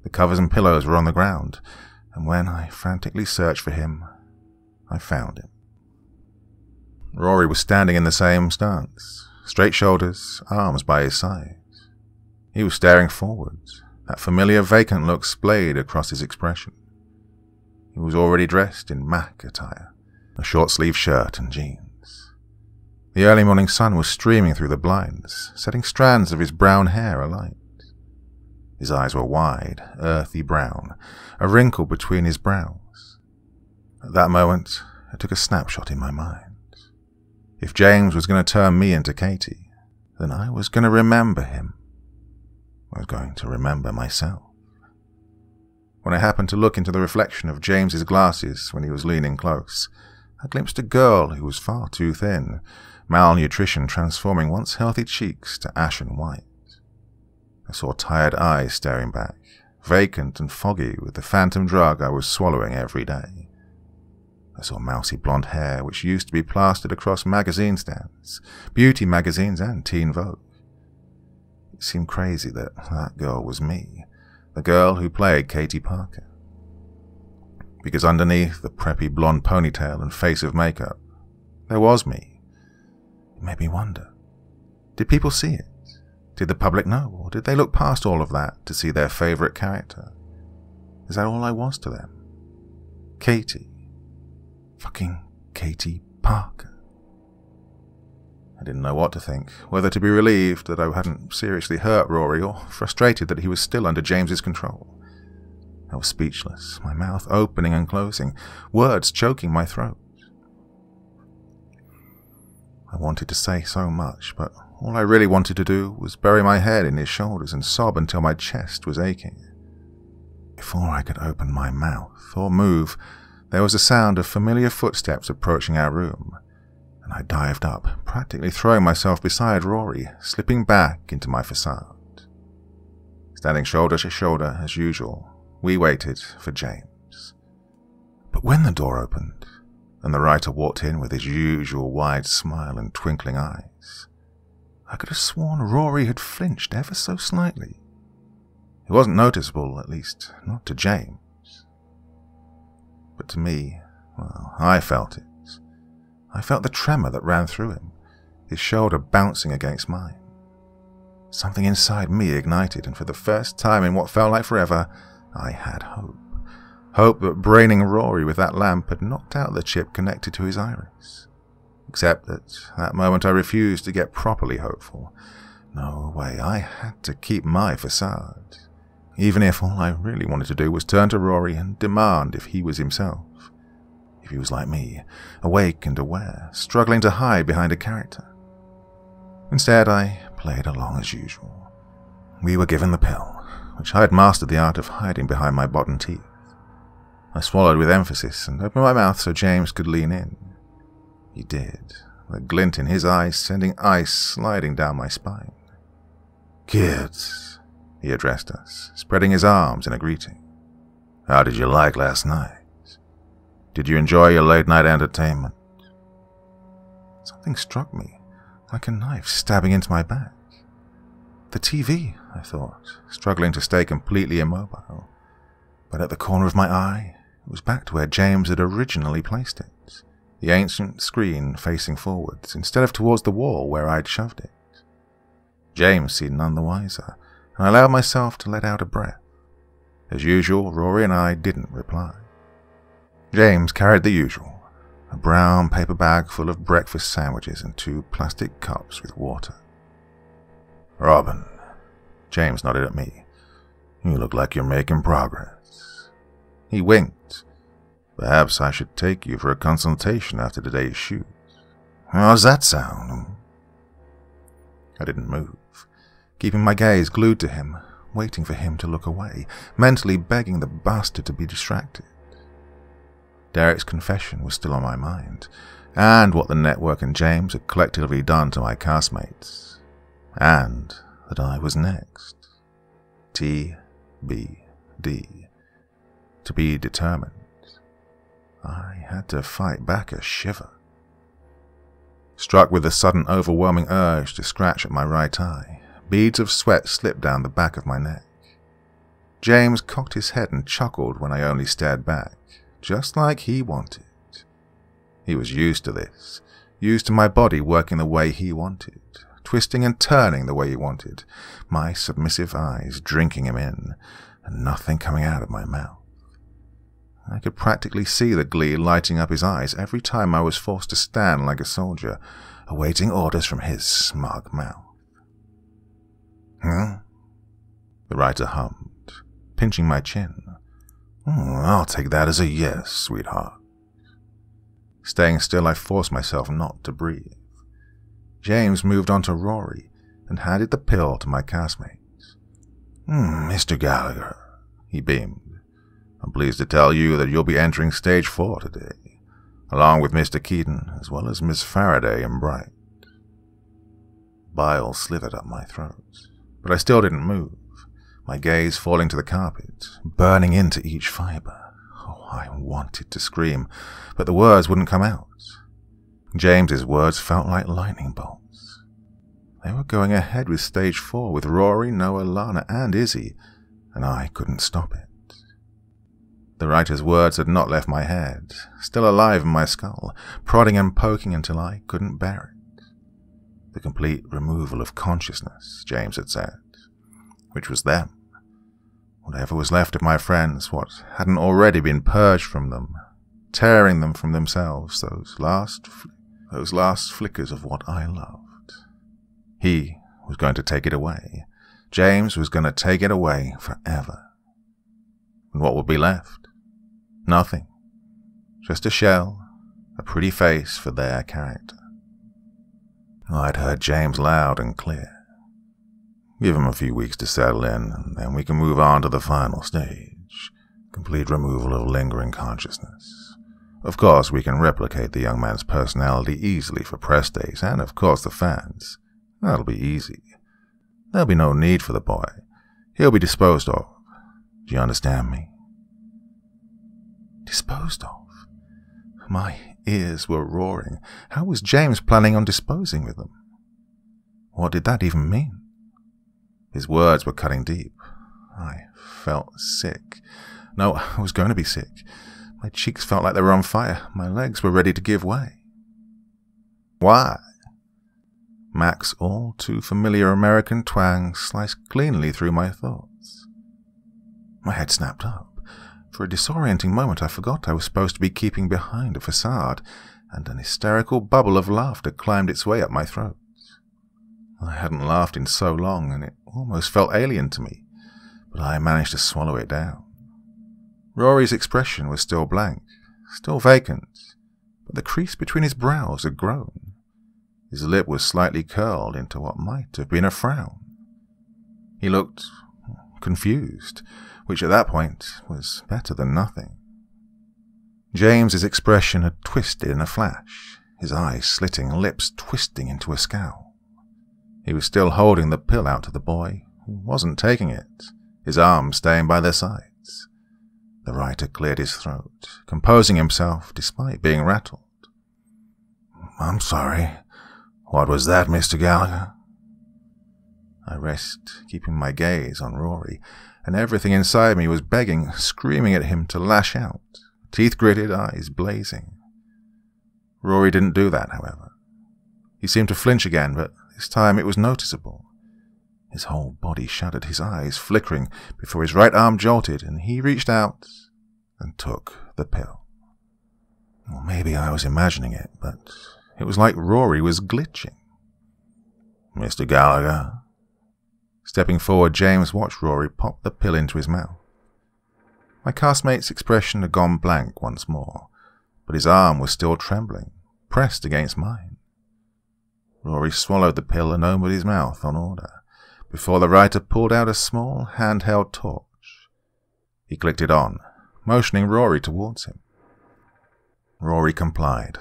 The covers and pillows were on the ground, and when I frantically searched for him, I found him. Rory was standing in the same stance, straight shoulders, arms by his sides. He was staring forwards, that familiar vacant look splayed across his expression. He was already dressed in Mac attire, a short-sleeved shirt and jeans. The early morning sun was streaming through the blinds, setting strands of his brown hair alight. His eyes were wide, earthy brown, a wrinkle between his brows. At that moment, I took a snapshot in my mind. If James was going to turn me into Katie, then I was going to remember him. I was going to remember myself. When I happened to look into the reflection of James's glasses when he was leaning close, I glimpsed a girl who was far too thin, malnutrition transforming once healthy cheeks to ashen white. I saw tired eyes staring back, vacant and foggy with the phantom drug I was swallowing every day. I saw mousy blonde hair which used to be plastered across magazine stands, beauty magazines and Teen Vogue. It seemed crazy that that girl was me, the girl who played Katie Parker. Because underneath the preppy blonde ponytail and face of makeup, there was me. It made me wonder, did people see it? Did the public know, or did they look past all of that to see their favourite character? Is that all I was to them? Katie. Fucking Katie Parker. I didn't know what to think, whether to be relieved that I hadn't seriously hurt Rory or frustrated that he was still under James's control. I was speechless, my mouth opening and closing, words choking my throat. I wanted to say so much, but all I really wanted to do was bury my head in his shoulders and sob until my chest was aching. Before I could open my mouth or move, there was a sound of familiar footsteps approaching our room, and I dived up, practically throwing myself beside Rory, slipping back into my facade. Standing shoulder to shoulder as usual, we waited for James. But when the door opened, and the writer walked in with his usual wide smile and twinkling eyes, I could have sworn Rory had flinched ever so slightly. It wasn't noticeable, at least not to James. But to me, well, I felt it. I felt the tremor that ran through him, his shoulder bouncing against mine. Something inside me ignited, and for the first time in what felt like forever, I had hope. Hope that braining Rory with that lamp had knocked out the chip connected to his iris. Except that moment I refused to get properly hopeful. No way, I had to keep my facade. Even if all I really wanted to do was turn to Rory and demand if he was himself. If he was like me, awake and aware, struggling to hide behind a character. Instead, I played along as usual. We were given the pill, which I had mastered the art of hiding behind my bottom teeth. I swallowed with emphasis and opened my mouth so James could lean in. He did, the glint in his eyes sending ice sliding down my spine. "Kids," he addressed us, spreading his arms in a greeting. "How did you like last night? Did you enjoy your late-night entertainment?" Something struck me, like a knife stabbing into my back. The TV, I thought, struggling to stay completely immobile. But at the corner of my eye, it was back to where James had originally placed it, the ancient screen facing forwards, instead of towards the wall where I'd shoved it. James seemed none the wiser, and I allowed myself to let out a breath. As usual, Rory and I didn't reply. James carried the usual, a brown paper bag full of breakfast sandwiches and two plastic cups with water. "Robin," James nodded at me, "you look like you're making progress." He winked. "Perhaps I should take you for a consultation after today's shoot. How's that sound?" I didn't move, keeping my gaze glued to him, waiting for him to look away, mentally begging the bastard to be distracted. Derek's confession was still on my mind, and what the network and James had collectively done to my castmates, and that I was next. TBD. To be determined. I had to fight back a shiver. Struck with a sudden overwhelming urge to scratch at my right eye, Beads of sweat slipped down the back of my neck. James cocked his head and chuckled when I only stared back, just like he wanted. He was used to this, used to my body working the way he wanted, twisting and turning the way he wanted, my submissive eyes drinking him in, and nothing coming out of my mouth. I could practically see the glee lighting up his eyes every time I was forced to stand like a soldier, awaiting orders from his smug mouth. "Huh?" the writer hummed, pinching my chin. "I'll take that as a yes, sweetheart." Staying still, I forced myself not to breathe. James moved on to Rory and handed the pill to my castmates. "Mr. Gallagher," he beamed. "I'm pleased to tell you that you'll be entering Stage 4 today, along with Mr. Keaton, as well as Miss Faraday and Bright." Bile slithered up my throat, but I still didn't move, my gaze falling to the carpet, burning into each fibre. Oh, I wanted to scream, but the words wouldn't come out. James's words felt like lightning bolts. They were going ahead with Stage 4 with Rory, Noah, Lana, and Izzy, and I couldn't stop it. The writer's words had not left my head, still alive in my skull, prodding and poking until I couldn't bear it. The complete removal of consciousness, James had said, which was them. Whatever was left of my friends, what hadn't already been purged from them, tearing them from themselves, those last flickers of what I loved. He was going to take it away. James was going to take it away forever. And what would be left? Nothing. Just a shell, a pretty face for their character. I'd heard James loud and clear. Give him a few weeks to settle in, and then we can move on to the final stage. Complete removal of lingering consciousness. Of course, we can replicate the young man's personality easily for press days, and of course the fans. That'll be easy. There'll be no need for the boy. He'll be disposed of. Do you understand me? Disposed of? My ears were roaring. How was James planning on disposing of them? What did that even mean? His words were cutting deep. I felt sick. No, I was going to be sick. My cheeks felt like they were on fire. My legs were ready to give way. Why? Mac's all too familiar American twang sliced cleanly through my thoughts. My head snapped up. For a disorienting moment, I forgot I was supposed to be keeping behind a facade, and an hysterical bubble of laughter climbed its way up my throat. I hadn't laughed in so long, and it almost felt alien to me, but I managed to swallow it down. Rory's expression was still blank, still vacant, but the crease between his brows had grown. His lip was slightly curled into what might have been a frown. He looked confused, which at that point was better than nothing. James's expression had twisted in a flash, his eyes slitting, lips twisting into a scowl. He was still holding the pill out to the boy, who wasn't taking it, his arms staying by their sides. The writer cleared his throat, composing himself despite being rattled. "I'm sorry. What was that, Mr. Gallagher?" I rest, keeping my gaze on Rory, and everything inside me was begging, screaming at him to lash out, teeth gritted, eyes blazing. Rory didn't do that, however. He seemed to flinch again, but this time it was noticeable. His whole body shuddered, his eyes flickering, before his right arm jolted, and he reached out and took the pill. Well, maybe I was imagining it, but it was like Rory was glitching. "Mr. Gallagher?" Stepping forward, James watched Rory pop the pill into his mouth. My castmate's expression had gone blank once more, but his arm was still trembling, pressed against mine. Rory swallowed the pill and opened his mouth on order, before the writer pulled out a small handheld torch. He clicked it on, motioning Rory towards him. Rory complied,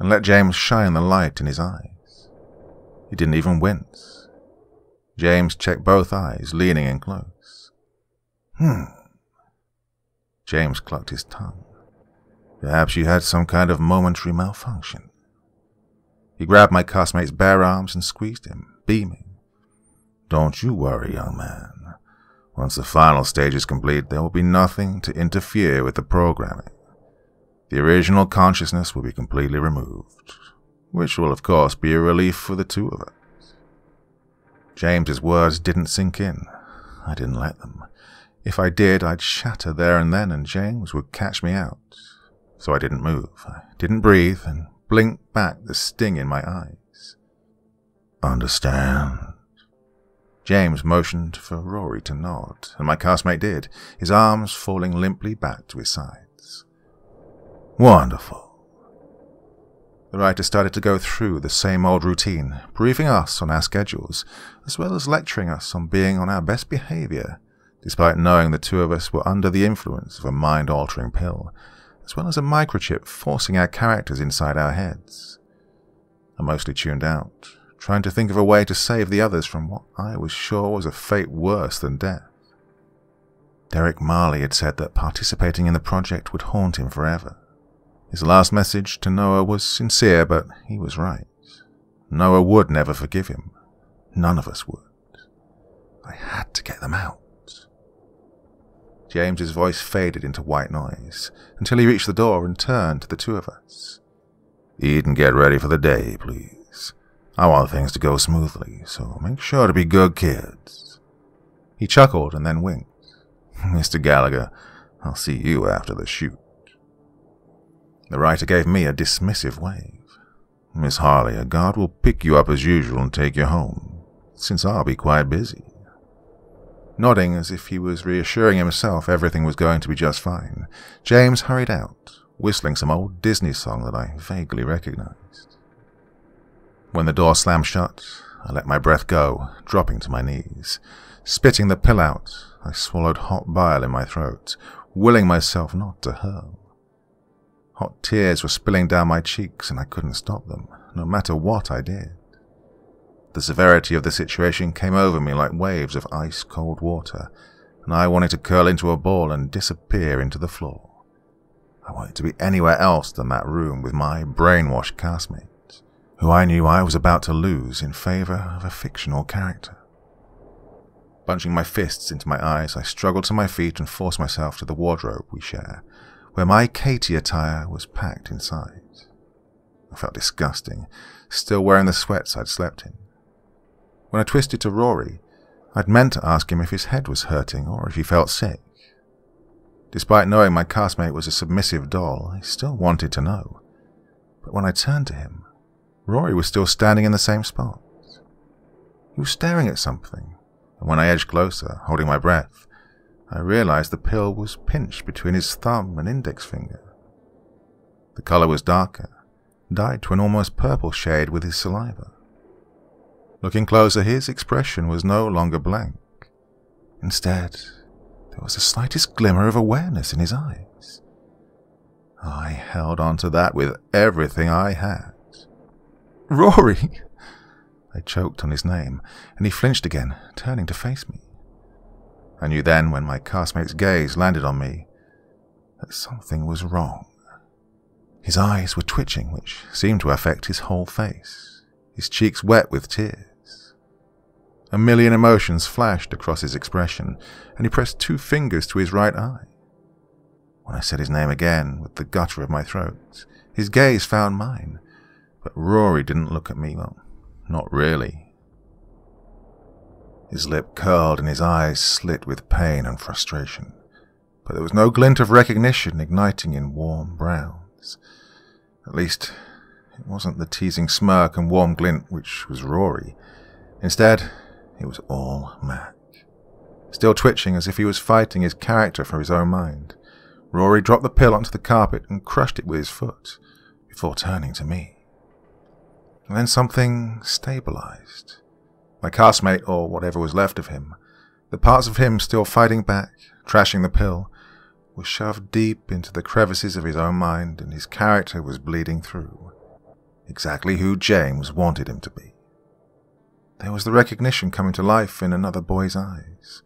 and let James shine the light in his eyes. He didn't even wince. James checked both eyes, leaning in close. James clucked his tongue. "Perhaps you had some kind of momentary malfunction." He grabbed my castmate's bare arms and squeezed him, beaming. Don't you worry, young man. Once the final stage is complete, there will be nothing to interfere with the programming. The original consciousness will be completely removed, which will of course be a relief for the two of us. James's words didn't sink in. I didn't let them. If I did, I'd shatter there and then, and James would catch me out. So I didn't move. I didn't breathe, and blinked back the sting in my eyes. Understand? James motioned for Rory to nod, and my castmate did, his arms falling limply back to his sides. Wonderful. The writer started to go through the same old routine, briefing us on our schedules, as well as lecturing us on being on our best behavior, despite knowing the two of us were under the influence of a mind-altering pill, as well as a microchip forcing our characters inside our heads. I mostly tuned out, trying to think of a way to save the others from what I was sure was a fate worse than death. Derek Marley had said that participating in the project would haunt him forever. His last message to Noah was sincere, but he was right. Noah would never forgive him. None of us would. I had to get them out. James's voice faded into white noise, until he reached the door and turned to the two of us. Eat and get ready for the day, please. I want things to go smoothly, so make sure to be good kids. He chuckled and then winked. Mr. Gallagher, I'll see you after the shoot. The writer gave me a dismissive wave. Miss Harley, a guard will pick you up as usual and take you home, since I'll be quite busy. Nodding as if he was reassuring himself everything was going to be just fine, James hurried out, whistling some old Disney song that I vaguely recognized. When the door slammed shut, I let my breath go, dropping to my knees. Spitting the pill out, I swallowed hot bile in my throat, willing myself not to hurl. Hot tears were spilling down my cheeks, and I couldn't stop them, no matter what I did. The severity of the situation came over me like waves of ice-cold water, and I wanted to curl into a ball and disappear into the floor. I wanted to be anywhere else than that room with my brainwashed castmate, who I knew I was about to lose in favor of a fictional character. Bunching my fists into my eyes, I struggled to my feet and forced myself to the wardrobe we share, where my Katie attire was packed inside. I felt disgusting, still wearing the sweats I'd slept in. When I twisted to Rory, I'd meant to ask him if his head was hurting or if he felt sick. Despite knowing my castmate was a submissive doll, I still wanted to know. But when I turned to him, Rory was still standing in the same spot. He was staring at something, and when I edged closer, holding my breath, I realized the pill was pinched between his thumb and index finger. The color was darker, dyed to an almost purple shade with his saliva. Looking closer, his expression was no longer blank. Instead, there was the slightest glimmer of awareness in his eyes. I held on to that with everything I had. Rory! I choked on his name, and he flinched again, turning to face me. I knew then, when my castmate's gaze landed on me, that something was wrong. His eyes were twitching, which seemed to affect his whole face. His cheeks wet with tears. A million emotions flashed across his expression, and he pressed two fingers to his right eye. When I said his name again with the gutter of my throat, his gaze found mine, but Rory didn't look at me, well, not really. His lip curled and his eyes slit with pain and frustration, but there was no glint of recognition igniting in warm browns. At least, it wasn't the teasing smirk and warm glint which was Rory. Instead, it was all Mac. Still twitching as if he was fighting his character for his own mind, Rory dropped the pill onto the carpet and crushed it with his foot, before turning to me. And then something stabilized. My castmate, or whatever was left of him, the parts of him still fighting back, trashing the pill, was shoved deep into the crevices of his own mind, and his character was bleeding through. Exactly who James wanted him to be. There was the recognition coming to life in another boy's eyes.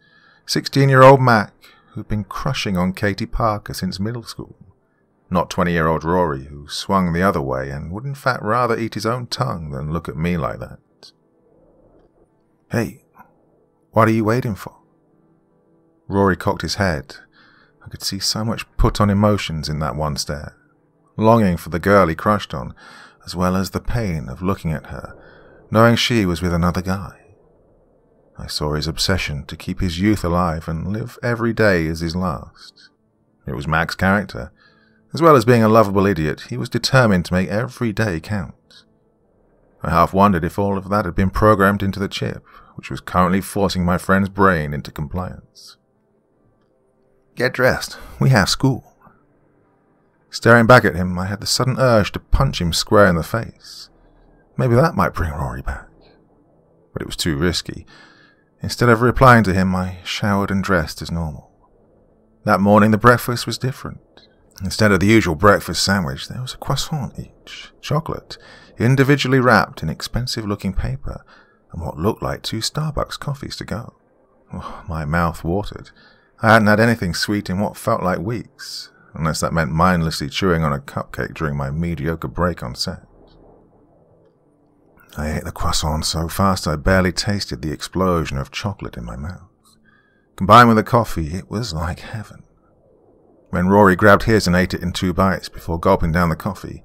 16-year-old Mac, who'd been crushing on Katie Parker since middle school. Not 20-year-old Rory, who swung the other way and would in fact rather eat his own tongue than look at me like that. Hey, What are you waiting for? Rory cocked his head. I could see so much put on emotions in that one stare. Longing for the girl he crushed on, as well as the pain of looking at her, knowing she was with another guy. I saw his obsession to keep his youth alive and live every day as his last. It was Mac's character. As well as being a lovable idiot, he was determined to make every day count. I half wondered if all of that had been programmed into the chip, which was currently forcing my friend's brain into compliance. Get dressed. We have school. Staring back at him, I had the sudden urge to punch him square in the face. Maybe that might bring Rory back. But it was too risky. Instead of replying to him, I showered and dressed as normal. That morning, the breakfast was different. Instead of the usual breakfast sandwich, there was a croissant each, chocolate, individually wrapped in expensive-looking paper, and what looked like 2 Starbucks coffees to go. Oh, my mouth watered. I hadn't had anything sweet in what felt like weeks, unless that meant mindlessly chewing on a cupcake during my mediocre break on set. I ate the croissant so fast I barely tasted the explosion of chocolate in my mouth. Combined with the coffee, it was like heaven. When Rory grabbed his and ate it in 2 bites before gulping down the coffee,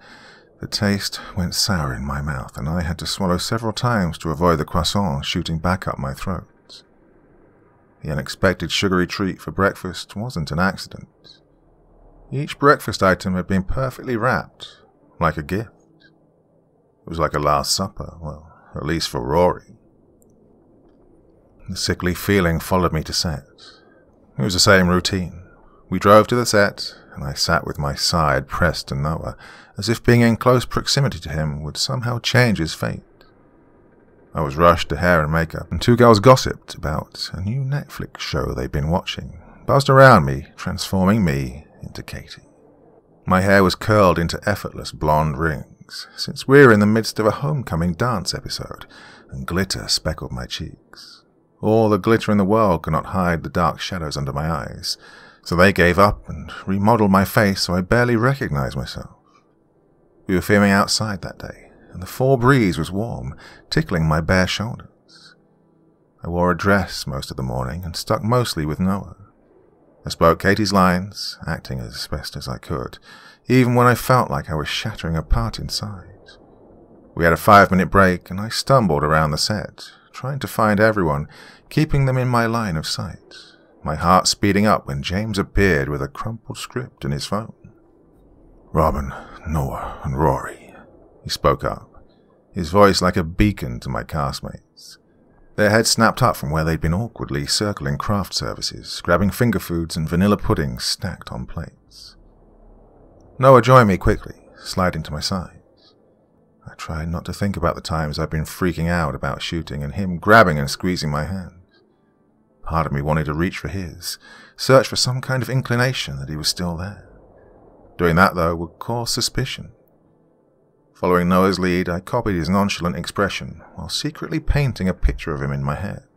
the taste went sour in my mouth, and I had to swallow several times to avoid the croissant shooting back up my throat. The unexpected sugary treat for breakfast wasn't an accident. Each breakfast item had been perfectly wrapped, like a gift. It was like a last supper, well, at least for Rory. The sickly feeling followed me to set. It was the same routine. We drove to the set, and I sat with my side pressed to Noah, as if being in close proximity to him would somehow change his fate. I was rushed to hair and makeup, and 2 girls gossiped about a new Netflix show they'd been watching, buzzed around me, transforming me into Katie. My hair was curled into effortless blonde rings, since we were in the midst of a homecoming dance episode, and glitter speckled my cheeks. All the glitter in the world could not hide the dark shadows under my eyes, so they gave up and remodeled my face so I barely recognized myself. We were filming outside that day, and the fall breeze was warm, tickling my bare shoulders. I wore a dress most of the morning and stuck mostly with Noah. I spoke Katie's lines, acting as best as I could, even when I felt like I was shattering apart inside. We had a 5-minute break, and I stumbled around the set, trying to find everyone, keeping them in my line of sight. My heart speeding up when James appeared with a crumpled script in his phone. Robin, Noah, and Rory, he spoke up, his voice like a beacon to my castmates. Their heads snapped up from where they'd been awkwardly circling craft services, grabbing finger foods and vanilla puddings stacked on plates. Noah joined me quickly, sliding to my sides. I tried not to think about the times I'd been freaking out about shooting and him grabbing and squeezing my hand. Part of me wanted to reach for his, search for some kind of inclination that he was still there. Doing that, though, would cause suspicion. Following Noah's lead, I copied his nonchalant expression, while secretly painting a picture of him in my head.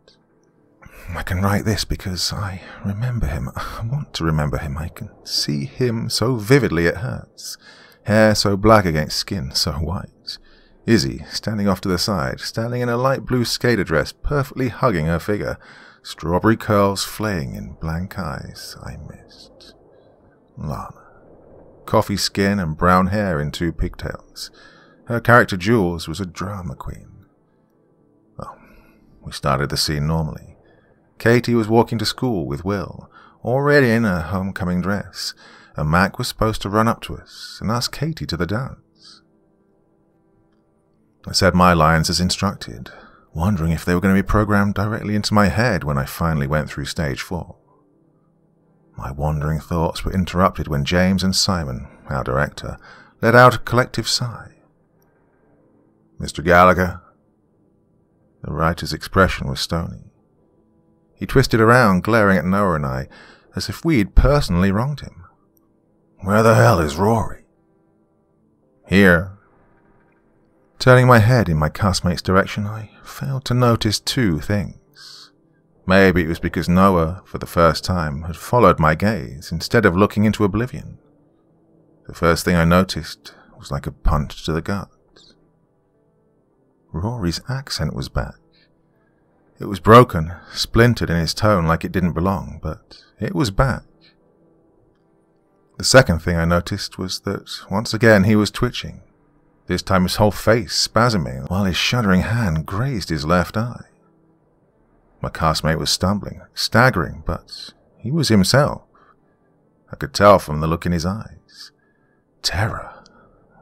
I can write this because I remember him. I want to remember him. I can see him so vividly it hurts. Hair so black against skin so white. Izzy, standing off to the side, standing in a light blue skater dress, perfectly hugging her figure. Strawberry curls flaying in blank eyes I missed. Lana. Coffee skin and brown hair in 2 pigtails. Her character Jules was a drama queen. Well, we started the scene normally. Katie was walking to school with Will, already in her homecoming dress, and Mac was supposed to run up to us and ask Katie to the dance. I said my lines as instructed, wondering if they were going to be programmed directly into my head when I finally went through stage 4. My wandering thoughts were interrupted when James and Simon, our director, let out a collective sigh. Mr. Gallagher? The writer's expression was stony. He twisted around, glaring at Noah and I, as if we'd personally wronged him. Where the hell is Rory? Here. Turning my head in my castmate's direction, I failed to notice 2 things. Maybe it was because Noah, for the first time, had followed my gaze instead of looking into oblivion. The first thing I noticed was like a punch to the gut. Rory's accent was back. It was broken, splintered in his tone like it didn't belong, but it was back. The second thing I noticed was that, once again, he was twitching, this time his whole face spasming, while his shuddering hand grazed his left eye. My castmate was stumbling, staggering, but he was himself. I could tell from the look in his eyes. Terror.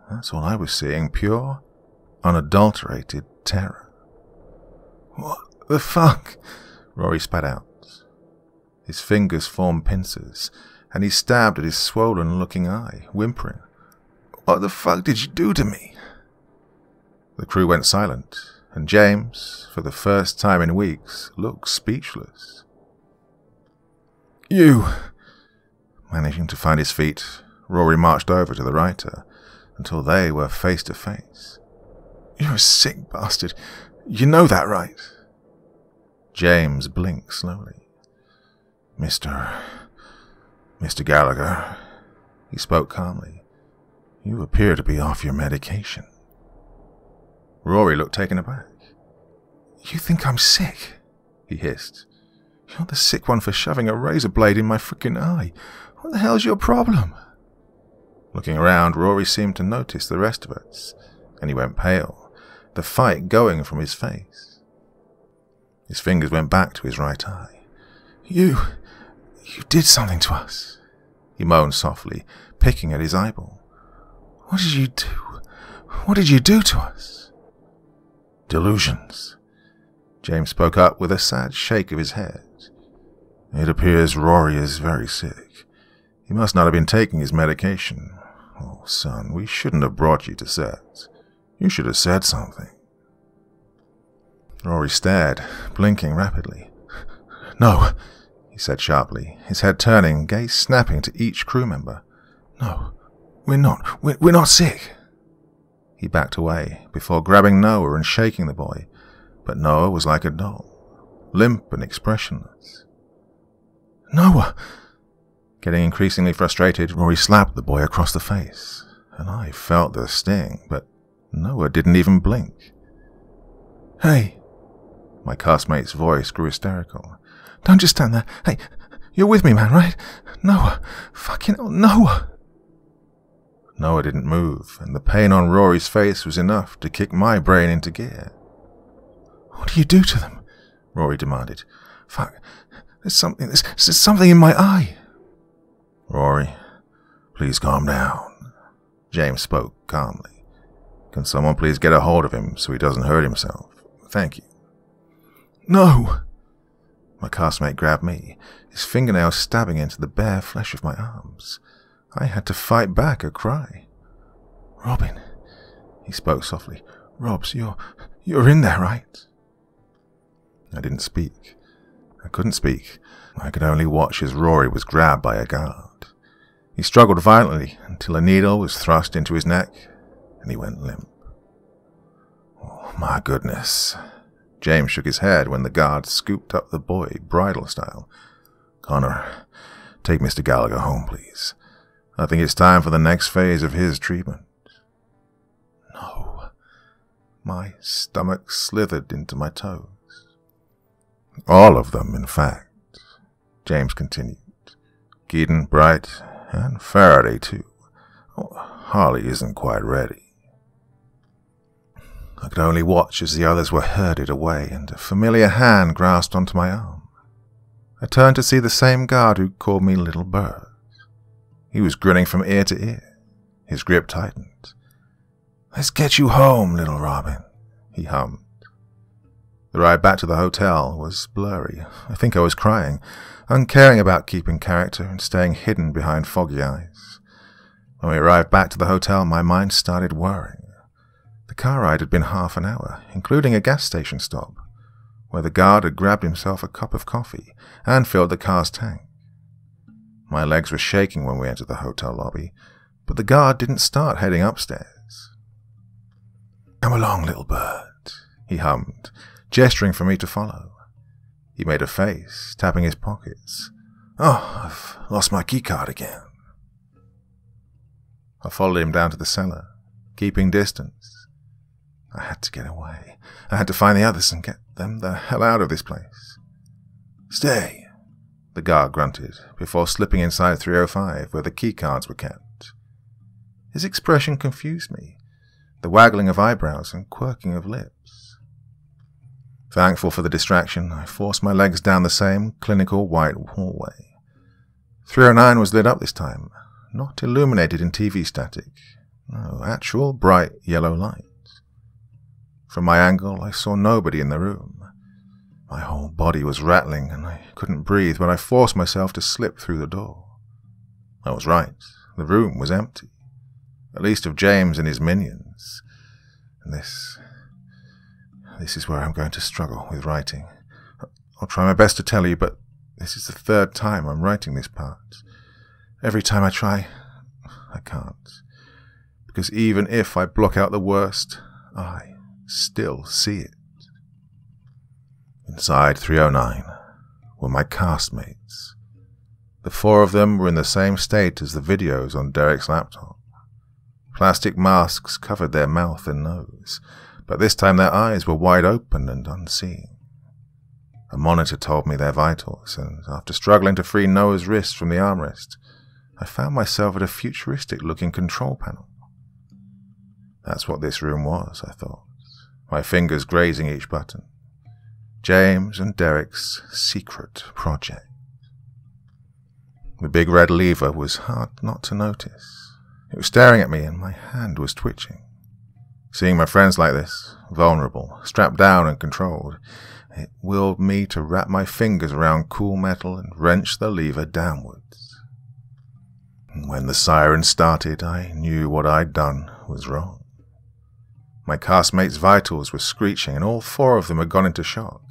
That's all I was seeing, pure, unadulterated terror. What the fuck? Rory spat out. His fingers formed pincers, and he stabbed at his swollen-looking eye, whimpering. What the fuck did you do to me? The crew went silent, and James, for the first time in weeks, looked speechless. You! Managing to find his feet, Rory marched over to the writer, until they were face to face. You're a sick bastard. You know that, right? James blinked slowly. Mr. Gallagher, he spoke calmly. You appear to be off your medication. Rory looked taken aback. You think I'm sick? He hissed. You're the sick one for shoving a razor blade in my frickin' eye. What the hell's your problem? Looking around, Rory seemed to notice the rest of us, and he went pale, the fight going from his face. His fingers went back to his right eye. You did something to us, he moaned softly, picking at his eyeball. What did you do? What did you do to us? Delusions. James spoke up with a sad shake of his head. It appears Rory is very sick. He must not have been taking his medication. Oh, son, we shouldn't have brought you to set. You should have said something. Rory stared, blinking rapidly. No, he said sharply, his head turning, gaze snapping to each crew member. No, we're not sick. He backed away before grabbing Noah and shaking the boy, but Noah was like a doll, limp and expressionless. Noah! Getting increasingly frustrated, Rory slapped the boy across the face, and I felt the sting, but Noah didn't even blink. Hey! My castmate's voice grew hysterical. Don't just stand there. Hey, you're with me, man, right? Noah! Fucking hell, Noah! Noah didn't move, and the pain on Rory's face was enough to kick my brain into gear. What do you do to them? Rory demanded. Fuck, there's something in my eye. Rory, please calm down. James spoke calmly. Can someone please get a hold of him so he doesn't hurt himself? Thank you. No! My castmate grabbed me, his fingernails stabbing into the bare flesh of my arms. I had to fight back a cry. Robin, he spoke softly. Robs, you're in there, right? I didn't speak. I couldn't speak. I could only watch as Rory was grabbed by a guard. He struggled violently until a needle was thrust into his neck, and he went limp. Oh, my goodness. James shook his head when the guard scooped up the boy, bridal style. Connor, take Mr. Gallagher home, please. I think it's time for the next phase of his treatment. No. My stomach slithered into my toes. All of them, in fact. James continued. Keaton, Bright, and Faraday, too. Oh, Harley isn't quite ready. I could only watch as the others were herded away, and a familiar hand grasped onto my arm. I turned to see the same guard who called me Little Bird. He was grinning from ear to ear. His grip tightened. Let's get you home, little Robin, he hummed. The ride back to the hotel was blurry. I think I was crying, uncaring about keeping character and staying hidden behind foggy eyes. When we arrived back to the hotel, my mind started whirring. The car ride had been half an hour, including a gas station stop, where the guard had grabbed himself a cup of coffee and filled the car's tank. My legs were shaking when we entered the hotel lobby, but the guard didn't start heading upstairs. Come along, little bird, he hummed, gesturing for me to follow. He made a face, tapping his pockets. Oh, I've lost my keycard again. I followed him down to the cellar, keeping distance. I had to get away. I had to find the others and get them the hell out of this place. Stay, the guard grunted, before slipping inside 305, where the key cards were kept. His expression confused me, the waggling of eyebrows and quirking of lips. Thankful for the distraction, I forced my legs down the same clinical white hallway. 309 was lit up this time, not illuminated in TV static. No, actual bright yellow light. From my angle, I saw nobody in the room. My whole body was rattling, and I couldn't breathe when I forced myself to slip through the door. I was right. The room was empty, at least of James and his minions. And this is where I'm going to struggle with writing. I'll try my best to tell you, but this is the third time I'm writing this part. Every time I try, I can't. Because even if I block out the worst, I still see it. Inside 309 were my castmates. The four of them were in the same state as the videos on Derek's laptop. Plastic masks covered their mouth and nose, but this time their eyes were wide open and unseeing. A monitor told me their vitals, and after struggling to free Noah's wrist from the armrest, I found myself at a futuristic-looking control panel. That's what this room was, I thought, my fingers grazing each button. James and Derek's secret project. The big red lever was hard not to notice. It was staring at me and my hand was twitching. Seeing my friends like this, vulnerable, strapped down and controlled, it willed me to wrap my fingers around cool metal and wrench the lever downwards. When the siren started, I knew what I'd done was wrong. My castmates' vitals were screeching, and all four of them had gone into shock,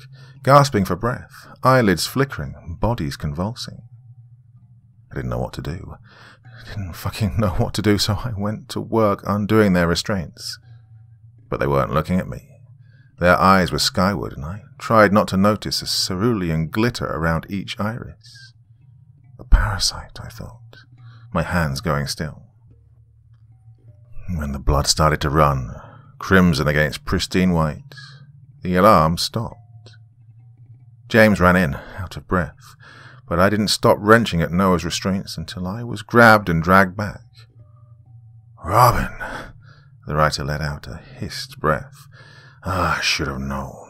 gasping for breath, eyelids flickering, bodies convulsing. I didn't know what to do. I didn't fucking know what to do, so I went to work undoing their restraints. But they weren't looking at me. Their eyes were skyward, and I tried not to notice a cerulean glitter around each iris. A parasite, I thought, my hands going still. When the blood started to run, crimson against pristine white, the alarm stopped. James ran in, out of breath, but I didn't stop wrenching at Noah's restraints until I was grabbed and dragged back. "Robin," the writer let out a hissed breath. "Ah, I should have known."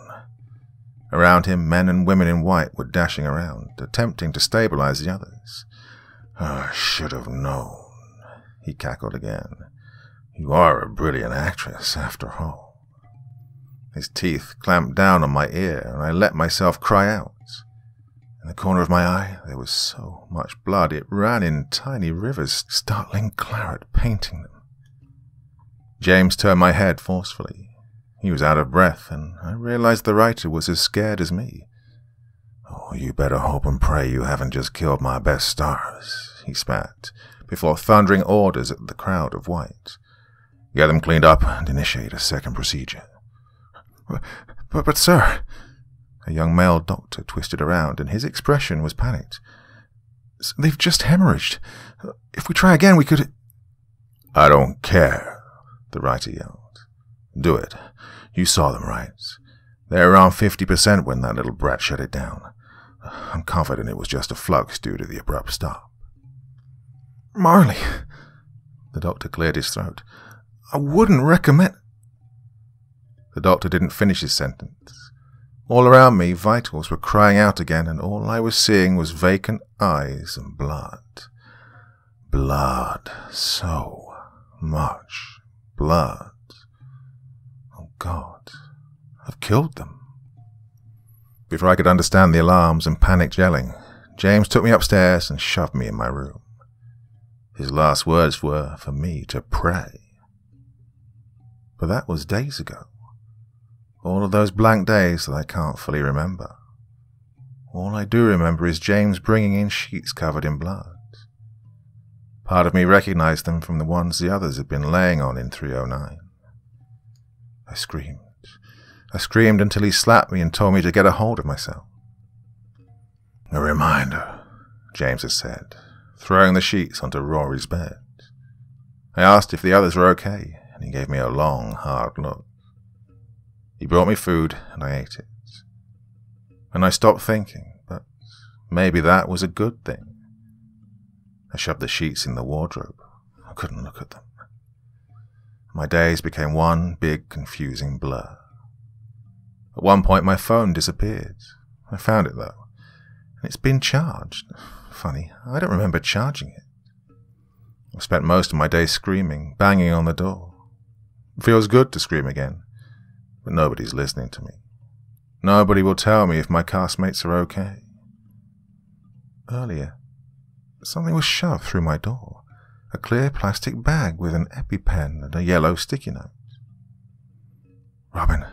Around him, men and women in white were dashing around, attempting to stabilize the others. "Ah, I should have known," he cackled again. "You are a brilliant actress, after all." His teeth clamped down on my ear, and I let myself cry out. In the corner of my eye, there was so much blood it ran in tiny rivers, startling claret painting them. James turned my head forcefully. He was out of breath, and I realized the writer was as scared as me. "Oh, you better hope and pray you haven't just killed my best stars," he spat, before thundering orders at the crowd of white. "Get them cleaned up and initiate a second procedure." But sir," a young male doctor twisted around, and his expression was panicked. "They've just hemorrhaged. If we try again, we could—" "I don't care," the writer yelled. "Do it. You saw them, right? They were around 50% when that little brat shut it down. I'm confident it was just a flux due to the abrupt stop." "Marley," the doctor cleared his throat, "I wouldn't recommend—" The doctor didn't finish his sentence. All around me, vitals were crying out again, and all I was seeing was vacant eyes and blood. Blood. So much blood. Oh, God. I've killed them. Before I could understand the alarms and panicked yelling, James took me upstairs and shoved me in my room. His last words were for me to pray. But that was days ago. All of those blank days that I can't fully remember. All I do remember is James bringing in sheets covered in blood. Part of me recognized them from the ones the others had been laying on in 309. I screamed. I screamed until he slapped me and told me to get a hold of myself. "A reminder," James had said, throwing the sheets onto Rory's bed. I asked if the others were okay, and he gave me a long, hard look. He brought me food, and I ate it. And I stopped thinking, but maybe that was a good thing. I shoved the sheets in the wardrobe. I couldn't look at them. My days became one big, confusing blur. At one point, my phone disappeared. I found it, though, and it's been charged. Funny, I don't remember charging it. I spent most of my day screaming, banging on the door. It feels good to scream again, but nobody's listening to me. Nobody will tell me if my castmates are okay. Earlier, something was shoved through my door, a clear plastic bag with an EpiPen and a yellow sticky note. Robin,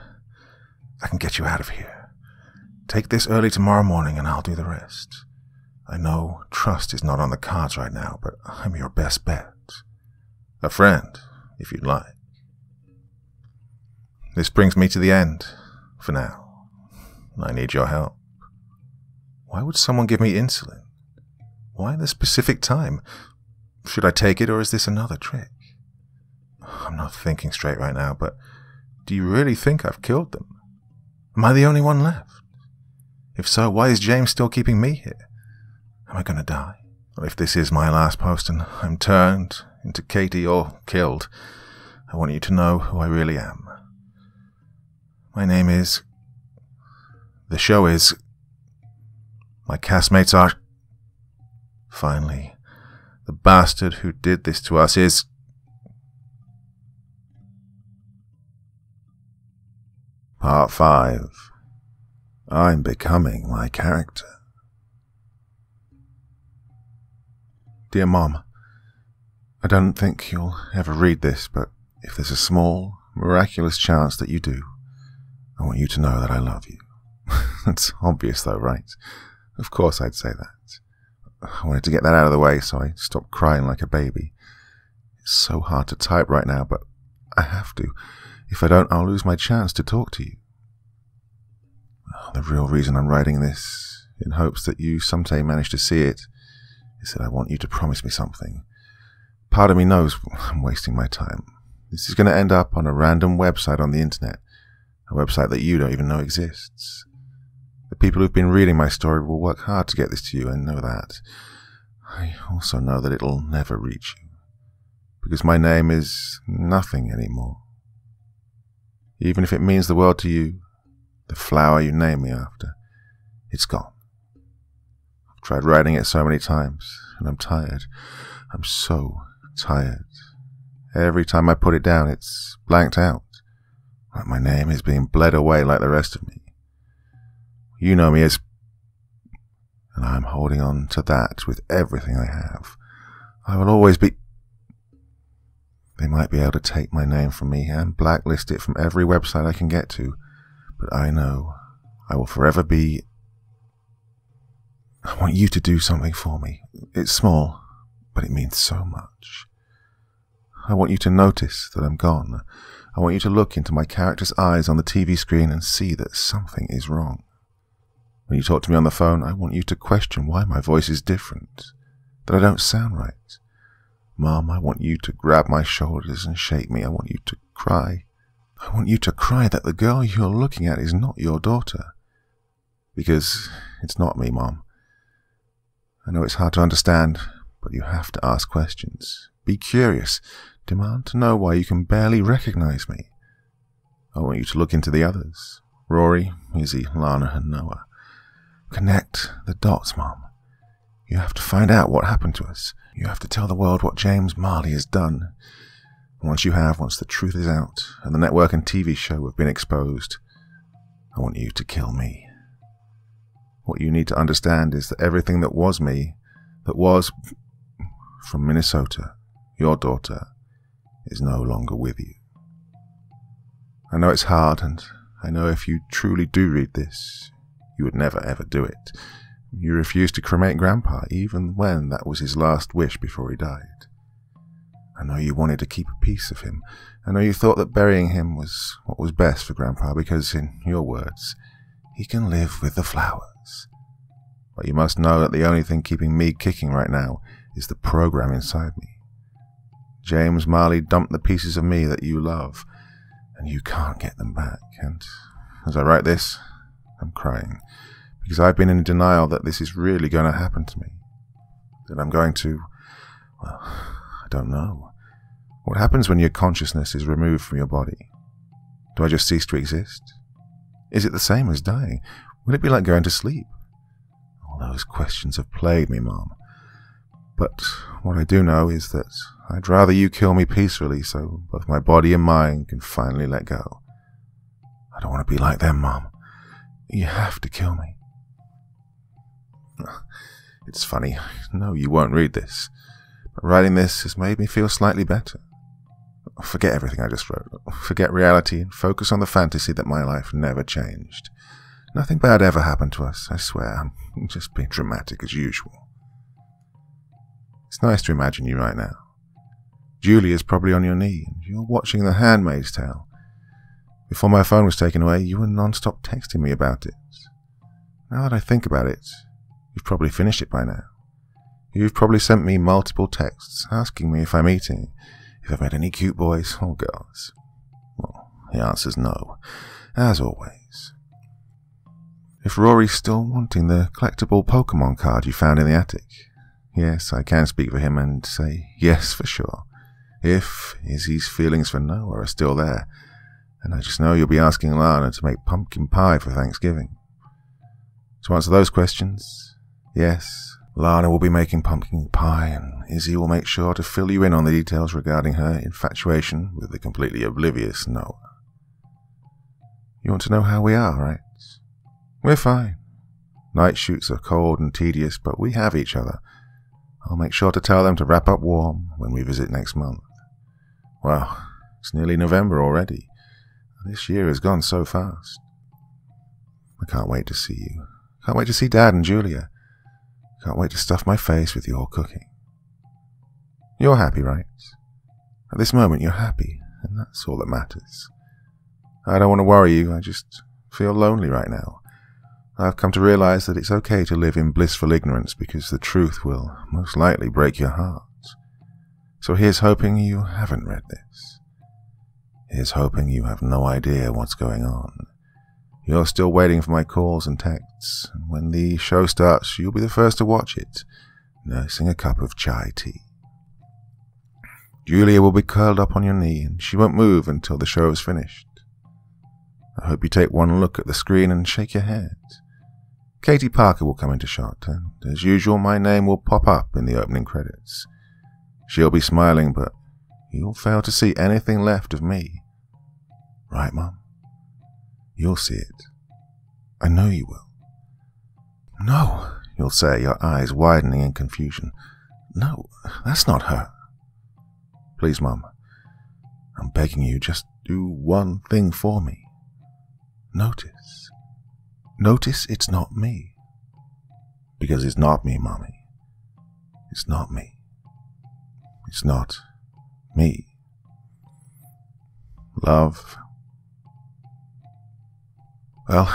I can get you out of here. Take this early tomorrow morning and I'll do the rest. I know trust is not on the cards right now, but I'm your best bet. A friend, if you'd like. This brings me to the end, for now. I need your help. Why would someone give me insulin? Why the specific time? Should I take it, or is this another trick? I'm not thinking straight right now, but do you really think I've killed them? Am I the only one left? If so, why is James still keeping me here? Am I going to die? Well, if this is my last post and I'm turned into Katie or killed, I want you to know who I really am. My name is... The show is... My castmates are... Finally, the bastard who did this to us is... Part 5. I'm becoming my character. Dear Mom, I don't think you'll ever read this, but if there's a small, miraculous chance that you do, I want you to know that I love you. That's obvious though, right? Of course I'd say that. I wanted to get that out of the way, so I stopped crying like a baby. It's so hard to type right now, but I have to. If I don't, I'll lose my chance to talk to you. The real reason I'm writing this, in hopes that you someday manage to see it, is that I want you to promise me something. Part of me knows I'm wasting my time. This is going to end up on a random website on the internet, a website that you don't even know exists. The people who've been reading my story will work hard to get this to you, and know that. I also know that it'll never reach you, because my name is nothing anymore. Even if it means the world to you, the flower you name me after, it's gone. I've tried writing it so many times, and I'm tired. I'm so tired. Every time I put it down, it's blanked out, like my name is being bled away like the rest of me. You know me as... And I'm holding on to that with everything I have. I will always be... They might be able to take my name from me and blacklist it from every website I can get to, but I know I will forever be... I want you to do something for me. It's small, but it means so much. I want you to notice that I'm gone. I want you to look into my character's eyes on the TV screen and see that something is wrong. When you talk to me on the phone, I want you to question why my voice is different, that I don't sound right. Mom, I want you to grab my shoulders and shake me. I want you to cry. I want you to cry that the girl you're looking at is not your daughter. Because it's not me, Mom. I know it's hard to understand, but you have to ask questions. Be curious. Demand to know why you can barely recognize me. I want you to look into the others. Rory, Izzy, Lana, and Noah. Connect the dots, Mom. You have to find out what happened to us. You have to tell the world what James Marley has done. And once the truth is out, and the network and TV show have been exposed, I want you to kill me. What you need to understand is that everything that was me, that was from Minnesota, your daughter, is no longer with you. I know it's hard, and I know if you truly do read this, you would never ever do it. You refused to cremate Grandpa, even when that was his last wish before he died. I know you wanted to keep a piece of him. I know you thought that burying him was what was best for Grandpa, because, in your words, he can live with the flowers. But you must know that the only thing keeping me kicking right now is the program inside me. James Marley dumped the pieces of me that you love, and you can't get them back. And as I write this, I'm crying, because I've been in denial that this is really going to happen to me, that I'm going to, well, I don't know. What happens when your consciousness is removed from your body? Do I just cease to exist? Is it the same as dying? Will it be like going to sleep? All those questions have plagued me, Mom. But what I do know is that I'd rather you kill me peacefully so both my body and mind can finally let go. I don't want to be like them, Mom. You have to kill me. It's funny. No, you won't read this. But writing this has made me feel slightly better. Forget everything I just wrote. Forget reality and focus on the fantasy that my life never changed. Nothing bad ever happened to us, I swear. I'm just being dramatic as usual. It's nice to imagine you right now. Julie is probably on your knee, and you're watching The Handmaid's Tale. Before my phone was taken away, you were non-stop texting me about it. Now that I think about it, you've probably finished it by now. You've probably sent me multiple texts asking me if I'm eating, if I've met any cute boys or girls. Well, the answer's no, as always. If Rory's still wanting the collectible Pokemon card you found in the attic, yes, I can speak for him and say yes for sure. If Izzy's feelings for Noah are still there, and I just know you'll be asking Lana to make pumpkin pie for Thanksgiving. To answer those questions, yes, Lana will be making pumpkin pie, and Izzy will make sure to fill you in on the details regarding her infatuation with the completely oblivious Noah. You want to know how we are, right? We're fine. Night shoots are cold and tedious, but we have each other. I'll make sure to tell them to wrap up warm when we visit next month. Well, it's nearly November already. This year has gone so fast. I can't wait to see you. Can't wait to see Dad and Julia. Can't wait to stuff my face with your cooking. You're happy, right? At this moment, you're happy, and that's all that matters. I don't want to worry you, I just feel lonely right now. I've come to realize that it's okay to live in blissful ignorance because the truth will most likely break your heart. So here's hoping you haven't read this. Here's hoping you have no idea what's going on. You're still waiting for my calls and texts, and when the show starts, you'll be the first to watch it, nursing a cup of chai tea. Julia will be curled up on your knee, and she won't move until the show is finished. I hope you take one look at the screen and shake your head. Katie Parker will come into shot, and as usual, my name will pop up in the opening credits. She'll be smiling, but you'll fail to see anything left of me. Right, Mum? You'll see it. I know you will. No, you'll say, your eyes widening in confusion. No, that's not her. Please, Mum, I'm begging you, just do one thing for me. Notice. Notice it's not me. Because it's not me, Mummy. It's not me. It's not me. Love. Well,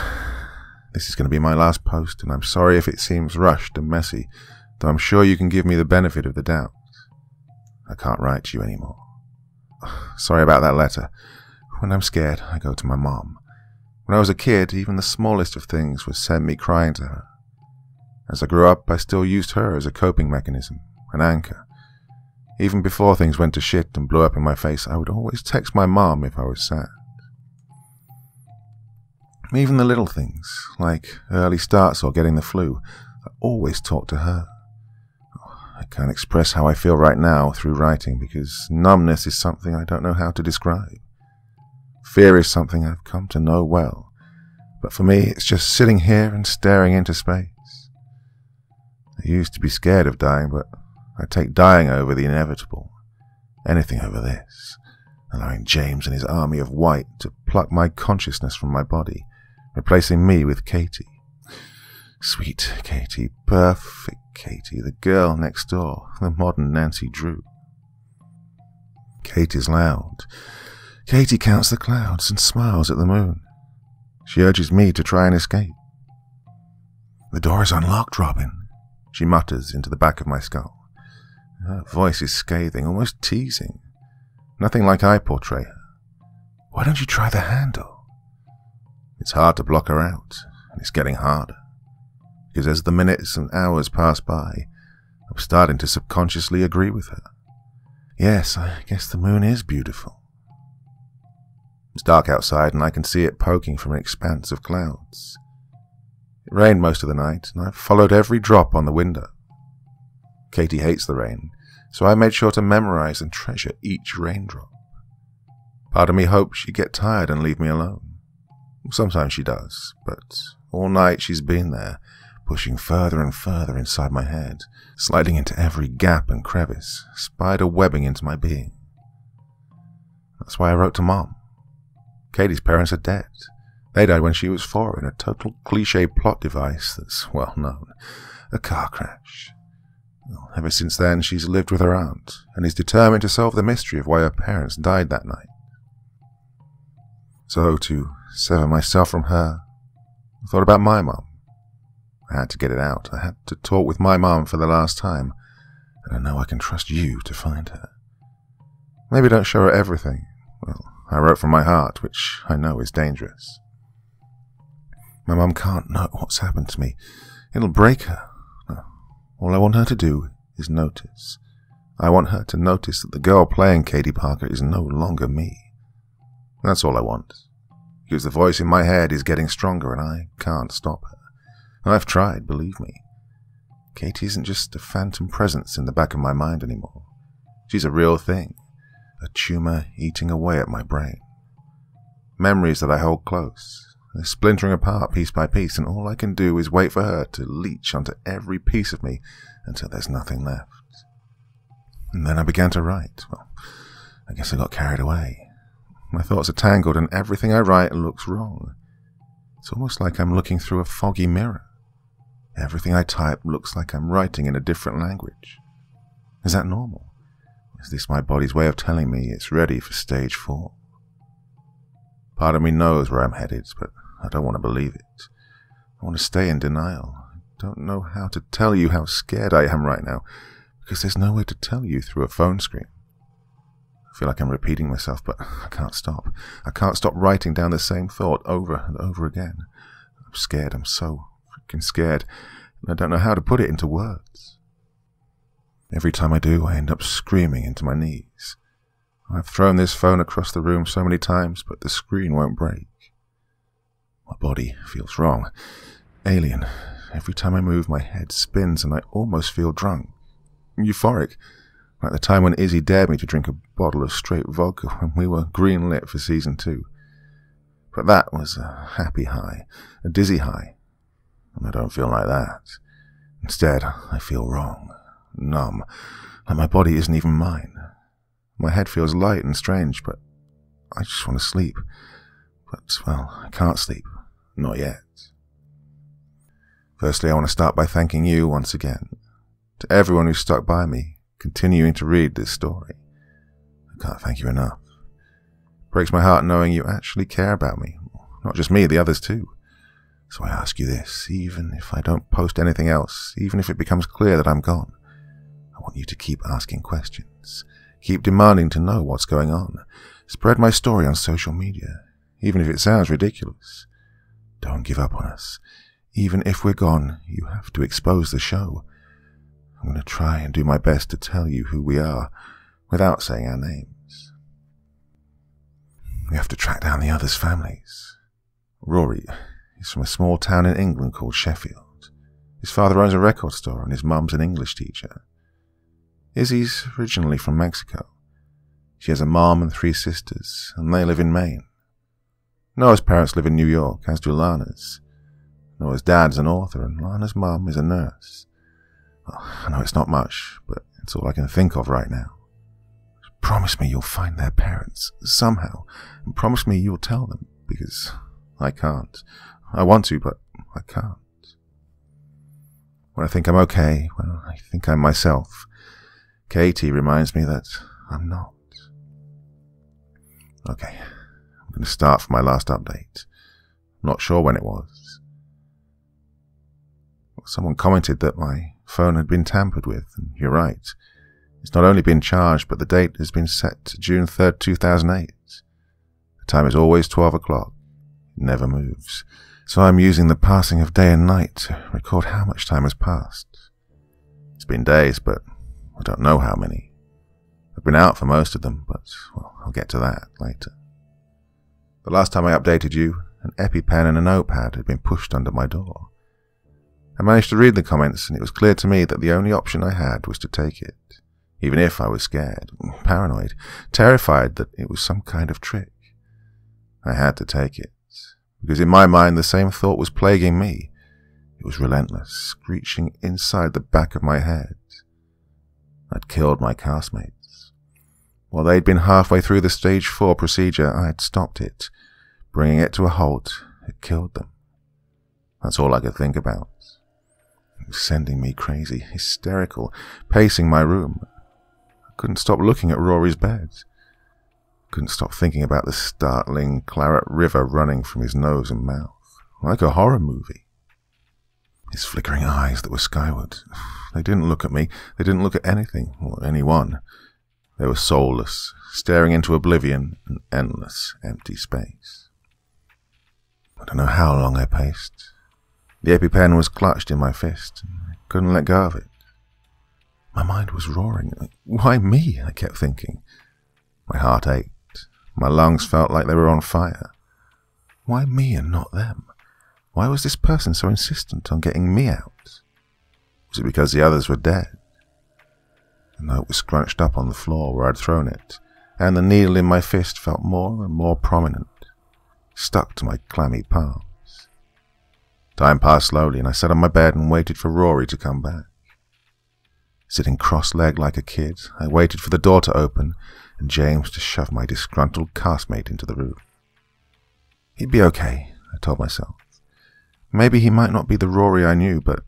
this is going to be my last post, and I'm sorry if it seems rushed and messy, though I'm sure you can give me the benefit of the doubt. I can't write to you anymore. Sorry about that letter. When I'm scared, I go to my mom. When I was a kid, even the smallest of things would send me crying to her. As I grew up, I still used her as a coping mechanism, an anchor. Even before things went to shit and blew up in my face, I would always text my mom if I was sad. Even the little things, like early starts or getting the flu, I always talk to her. I can't express how I feel right now through writing, because numbness is something I don't know how to describe. Fear is something I've come to know well, but for me it's just sitting here and staring into space. I used to be scared of dying, but I take dying over the inevitable, anything over this, allowing James and his army of white to pluck my consciousness from my body, replacing me with Katie. Sweet Katie, perfect Katie, the girl next door, the modern Nancy Drew. Katie's loud. Katie counts the clouds and smiles at the moon. She urges me to try and escape. The door is unlocked, Robin, she mutters into the back of my skull. Her voice is scathing, almost teasing. Nothing like I portray her. Why don't you try the handle? It's hard to block her out, and it's getting harder, because as the minutes and hours pass by, I'm starting to subconsciously agree with her. Yes, I guess the moon is beautiful. It's dark outside, and I can see it poking from an expanse of clouds. It rained most of the night, and I followed every drop on the window. Katie hates the rain, so I made sure to memorize and treasure each raindrop. Part of me hoped she'd get tired and leave me alone. Sometimes she does, but all night she's been there, pushing further and further inside my head, sliding into every gap and crevice, spider-webbing into my being. That's why I wrote to Mom. Katie's parents are dead. They died when she was 4 in a total cliché plot device that's well known, a car crash. Well, ever since then, she's lived with her aunt and is determined to solve the mystery of why her parents died that night. So to sever myself from her, I thought about my mom. I had to get it out. I had to talk with my mom for the last time, and I know I can trust you to find her. Maybe don't show her everything. Well, I wrote from my heart, which I know is dangerous. My mom can't know what's happened to me. It'll break her. All I want her to do is notice. I want her to notice that the girl playing Katie Parker is no longer me. That's all I want, because the voice in my head is getting stronger and I can't stop her. And I've tried, believe me. Katie isn't just a phantom presence in the back of my mind anymore. She's a real thing, a tumor eating away at my brain. Memories that I hold close, they're splintering apart piece by piece, and all I can do is wait for her to leech onto every piece of me until there's nothing left. And then I began to write. Well, I guess I got carried away. My thoughts are tangled, and everything I write looks wrong. It's almost like I'm looking through a foggy mirror. Everything I type looks like I'm writing in a different language. Is that normal? Is this my body's way of telling me it's ready for stage 4? Part of me knows where I'm headed, but I don't want to believe it. I want to stay in denial. I don't know how to tell you how scared I am right now, because there's no way to tell you through a phone screen. I feel like I'm repeating myself, but I can't stop. I can't stop writing down the same thought over and over again. I'm scared. I'm so freaking scared, and I don't know how to put it into words. Every time I do, I end up screaming into my knees. I've thrown this phone across the room so many times, but the screen won't break. My body feels wrong, alien. Every time I move, my head spins, and I almost feel drunk, euphoric. Like the time when Izzy dared me to drink a bottle of straight vodka when we were greenlit for season 2. But that was a happy high, a dizzy high. And I don't feel like that. Instead, I feel wrong, numb, like my body isn't even mine. My head feels light and strange, but I just want to sleep. But, well, I can't sleep. Not yet. Firstly, I want to start by thanking you once again. To everyone who stuck by me, continuing to read this story. I can't thank you enough. It breaks my heart knowing you actually care about me. Not just me, the others too. So I ask you this, even if I don't post anything else, even if it becomes clear that I'm gone, I want you to keep asking questions, keep demanding to know what's going on, spread my story on social media, even if it sounds ridiculous. Don't give up on us. Even if we're gone, you have to expose the show. I'm going to try and do my best to tell you who we are, without saying our names. We have to track down the others' families. Rory is from a small town in England called Sheffield. His father owns a record store and his mum's an English teacher. Izzy's originally from Mexico. She has a mom and 3 sisters, and they live in Maine. Noah's parents live in New York, as do Lana's. Noah's dad's an author, and Lana's mum is a nurse. I know it's not much, but it's all I can think of right now. Promise me you'll find their parents, somehow, and promise me you'll tell them, because I can't. I want to, but I can't. When I think I'm okay, when I think I'm myself, Katie reminds me that I'm not. Okay, I'm going to start for my last update. I'm not sure when it was. Someone commented that my phone had been tampered with, and you're right. It's not only been charged, but the date has been set to June 3rd, 2008. The Time is always 12 o'clock. It never moves. So I'm using the passing of day and night to record how much time has passed. It's been days, but I don't know how many. I've been out for most of them, but well, I'll get to that later. The last time I updated you, an EpiPen and a notepad had been pushed under my door. I managed to read the comments, and it was clear to me that the only option I had was to take it, even if I was scared, paranoid, terrified that it was some kind of trick. I had to take it, because in my mind the same thought was plaguing me. It was relentless, screeching inside the back of my head. I'd killed my castmates. While they'd been halfway through the stage 4 procedure, I'd stopped it. Bringing it to a halt had killed them. That's all I could think about. It was sending me crazy, hysterical, pacing my room. I couldn't stop looking at Rory's bed. I couldn't stop thinking about the startling claret river running from his nose and mouth, like a horror movie. His flickering eyes that were skyward. They didn't look at me. They didn't look at anything or anyone. They were soulless, staring into oblivion and endless empty space. I don't know how long I paced. The EpiPen was clutched in my fist, and I couldn't let go of it. My mind was roaring. Why me? I kept thinking. My heart ached. My lungs felt like they were on fire. Why me and not them? Why was this person so insistent on getting me out? Was it because the others were dead? The note was scrunched up on the floor where I'd thrown it, and the needle in my fist felt more and more prominent, stuck to my clammy palm. Time passed slowly, and I sat on my bed and waited for Rory to come back. Sitting cross-legged like a kid, I waited for the door to open and James to shove my disgruntled castmate into the room. He'd be okay, I told myself. Maybe he might not be the Rory I knew, but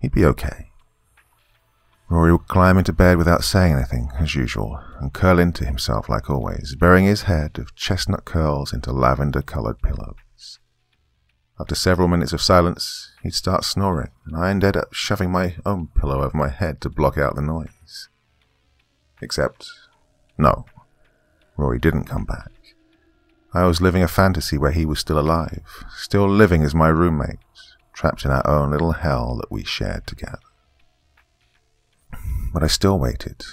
he'd be okay. Rory would climb into bed without saying anything, as usual, and curl into himself like always, burying his head of chestnut curls into lavender-coloured pillows. After several minutes of silence, he'd start snoring, and I ended up shoving my own pillow over my head to block out the noise. Except, no, Rory didn't come back. I was living a fantasy where he was still alive, still living as my roommate, trapped in our own little hell that we shared together. But I still waited,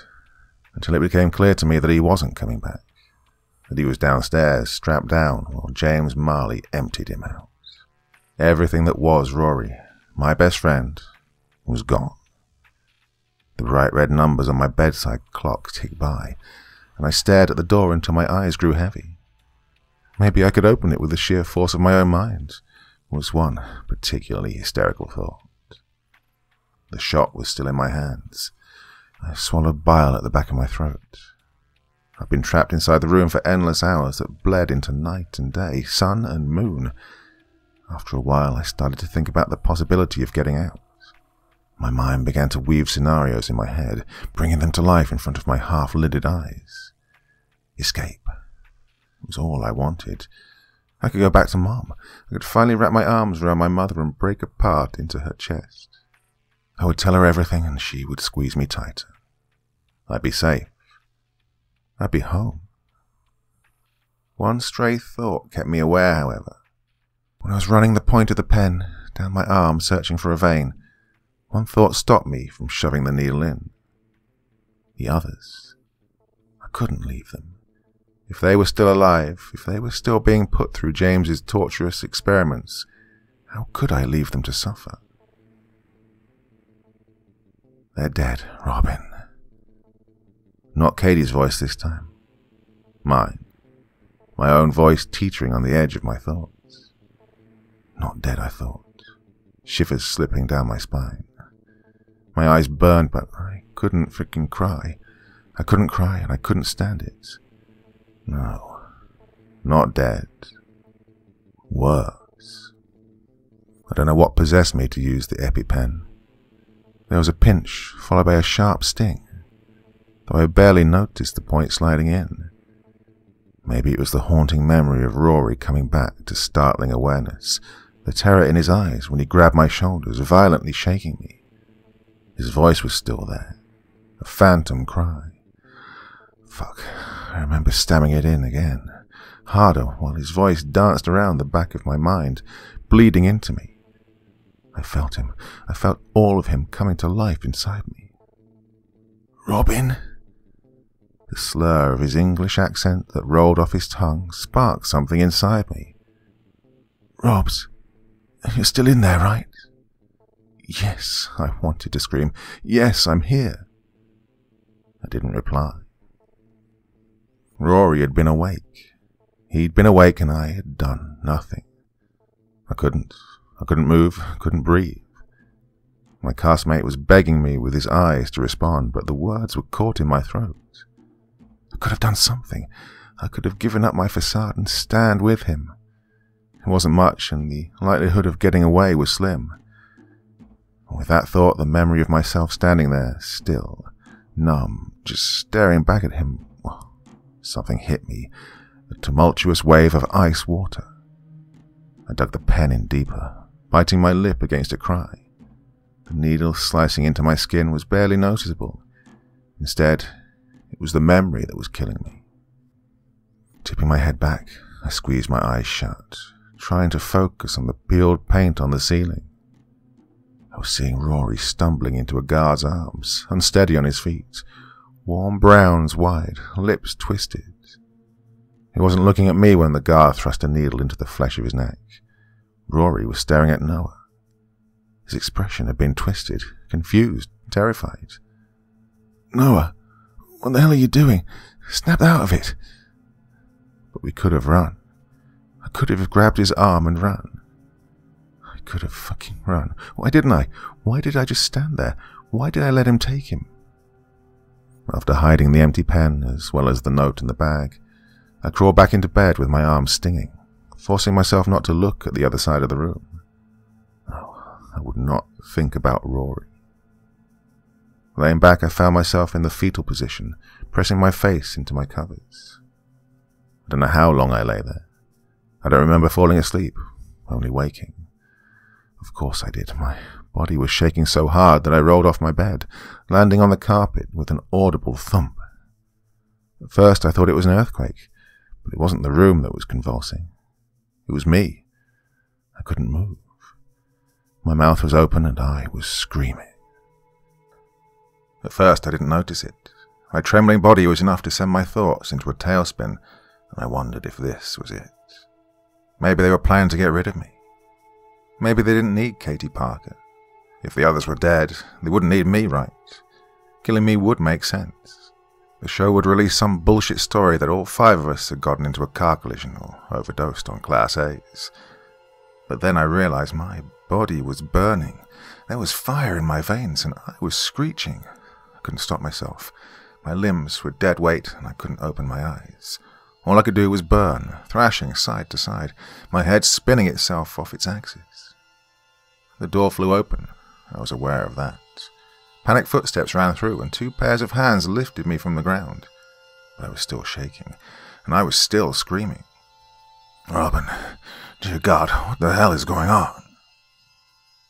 until it became clear to me that he wasn't coming back, that he was downstairs, strapped down, while James Marley emptied him out. Everything that was Rory, my best friend, was gone. The bright red numbers on my bedside clock ticked by, and I stared at the door until my eyes grew heavy. Maybe I could open it with the sheer force of my own mind, was one particularly hysterical thought. The shot was still in my hands. I swallowed bile at the back of my throat. I'd been trapped inside the room for endless hours that bled into night and day, sun and moon. After a while, I started to think about the possibility of getting out. My mind began to weave scenarios in my head, bringing them to life in front of my half-lidded eyes. Escape. It was all I wanted. I could go back to Mom. I could finally wrap my arms around my mother and break apart into her chest. I would tell her everything, and she would squeeze me tighter. I'd be safe. I'd be home. One stray thought kept me aware, however. When I was running the point of the pen down my arm searching for a vein, one thought stopped me from shoving the needle in. The others. I couldn't leave them. If they were still alive, if they were still being put through James's torturous experiments, how could I leave them to suffer? They're dead, Robin. Not Katie's voice this time. Mine. My own voice teetering on the edge of my thought. Not dead, I thought, shivers slipping down my spine. My eyes burned, but I couldn't freaking cry. I couldn't cry, and I couldn't stand it. No, not dead. Worse. I don't know what possessed me to use the EpiPen. There was a pinch, followed by a sharp sting, though I barely noticed the point sliding in. Maybe it was the haunting memory of Rory coming back to startling awareness, the terror in his eyes when he grabbed my shoulders, violently shaking me. His voice was still there, a phantom cry. Fuck, I remember stamming it in again. harder while his voice danced around the back of my mind, bleeding into me. I felt him. I felt all of him coming to life inside me. "Robin?" The slur of his English accent that rolled off his tongue sparked something inside me. "Robs, you're still in there, right?" "Yes," I wanted to scream. "Yes, I'm here." I didn't reply. Rory had been awake. He'd been awake and I had done nothing. I couldn't move, couldn't breathe. My castmate was begging me with his eyes to respond, but the words were caught in my throat. I could have done something. I could have given up my facade and stand with him. It wasn't much, and the likelihood of getting away was slim. With that thought, the memory of myself standing there, still, numb, just staring back at him, something hit me, a tumultuous wave of ice water. I dug the pen in deeper, biting my lip against a cry. The needle slicing into my skin was barely noticeable. Instead, it was the memory that was killing me. Tipping my head back, I squeezed my eyes shut, trying to focus on the peeled paint on the ceiling. I was seeing Rory stumbling into a guard's arms, unsteady on his feet, warm browns wide, lips twisted. He wasn't looking at me when the guard thrust a needle into the flesh of his neck. Rory was staring at Noah. His expression had been twisted, confused, terrified. "Noah, what the hell are you doing? Snap out of it!" But we could have run. I could have grabbed his arm and run. I could have fucking run. Why didn't I? Why did I just stand there? Why did I let him take him? After hiding the empty pen, as well as the note in the bag, I crawled back into bed with my arm stinging, forcing myself not to look at the other side of the room. Oh, I would not think about Rory. Laying back, I found myself in the fetal position, pressing my face into my covers. I don't know how long I lay there. I don't remember falling asleep, only waking. Of course I did. My body was shaking so hard that I rolled off my bed, landing on the carpet with an audible thump. At first I thought it was an earthquake, but it wasn't the room that was convulsing. It was me. I couldn't move. My mouth was open and I was screaming. At first I didn't notice it. My trembling body was enough to send my thoughts into a tailspin, and I wondered if this was it. Maybe they were planning to get rid of me. Maybe they didn't need Katie Parker. If the others were dead, they wouldn't need me, right? Killing me would make sense. The show would release some bullshit story that all five of us had gotten into a car collision or overdosed on Class A's. But then I realized my body was burning. There was fire in my veins and I was screeching. I couldn't stop myself. My limbs were dead weight and I couldn't open my eyes. All I could do was burn, thrashing side to side, my head spinning itself off its axis. The door flew open. I was aware of that. Panicked footsteps ran through, and two pairs of hands lifted me from the ground. But I was still shaking, and I was still screaming. "Robin, dear God, what the hell is going on?"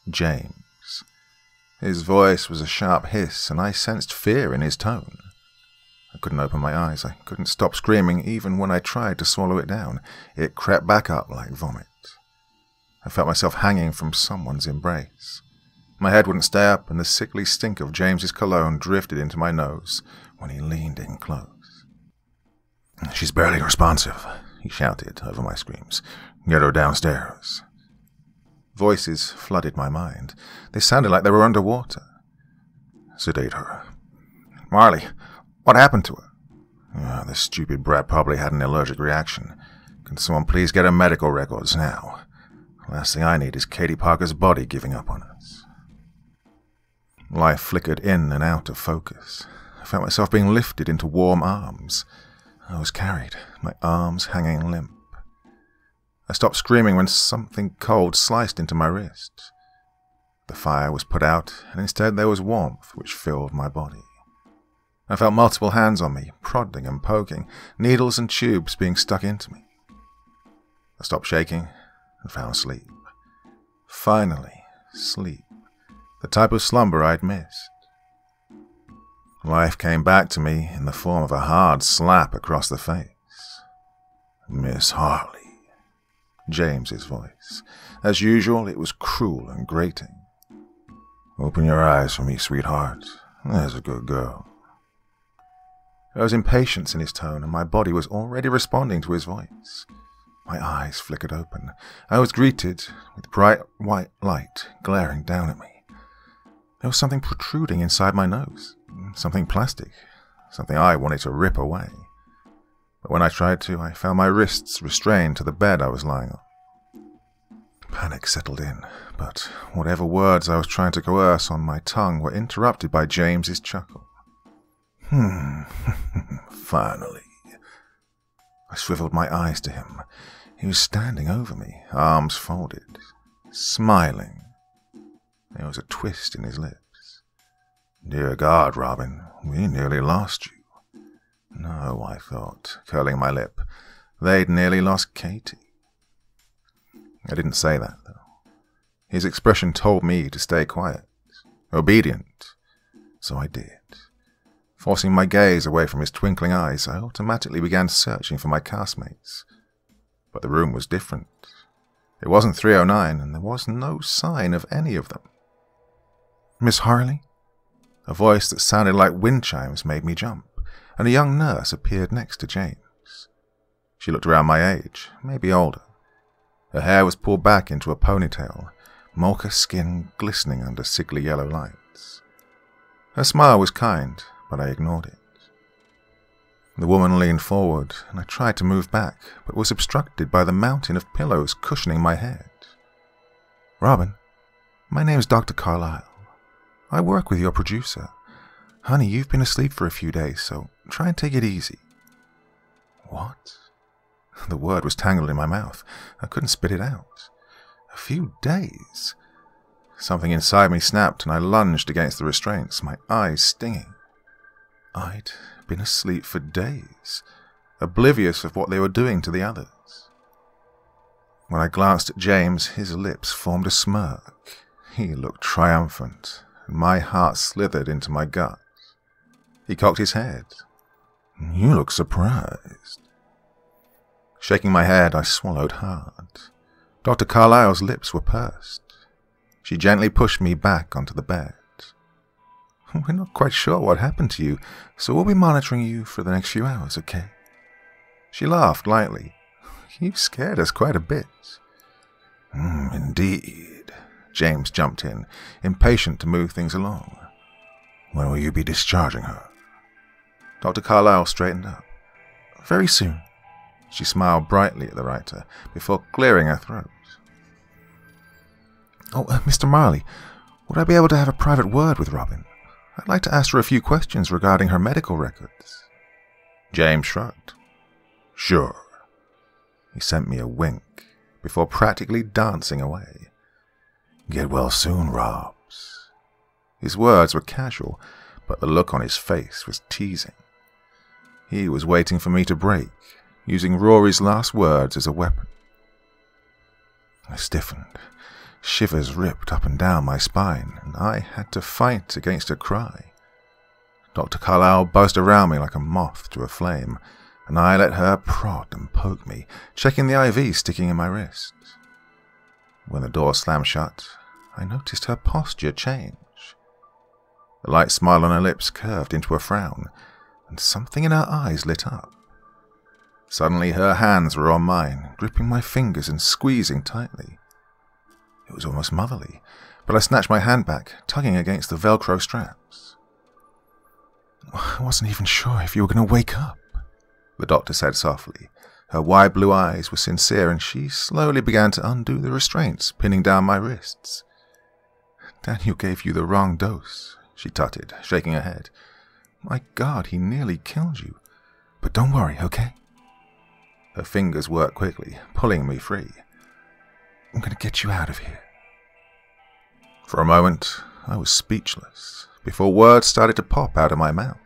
James. His voice was a sharp hiss, and I sensed fear in his tone. I couldn't open my eyes. I couldn't stop screaming even when I tried to swallow it down. It crept back up like vomit. I felt myself hanging from someone's embrace. My head wouldn't stay up, and the sickly stink of James's cologne drifted into my nose when he leaned in close. "She's barely responsive," he shouted over my screams. "Get her downstairs." Voices flooded my mind. They sounded like they were underwater. "Sedate her. Marley, what happened to her?" "Oh, this stupid brat probably had an allergic reaction. Can someone please get her medical records now? Last thing I need is Katie Parker's body giving up on us." Life flickered in and out of focus. I felt myself being lifted into warm arms. I was carried, my arms hanging limp. I stopped screaming when something cold sliced into my wrist. The fire was put out, and instead there was warmth which filled my body. I felt multiple hands on me, prodding and poking, needles and tubes being stuck into me. I stopped shaking and found sleep. Finally, sleep. The type of slumber I'd missed. Life came back to me in the form of a hard slap across the face. Miss Harley. James's voice. As usual, it was cruel and grating. Open your eyes for me, sweetheart. There's a good girl. There was impatience in his tone, and my body was already responding to his voice. My eyes flickered open. I was greeted with bright white light glaring down at me. There was something protruding inside my nose, something plastic, something I wanted to rip away. But when I tried to, I found my wrists restrained to the bed I was lying on. Panic settled in, but whatever words I was trying to coerce on my tongue were interrupted by James's chuckle. Finally. I swiveled my eyes to him. He was standing over me, arms folded, smiling. There was a twist in his lips. Dear God, Robin, we nearly lost you. No, I thought, curling my lip. They'd nearly lost Katie. I didn't say that, though. His expression told me to stay quiet, obedient. So I did. Forcing my gaze away from his twinkling eyes, I automatically began searching for my castmates. But the room was different. It wasn't 309, and there was no sign of any of them. Miss Harley? A voice that sounded like wind chimes made me jump, and a young nurse appeared next to James. She looked around my age, maybe older. Her hair was pulled back into a ponytail, mocha skin glistening under sickly yellow lights. Her smile was kind, but I ignored it. The woman leaned forward, and I tried to move back, but was obstructed by the mountain of pillows cushioning my head. Robin, my name's Dr. Carlyle. I work with your producer. Honey, you've been asleep for a few days, so try and take it easy. What? The word was tangled in my mouth. I couldn't spit it out. A few days? Something inside me snapped, and I lunged against the restraints, my eyes stinging. I'd been asleep for days, oblivious of what they were doing to the others. When I glanced at James, his lips formed a smirk. He looked triumphant, and my heart slithered into my gut. He cocked his head. You look surprised. Shaking my head, I swallowed hard. Dr. Carlyle's lips were pursed. She gently pushed me back onto the bed. We're not quite sure what happened to you, so we'll be monitoring you for the next few hours, okay? She laughed lightly. You scared us quite a bit. Indeed. James jumped in, impatient to move things along. When will you be discharging her? Dr. Carlyle straightened up. Very soon. She smiled brightly at the writer before clearing her throat. Oh, Mr. Marley, would I be able to have a private word with Robin? I'd like to ask her a few questions regarding her medical records. James shrugged. Sure. He sent me a wink before practically dancing away. Get well soon, Robs. His words were casual, but the look on his face was teasing. He was waiting for me to break, using Rory's last words as a weapon. I stiffened. Shivers ripped up and down my spine, and I had to fight against a cry. Dr. Carlyle buzzed around me like a moth to a flame, and I let her prod and poke me, checking the IV sticking in my wrist. When the door slammed shut, I noticed her posture change. The light smile on her lips curved into a frown, and something in her eyes lit up. Suddenly her hands were on mine, gripping my fingers and squeezing tightly. It was almost motherly, but I snatched my hand back, tugging against the Velcro straps. I wasn't even sure if you were going to wake up, the doctor said softly. Her wide blue eyes were sincere, and she slowly began to undo the restraints pinning down my wrists. Daniel gave you the wrong dose, she tutted, shaking her head. My God, he nearly killed you. But don't worry, okay? Her fingers worked quickly, pulling me free. I'm going to get you out of here. For a moment, I was speechless, before words started to pop out of my mouth.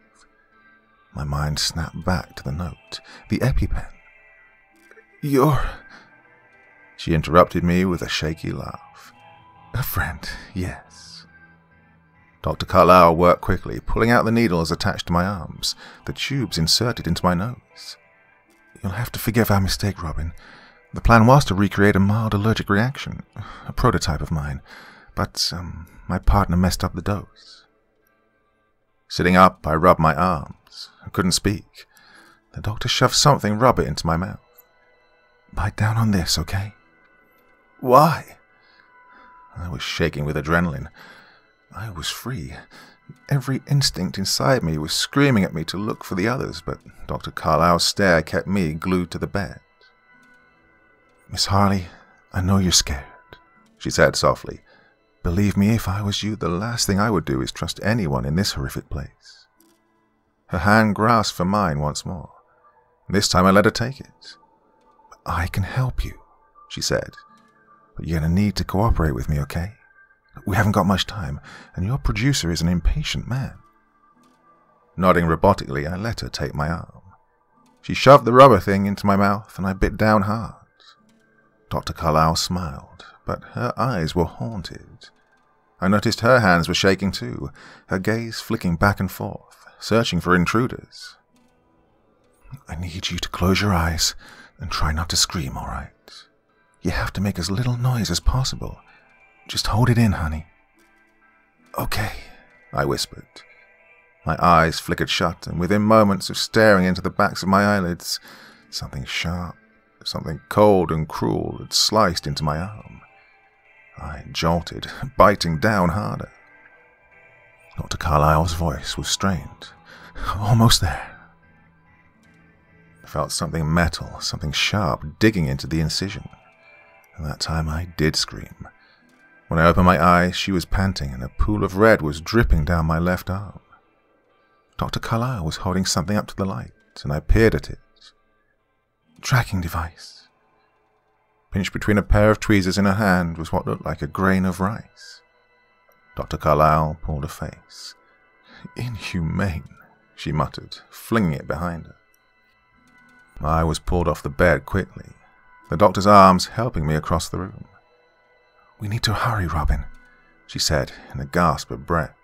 My mind snapped back to the note, the EpiPen. You're... She interrupted me with a shaky laugh. A friend, yes. Dr. Carlyle worked quickly, pulling out the needles attached to my arms, the tubes inserted into my nose. You'll have to forgive our mistake, Robin. The plan was to recreate a mild allergic reaction, a prototype of mine, but my partner messed up the dose. Sitting up, I rubbed my arms. I couldn't speak. The doctor shoved something rubber into my mouth. Bite down on this, okay? Why? I was shaking with adrenaline. I was free. Every instinct inside me was screaming at me to look for the others, but Dr. Carlyle's stare kept me glued to the bed. Miss Harley, I know you're scared, she said softly. Believe me, if I was you, the last thing I would do is trust anyone in this horrific place. Her hand grasped for mine once more. This time I let her take it. I can help you, she said, but you're going to need to cooperate with me, okay? We haven't got much time, and your producer is an impatient man. Nodding robotically, I let her take my arm. She shoved the rubber thing into my mouth, and I bit down hard. Dr. Carlyle smiled, but her eyes were haunted. I noticed her hands were shaking too, her gaze flicking back and forth, searching for intruders. I need you to close your eyes and try not to scream, all right? You have to make as little noise as possible. Just hold it in, honey. Okay, I whispered. My eyes flickered shut, and within moments of staring into the backs of my eyelids, something sharp, something cold and cruel had sliced into my arm. I jolted, biting down harder. Dr. Carlyle's voice was strained. Almost there. I felt something metal, something sharp, digging into the incision. And that time I did scream. When I opened my eyes, she was panting, and a pool of red was dripping down my left arm. Dr. Carlyle was holding something up to the light, and I peered at it. Tracking device. Pinched between a pair of tweezers in her hand was what looked like a grain of rice. Dr. Carlyle pulled a face. Inhumane, she muttered, flinging it behind her. I was pulled off the bed quickly, the doctor's arms helping me across the room. We need to hurry, Robin, she said in a gasp of breath.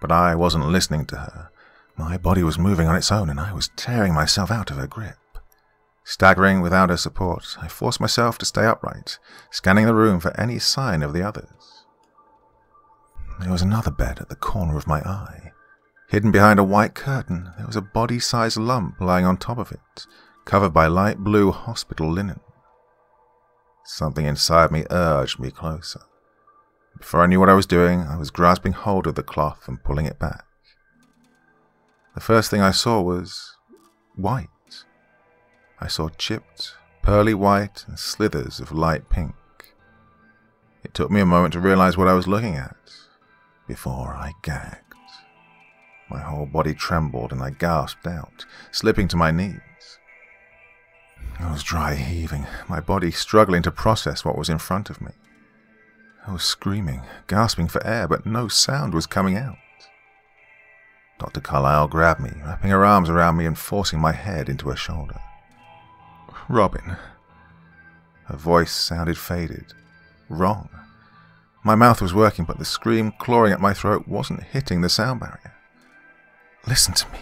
But I wasn't listening to her. My body was moving on its own, and I was tearing myself out of her grip. Staggering without her support, I forced myself to stay upright, scanning the room for any sign of the others. There was another bed at the corner of my eye. Hidden behind a white curtain, there was a body-sized lump lying on top of it, covered by light blue hospital linen. Something inside me urged me closer. Before I knew what I was doing, I was grasping hold of the cloth and pulling it back. The first thing I saw was white. I saw chipped, pearly white, and slithers of light pink. It took me a moment to realize what I was looking at, before I gagged. My whole body trembled, and I gasped out, slipping to my knees. I was dry heaving, my body struggling to process what was in front of me. I was screaming, gasping for air, but no sound was coming out. Dr. Carlyle grabbed me, wrapping her arms around me and forcing my head into her shoulder. Robin. Her voice sounded faded. Wrong. My mouth was working, but the scream clawing at my throat wasn't hitting the sound barrier. Listen to me,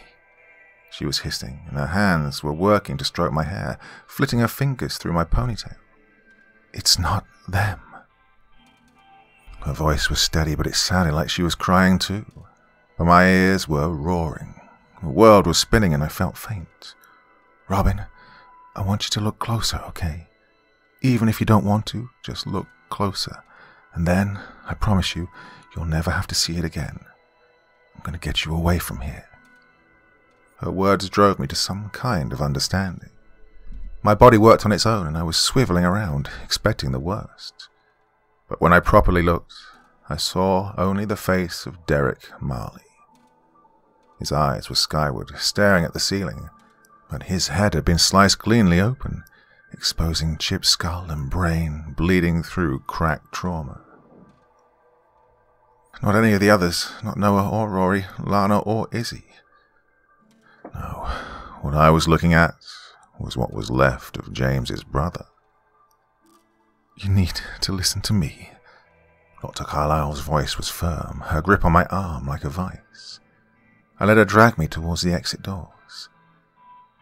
she was hissing, and her hands were working to stroke my hair, flitting her fingers through my ponytail. It's not them. Her voice was steady, but it sounded like she was crying too. But my ears were roaring. The world was spinning, and I felt faint. Robin, I want you to look closer, okay? Even if you don't want to, just look closer. And then, I promise you, you'll never have to see it again. I'm going to get you away from here. Her words drove me to some kind of understanding. My body worked on its own, and I was swiveling around, expecting the worst. But when I properly looked, I saw only the face of Derek Marley. His eyes were skyward, staring at the ceiling. But his head had been sliced cleanly open, exposing chipped skull and brain bleeding through cracked trauma. Not any of the others, not Noah or Rory, Lana or Izzy. No, what I was looking at was what was left of James's brother. You need to listen to me. Dr. Carlyle's voice was firm, her grip on my arm like a vice. I let her drag me towards the exit door.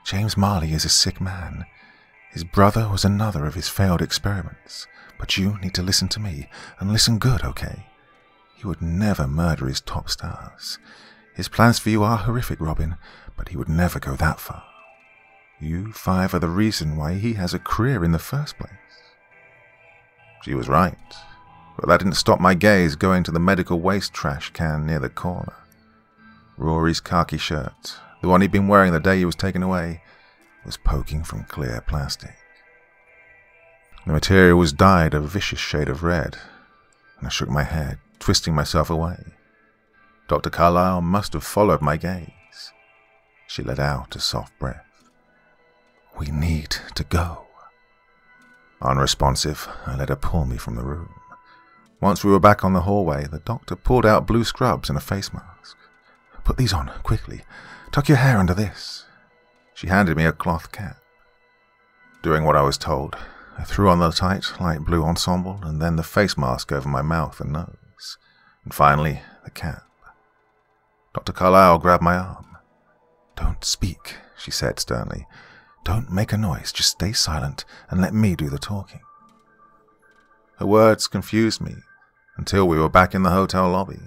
James Marley is a sick man. His brother was another of his failed experiments. But you need to listen to me, and listen good, okay? He would never murder his top stars. His plans for you are horrific, Robin, but he would never go that far. You five are the reason why he has a career in the first place. She was right, but that didn't stop my gaze going to the medical waste trash can near the corner. Rory's khaki shirt, the one he'd been wearing the day he was taken away, was poking from clear plastic. The material was dyed a vicious shade of red, and I shook my head, twisting myself away. Dr. Carlyle must have followed my gaze. She let out a soft breath. We need to go. Unresponsive, I let her pull me from the room. Once we were back on the hallway, the doctor pulled out blue scrubs and a face mask. Put these on, quickly. Tuck your hair under this. She handed me a cloth cap. Doing what I was told, I threw on the tight, light blue ensemble, and then the face mask over my mouth and nose, and finally, the cap. Dr. Carlyle grabbed my arm. Don't speak, she said sternly. Don't make a noise, just stay silent, and let me do the talking. Her words confused me, until we were back in the hotel lobby.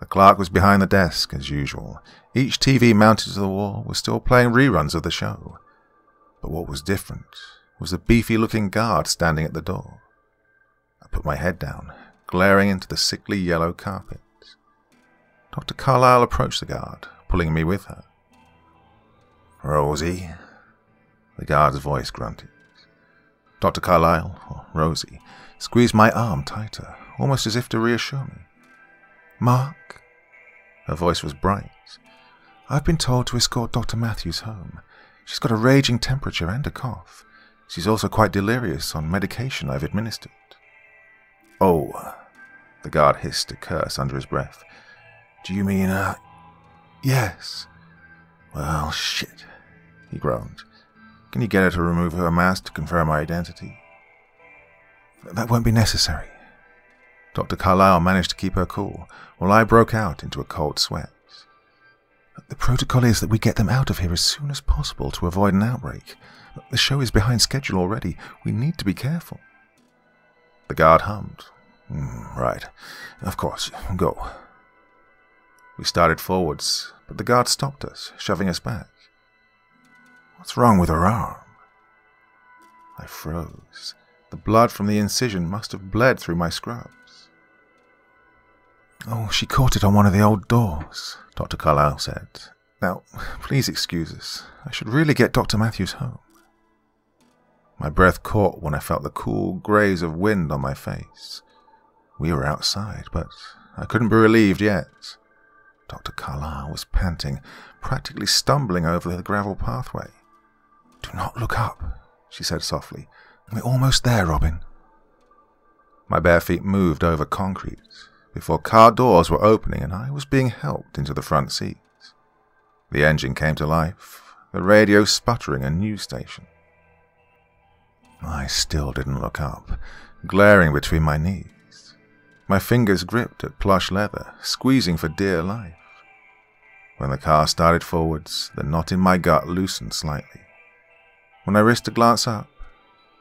The clerk was behind the desk, as usual. Each TV mounted to the wall was still playing reruns of the show. But what was different was a beefy-looking guard standing at the door. I put my head down, glaring into the sickly yellow carpet. Dr. Carlyle approached the guard, pulling me with her. Rosie, the guard's voice grunted. Dr. Carlyle, or Rosie, squeezed my arm tighter, almost as if to reassure me. Mark, her voice was bright. I've been told to escort Dr. Matthews home. She's got a raging temperature and a cough. She's also quite delirious on medication I've administered. Oh, the guard hissed a curse under his breath. Do you mean, yes. Well, shit, he groaned. Can you get her to remove her mask to confirm my identity? That won't be necessary. Dr. Carlyle managed to keep her cool, while I broke out into a cold sweat. The protocol is that we get them out of here as soon as possible to avoid an outbreak. The show is behind schedule already. We need to be careful. The guard hummed. Right. Of course. Go. We started forwards, but the guard stopped us, shoving us back. What's wrong with her arm? I froze. The blood from the incision must have bled through my scrubs. Oh, she caught it on one of the old doors, Dr. Carlyle said. Now, please excuse us. I should really get Dr. Matthews home. My breath caught when I felt the cool graze of wind on my face. We were outside, but I couldn't be relieved yet. Dr. Carlyle was panting, practically stumbling over the gravel pathway. Do not look up, she said softly. We're almost there, Robin. My bare feet moved over concrete before car doors were opening and I was being helped into the front seat. The engine came to life, the radio sputtering a news station. I still didn't look up, glaring between my knees. My fingers gripped at plush leather, squeezing for dear life. When the car started forwards, the knot in my gut loosened slightly. When I risked a glance up,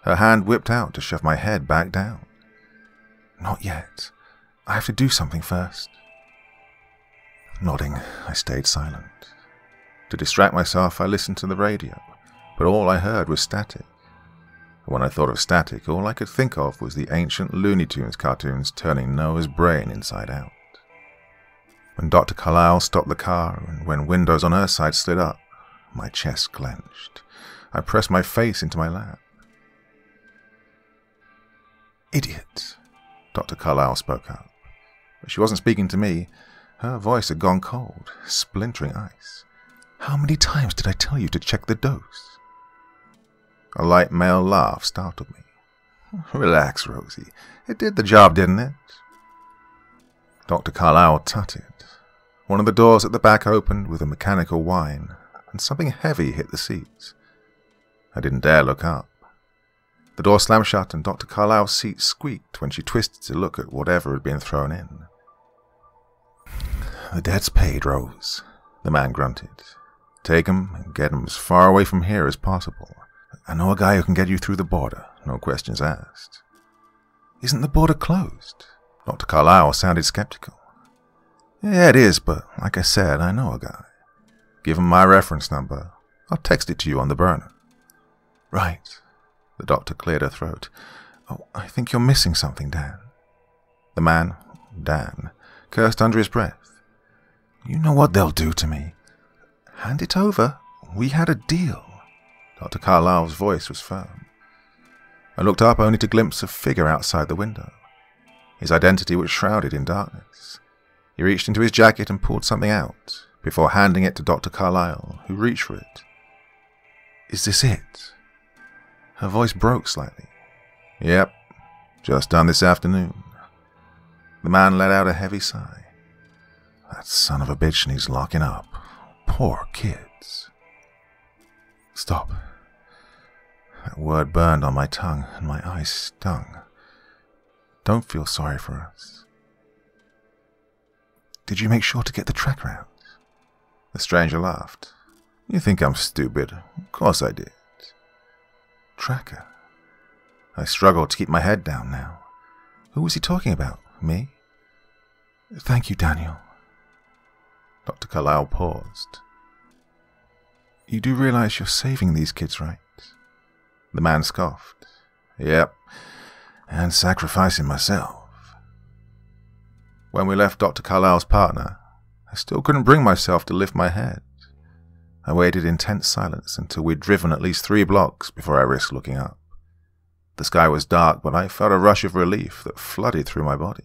her hand whipped out to shove my head back down. Not yet. I have to do something first. Nodding, I stayed silent. To distract myself, I listened to the radio, but all I heard was static. When I thought of static, all I could think of was the ancient Looney Tunes cartoons turning Noah's brain inside out. When Dr. Carlyle stopped the car, and when windows on her side slid up, my chest clenched. I pressed my face into my lap. Idiot, Dr. Carlyle spoke up. But she wasn't speaking to me. Her voice had gone cold, splintering ice. How many times did I tell you to check the dose? A light male laugh startled me. Relax, Rosie. It did the job, didn't it? Dr. Carlyle tutted. One of the doors at the back opened with a mechanical whine, and something heavy hit the seats. I didn't dare look up. The door slammed shut, and Dr. Carlyle's seat squeaked when she twisted to look at whatever had been thrown in. The debt's paid, Rose, the man grunted. Take him and get him as far away from here as possible. I know a guy who can get you through the border, no questions asked. Isn't the border closed? Dr. Carlyle sounded skeptical. Yeah, it is, but like I said, I know a guy. Give him my reference number. I'll text it to you on the burner. Right. The doctor cleared her throat. Oh, I think you're missing something, Dan. The man, Dan, cursed under his breath. You know what they'll do to me. Hand it over. We had a deal. Dr. Carlyle's voice was firm. I looked up only to glimpse a figure outside the window. His identity was shrouded in darkness. He reached into his jacket and pulled something out, before handing it to Dr. Carlyle, who reached for it. Is this it? Her voice broke slightly. Yep, just done this afternoon. The man let out a heavy sigh. That son of a bitch needs locking up. Poor kids. Stop. That word burned on my tongue and my eyes stung. Don't feel sorry for us. Did you make sure to get the tracker out? The stranger laughed. You think I'm stupid? Of course I did. Tracker? I struggled to keep my head down now. Who was he talking about? Me? Thank you, Daniel. Dr. Carlyle paused. You do realize you're saving these kids, right? The man scoffed. Yep, and sacrificing myself. When we left Dr. Carlyle's partner, I still couldn't bring myself to lift my head. I waited in tense silence until we'd driven at least 3 blocks before I risked looking up. The sky was dark, but I felt a rush of relief that flooded through my body.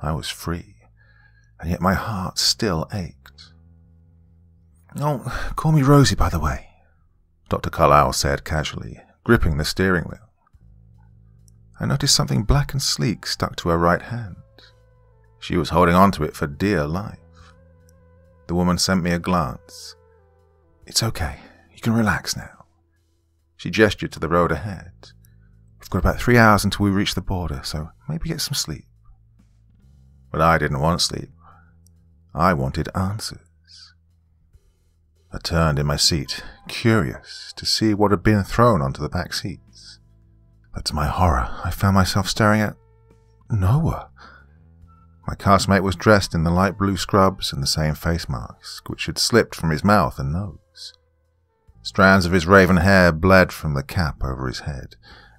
I was free, and yet my heart still ached. Oh, call me Rosie, by the way, Dr. Carlyle said casually, gripping the steering wheel. I noticed something black and sleek stuck to her right hand. She was holding on to it for dear life. The woman sent me a glance. It's okay. You can relax now. She gestured to the road ahead. We've got about 3 hours until we reach the border, so maybe get some sleep. But I didn't want sleep. I wanted answers. I turned in my seat, curious to see what had been thrown onto the back seats. But to my horror, I found myself staring at Noah. My castmate was dressed in the light blue scrubs and the same face mask, which had slipped from his mouth and nose. Strands of his raven hair bled from the cap over his head,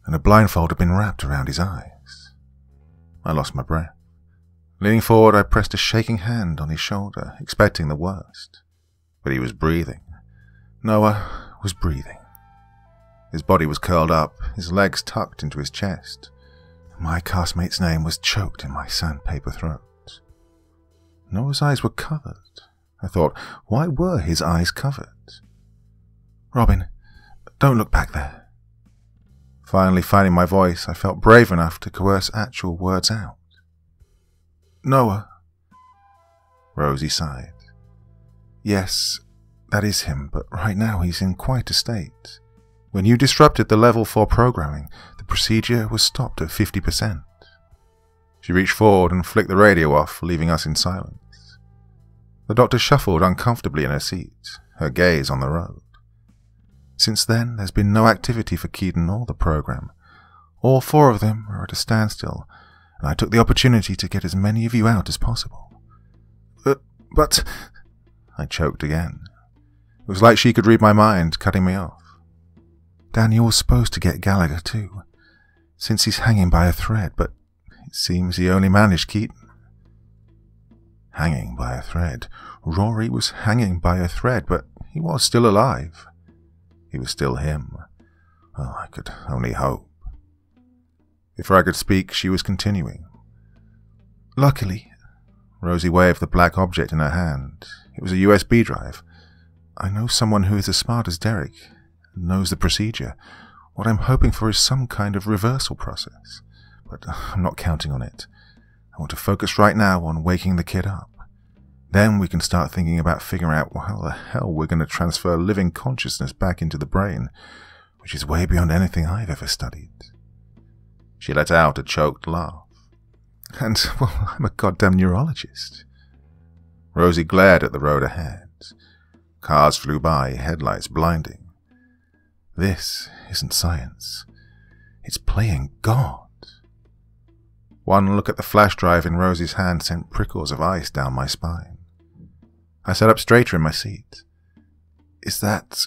and a blindfold had been wrapped around his eyes. I lost my breath. Leaning forward, I pressed a shaking hand on his shoulder, expecting the worst. But he was breathing. Noah was breathing. His body was curled up, his legs tucked into his chest. My castmate's name was choked in my sandpaper throat. Noah's eyes were covered. I thought, why were his eyes covered? Robin, don't look back there. Finally finding my voice, I felt brave enough to coerce actual words out. Noah. Rosie sighed. Yes, that is him, but right now he's in quite a state. When you disrupted the level 4 programming, the procedure was stopped at 50%. She reached forward and flicked the radio off, leaving us in silence. The doctor shuffled uncomfortably in her seat, her gaze on the road. Since then, there's been no activity for Keaton or the program. All 4 of them are at a standstill, and I took the opportunity to get as many of you out as possible. But... I choked again. It was like she could read my mind, cutting me off. Daniel was supposed to get Gallagher too, since he's hanging by a thread, but it seems he only managed Keaton. Hanging by a thread. Rory was hanging by a thread, but he was still alive. He was still him. Oh, I could only hope. Before I could speak, she was continuing. Luckily, Rosie waved the black object in her hand. It was a USB drive. I know someone who is as smart as Derek. Knows the procedure. What I'm hoping for is some kind of reversal process, but I'm not counting on it. I want to focus right now on waking the kid up. Then we can start thinking about figuring out how the hell we're going to transfer living consciousness back into the brain, which is way beyond anything I've ever studied. She let out a choked laugh. And, well, I'm a goddamn neurologist. Rosie glared at the road ahead. Cars flew by, headlights blinding. This isn't science. It's playing God. One look at the flash drive in Rosie's hand sent prickles of ice down my spine. I sat up straighter in my seat. Is that...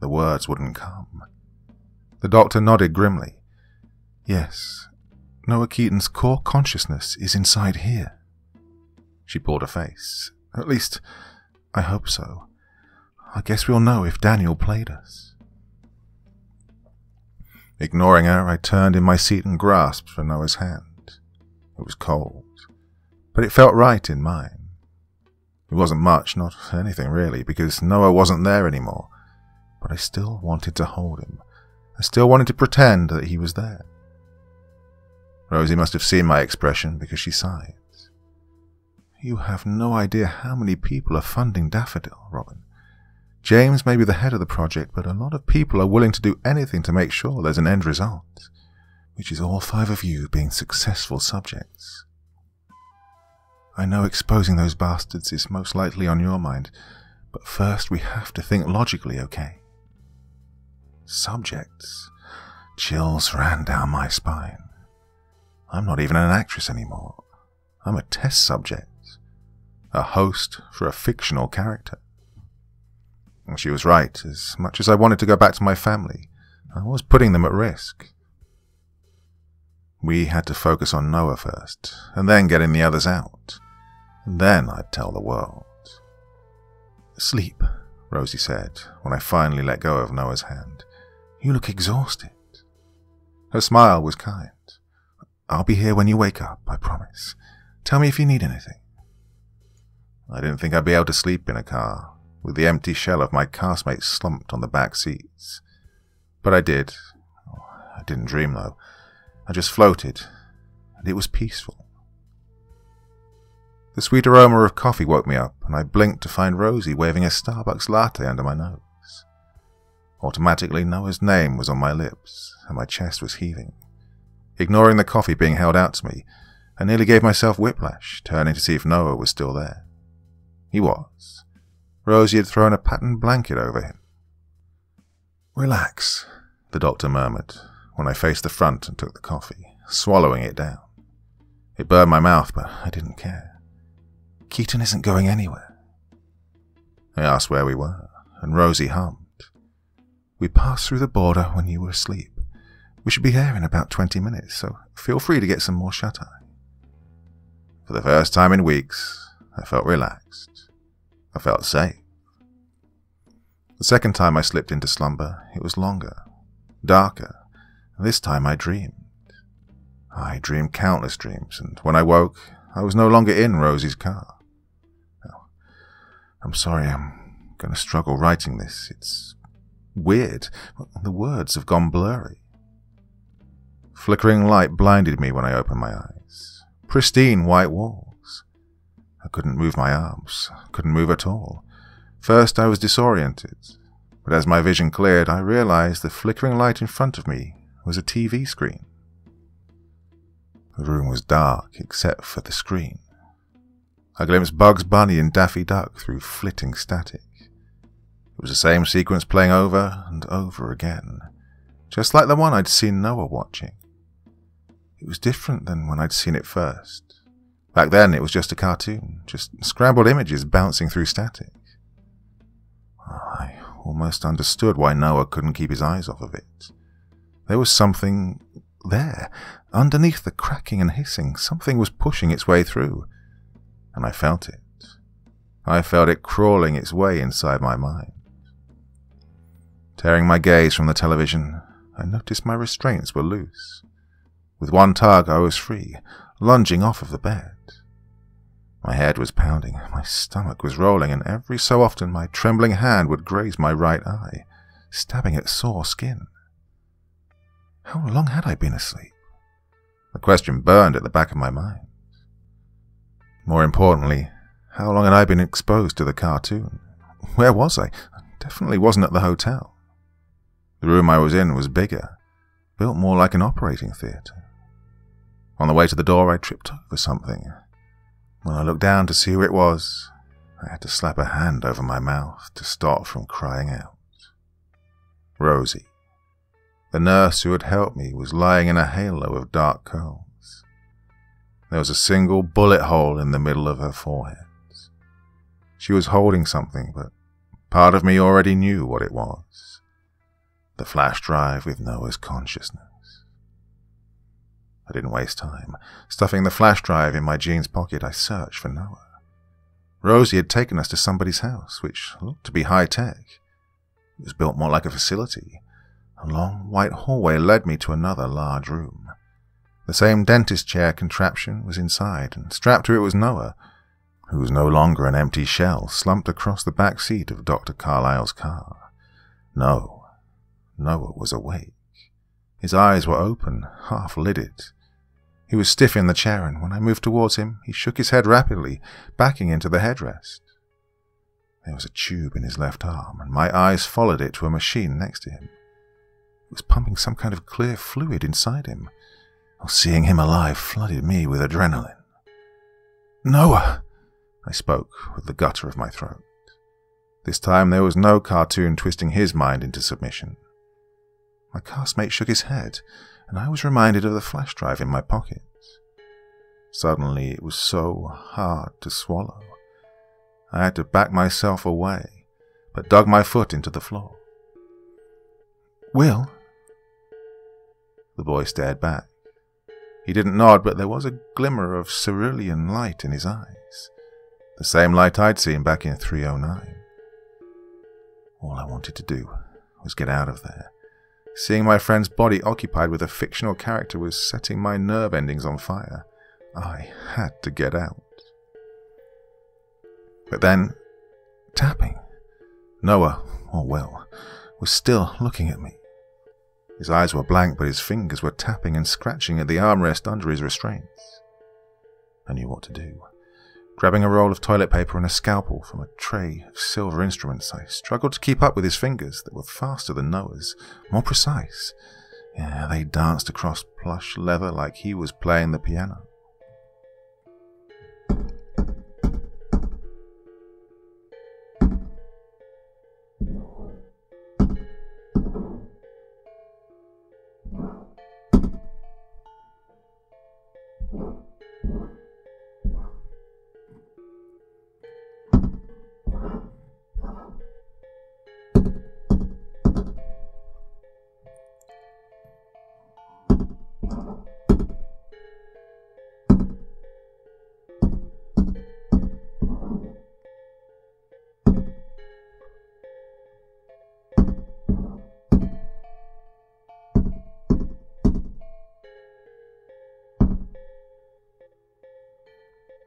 The words wouldn't come. The doctor nodded grimly. Yes, Noah Keaton's core consciousness is inside here. She pulled a face. At least, I hope so. I guess we'll know if Daniel played us. Ignoring her, I turned in my seat and grasped for Noah's hand. It was cold, but it felt right in mine. It wasn't much, not anything really, because Noah wasn't there anymore. But I still wanted to hold him. I still wanted to pretend that he was there. Rosie must have seen my expression because she sighed. You have no idea how many people are funding Daffodil, Robin. James may be the head of the project, but a lot of people are willing to do anything to make sure there's an end result, which is all five of you being successful subjects. I know exposing those bastards is most likely on your mind, but first we have to think logically, okay? Subjects. Chills ran down my spine. I'm not even an actress anymore. I'm a test subject. A host for a fictional character. And she was right. As much as I wanted to go back to my family, I was putting them at risk. We had to focus on Noah first, and then getting the others out. And then I'd tell the world. Sleep, Rosie said, when I finally let go of Noah's hand. You look exhausted. Her smile was kind. I'll be here when you wake up, I promise. Tell me if you need anything. I didn't think I'd be able to sleep in a car, with the empty shell of my castmates slumped on the back seats. But I did. Oh, I didn't dream, though. I just floated, and it was peaceful. The sweet aroma of coffee woke me up, and I blinked to find Rosie waving a Starbucks latte under my nose. Automatically, Noah's name was on my lips, and my chest was heaving. Ignoring the coffee being held out to me, I nearly gave myself whiplash, turning to see if Noah was still there. He was. Rosie had thrown a patterned blanket over him. Relax, the doctor murmured, when I faced the front and took the coffee, swallowing it down. It burned my mouth, but I didn't care. Keaton isn't going anywhere. I asked where we were, and Rosie hummed. We passed through the border when you were asleep. We should be here in about 20 minutes, so feel free to get some more shut-eye. For the first time in weeks, I felt relaxed. I felt safe. The second time I slipped into slumber, it was longer, darker, and this time I dreamed. I dreamed countless dreams, and when I woke, I was no longer in Rosie's car. Oh, I'm sorry, I'm going to struggle writing this. It's weird. The words have gone blurry. Flickering light blinded me when I opened my eyes. Pristine white wall. I couldn't move my arms, I couldn't move at all. First I was disoriented, but as my vision cleared I realized the flickering light in front of me was a TV screen. The room was dark except for the screen. I glimpsed Bugs Bunny and Daffy Duck through flitting static. It was the same sequence playing over and over again, just like the one I'd seen Noah watching. It was different than when I'd seen it first. Back then, it was just a cartoon, just scrambled images bouncing through static. I almost understood why Noah couldn't keep his eyes off of it. There was something there. Underneath the cracking and hissing, something was pushing its way through. And I felt it. I felt it crawling its way inside my mind. Tearing my gaze from the television, I noticed my restraints were loose. With one tug, I was free, lunging off of the bed. My head was pounding, my stomach was rolling, and every so often my trembling hand would graze my right eye, stabbing at sore skin. How long had I been asleep? The question burned at the back of my mind. More importantly, how long had I been exposed to the cartoon? Where was I? I definitely wasn't at the hotel. The room I was in was bigger, built more like an operating theatre. On the way to the door, I tripped over something. When I looked down to see who it was, I had to slap a hand over my mouth to stop from crying out. Rosie, the nurse who had helped me, was lying in a halo of dark curls. There was a single bullet hole in the middle of her forehead. She was holding something, but part of me already knew what it was. The flash drive with Noah's consciousness. I didn't waste time. Stuffing the flash drive in my jeans pocket, I searched for Noah. Rosie had taken us to somebody's house, which looked to be high-tech. It was built more like a facility. A long white hallway led me to another large room. The same dentist chair contraption was inside, and strapped to it was Noah, who was no longer an empty shell, slumped across the back seat of Dr. Carlyle's car. No, Noah was awake. His eyes were open, half-lidded. He was stiff in the chair, and when I moved towards him, he shook his head rapidly, backing into the headrest. There was a tube in his left arm, and my eyes followed it to a machine next to him. It was pumping some kind of clear fluid inside him. Seeing him alive flooded me with adrenaline. Noah! I spoke with the gutter of my throat. This time there was no cartoon twisting his mind into submission. My castmate shook his head, and I was reminded of the flash drive in my pocket. Suddenly it was so hard to swallow. I had to back myself away, but dug my foot into the floor. Will? The boy stared back. He didn't nod, but there was a glimmer of cerulean light in his eyes. The same light I'd seen back in 309. All I wanted to do was get out of there. Seeing my friend's body occupied with a fictional character was setting my nerve endings on fire. I had to get out. But then, tapping. Noah, or Will, was still looking at me. His eyes were blank, but his fingers were tapping and scratching at the armrest under his restraints. I knew what to do. Grabbing a roll of toilet paper and a scalpel from a tray of silver instruments, I struggled to keep up with his fingers that were faster than Noah's, more precise. Yeah, they danced across plush leather like he was playing the piano.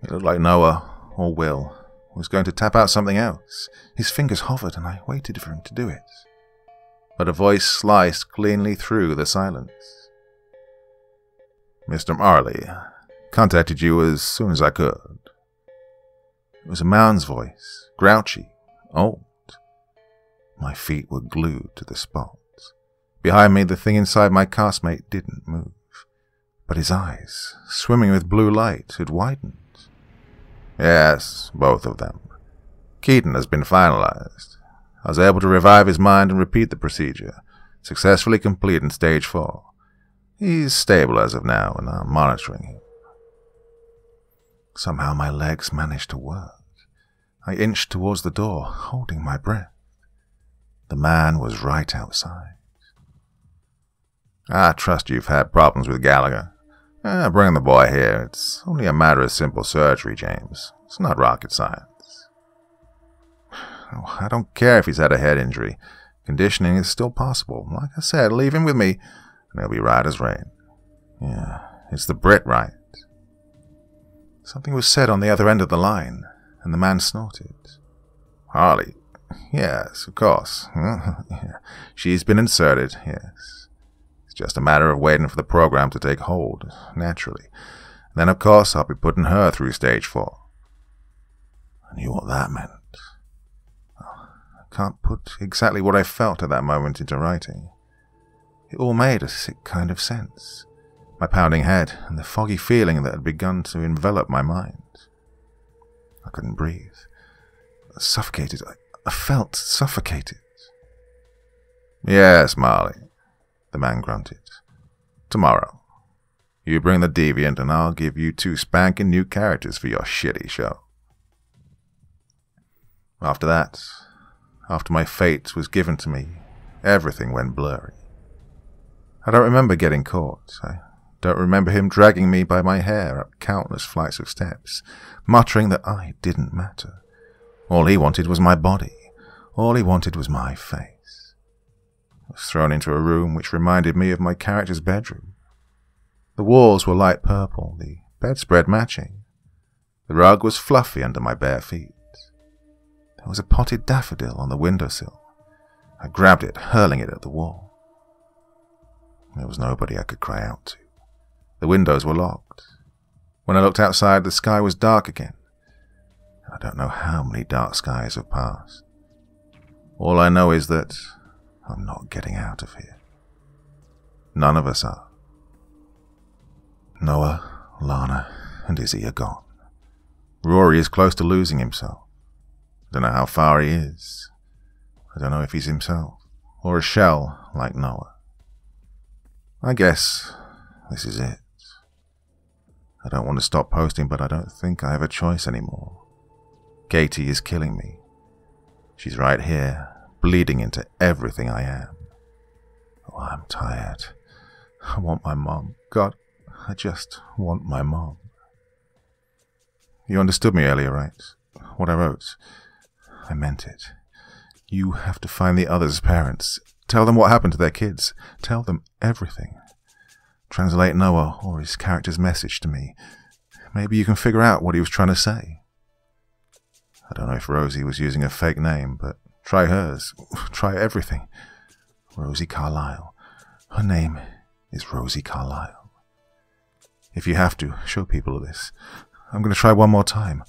It looked like Noah, or Will, was going to tap out something else. His fingers hovered, and I waited for him to do it. But a voice sliced cleanly through the silence. Mr. Marley, contacted you as soon as I could. It was a man's voice, grouchy, old. My feet were glued to the spot. Behind me, the thing inside my castmate didn't move. But his eyes, swimming with blue light, had widened. Yes, both of them. Keaton has been finalized. I was able to revive his mind and repeat the procedure, successfully complete in stage 4. He's stable as of now, and I'm monitoring him. Somehow my legs managed to work. I inched towards the door, holding my breath. The man was right outside. I trust you've had problems with Gallagher. Bring the boy here. It's only a matter of simple surgery, James. It's not rocket science. Oh, I don't care if he's had a head injury. Conditioning is still possible. Like I said, leave him with me, and he'll be right as rain. Yeah, it's the Brit right. Something was said on the other end of the line, and the man snorted. Harley? Yes, of course. She's been inserted, yes. Just a matter of waiting for the program to take hold, naturally. And then, of course, I'll be putting her through stage 4. I knew what that meant. I can't put exactly what I felt at that moment into writing. It all made a sick kind of sense. My pounding head and the foggy feeling that had begun to envelop my mind. I couldn't breathe. suffocated. I felt suffocated. Yes, Marley, the man grunted. Tomorrow, you bring the deviant and I'll give you 2 spanking new characters for your shitty show. After that, after my fate was given to me, everything went blurry. I don't remember getting caught. I don't remember him dragging me by my hair up countless flights of steps, muttering that I didn't matter. All he wanted was my body. All he wanted was my face. I was thrown into a room which reminded me of my character's bedroom. The walls were light purple, the bedspread matching. The rug was fluffy under my bare feet. There was a potted daffodil on the windowsill. I grabbed it, hurling it at the wall. There was nobody I could cry out to. The windows were locked. When I looked outside, the sky was dark again. I don't know how many dark skies have passed. All I know is that I'm not getting out of here. None of us are. Noah, Lana, and Izzy are gone. Rory is close to losing himself. I don't know how far he is. I don't know if he's himself, or a shell like Noah. I guess this is it. I don't want to stop posting, but I don't think I have a choice anymore. Katie is killing me. She's right here, bleeding into everything I am. Oh, I'm tired. I want my mom. God, I just want my mom. You understood me earlier, right? What I wrote. I meant it. You have to find the others' parents. Tell them what happened to their kids. Tell them everything. Translate Noah or his character's message to me. Maybe you can figure out what he was trying to say. I don't know if Rosie was using a fake name, but try hers. Try everything. Rosie Carlyle. Her name is Rosie Carlyle. If you have to, show people this. I'm going to try one more time.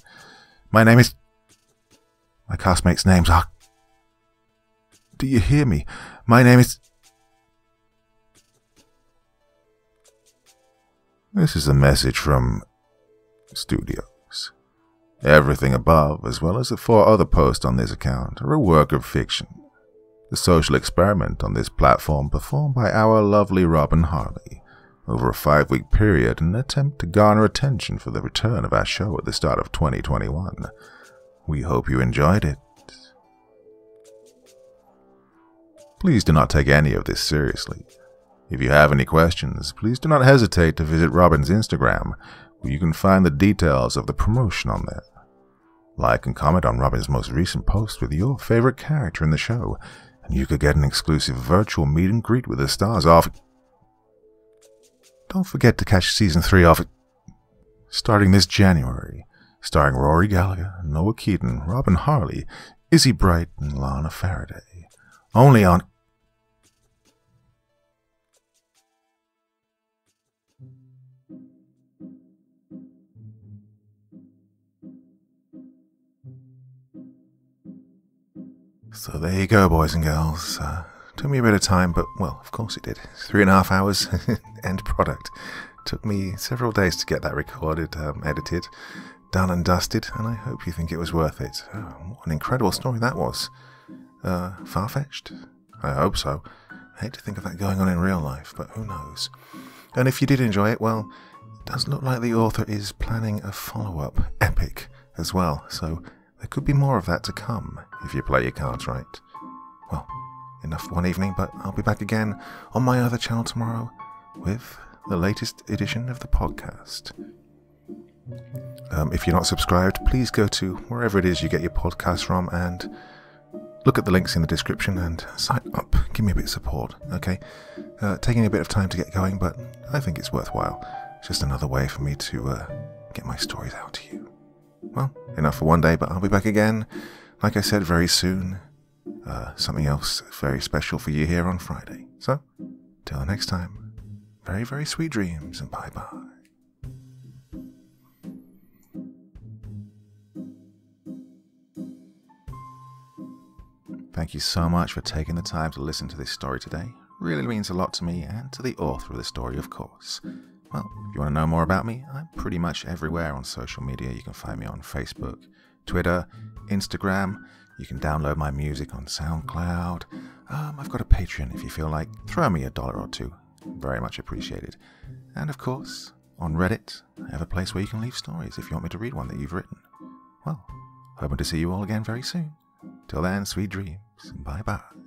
My name is... My castmates' names are... Do you hear me? My name is... This is a message from Studios. Everything above, as well as the 4 other posts on this account, are a work of fiction. The social experiment on this platform performed by our lovely Robin Harley over a 5-week period in an attempt to garner attention for the return of our show at the start of 2021. We hope you enjoyed it. Please do not take any of this seriously. If you have any questions, please do not hesitate to visit Robin's Instagram, where you can find the details of the promotion on there. Like and comment on Robin's most recent post with your favorite character in the show, and you could get an exclusive virtual meet and greet with the stars off. Don't forget to catch Season 3 off starting this January, starring Rory Gallagher, Noah Keaton, Robin Harley, Izzy Bright, and Lana Faraday. Only on... So there you go, boys and girls. Took me a bit of time, but, well, of course it did. 3.5 hours, end product. Took me several days to get that recorded, edited, done and dusted, and I hope you think it was worth it. Oh, what an incredible story that was. Far-fetched? I hope so. I hate to think of that going on in real life, but who knows. And if you did enjoy it, well, it does look like the author is planning a follow-up epic as well, so there could be more of that to come, if you play your cards right. Well, enough for one evening, but I'll be back again on my other channel tomorrow with the latest edition of the podcast. If you're not subscribed, please go to wherever it is you get your podcast from and... look at the links in the description and sign up. Give me a bit of support, okay? Taking a bit of time to get going, but I think it's worthwhile. It's just another way for me to get my stories out to you. Well, enough for one day, but I'll be back again, like I said, very soon. Something else very special for you here on Friday. So, till the next time, very, very sweet dreams, and bye-bye. Thank you so much for taking the time to listen to this story today. Really means a lot to me and to the author of the story, of course. Well, if you want to know more about me, I'm pretty much everywhere on social media. You can find me on Facebook, Twitter, Instagram. You can download my music on SoundCloud. I've got a Patreon if you feel like. Throw me $1 or $2. Very much appreciated. And of course, on Reddit, I have a place where you can leave stories if you want me to read one that you've written. Well, hoping to see you all again very soon. Till then, sweet dreams, and bye-bye.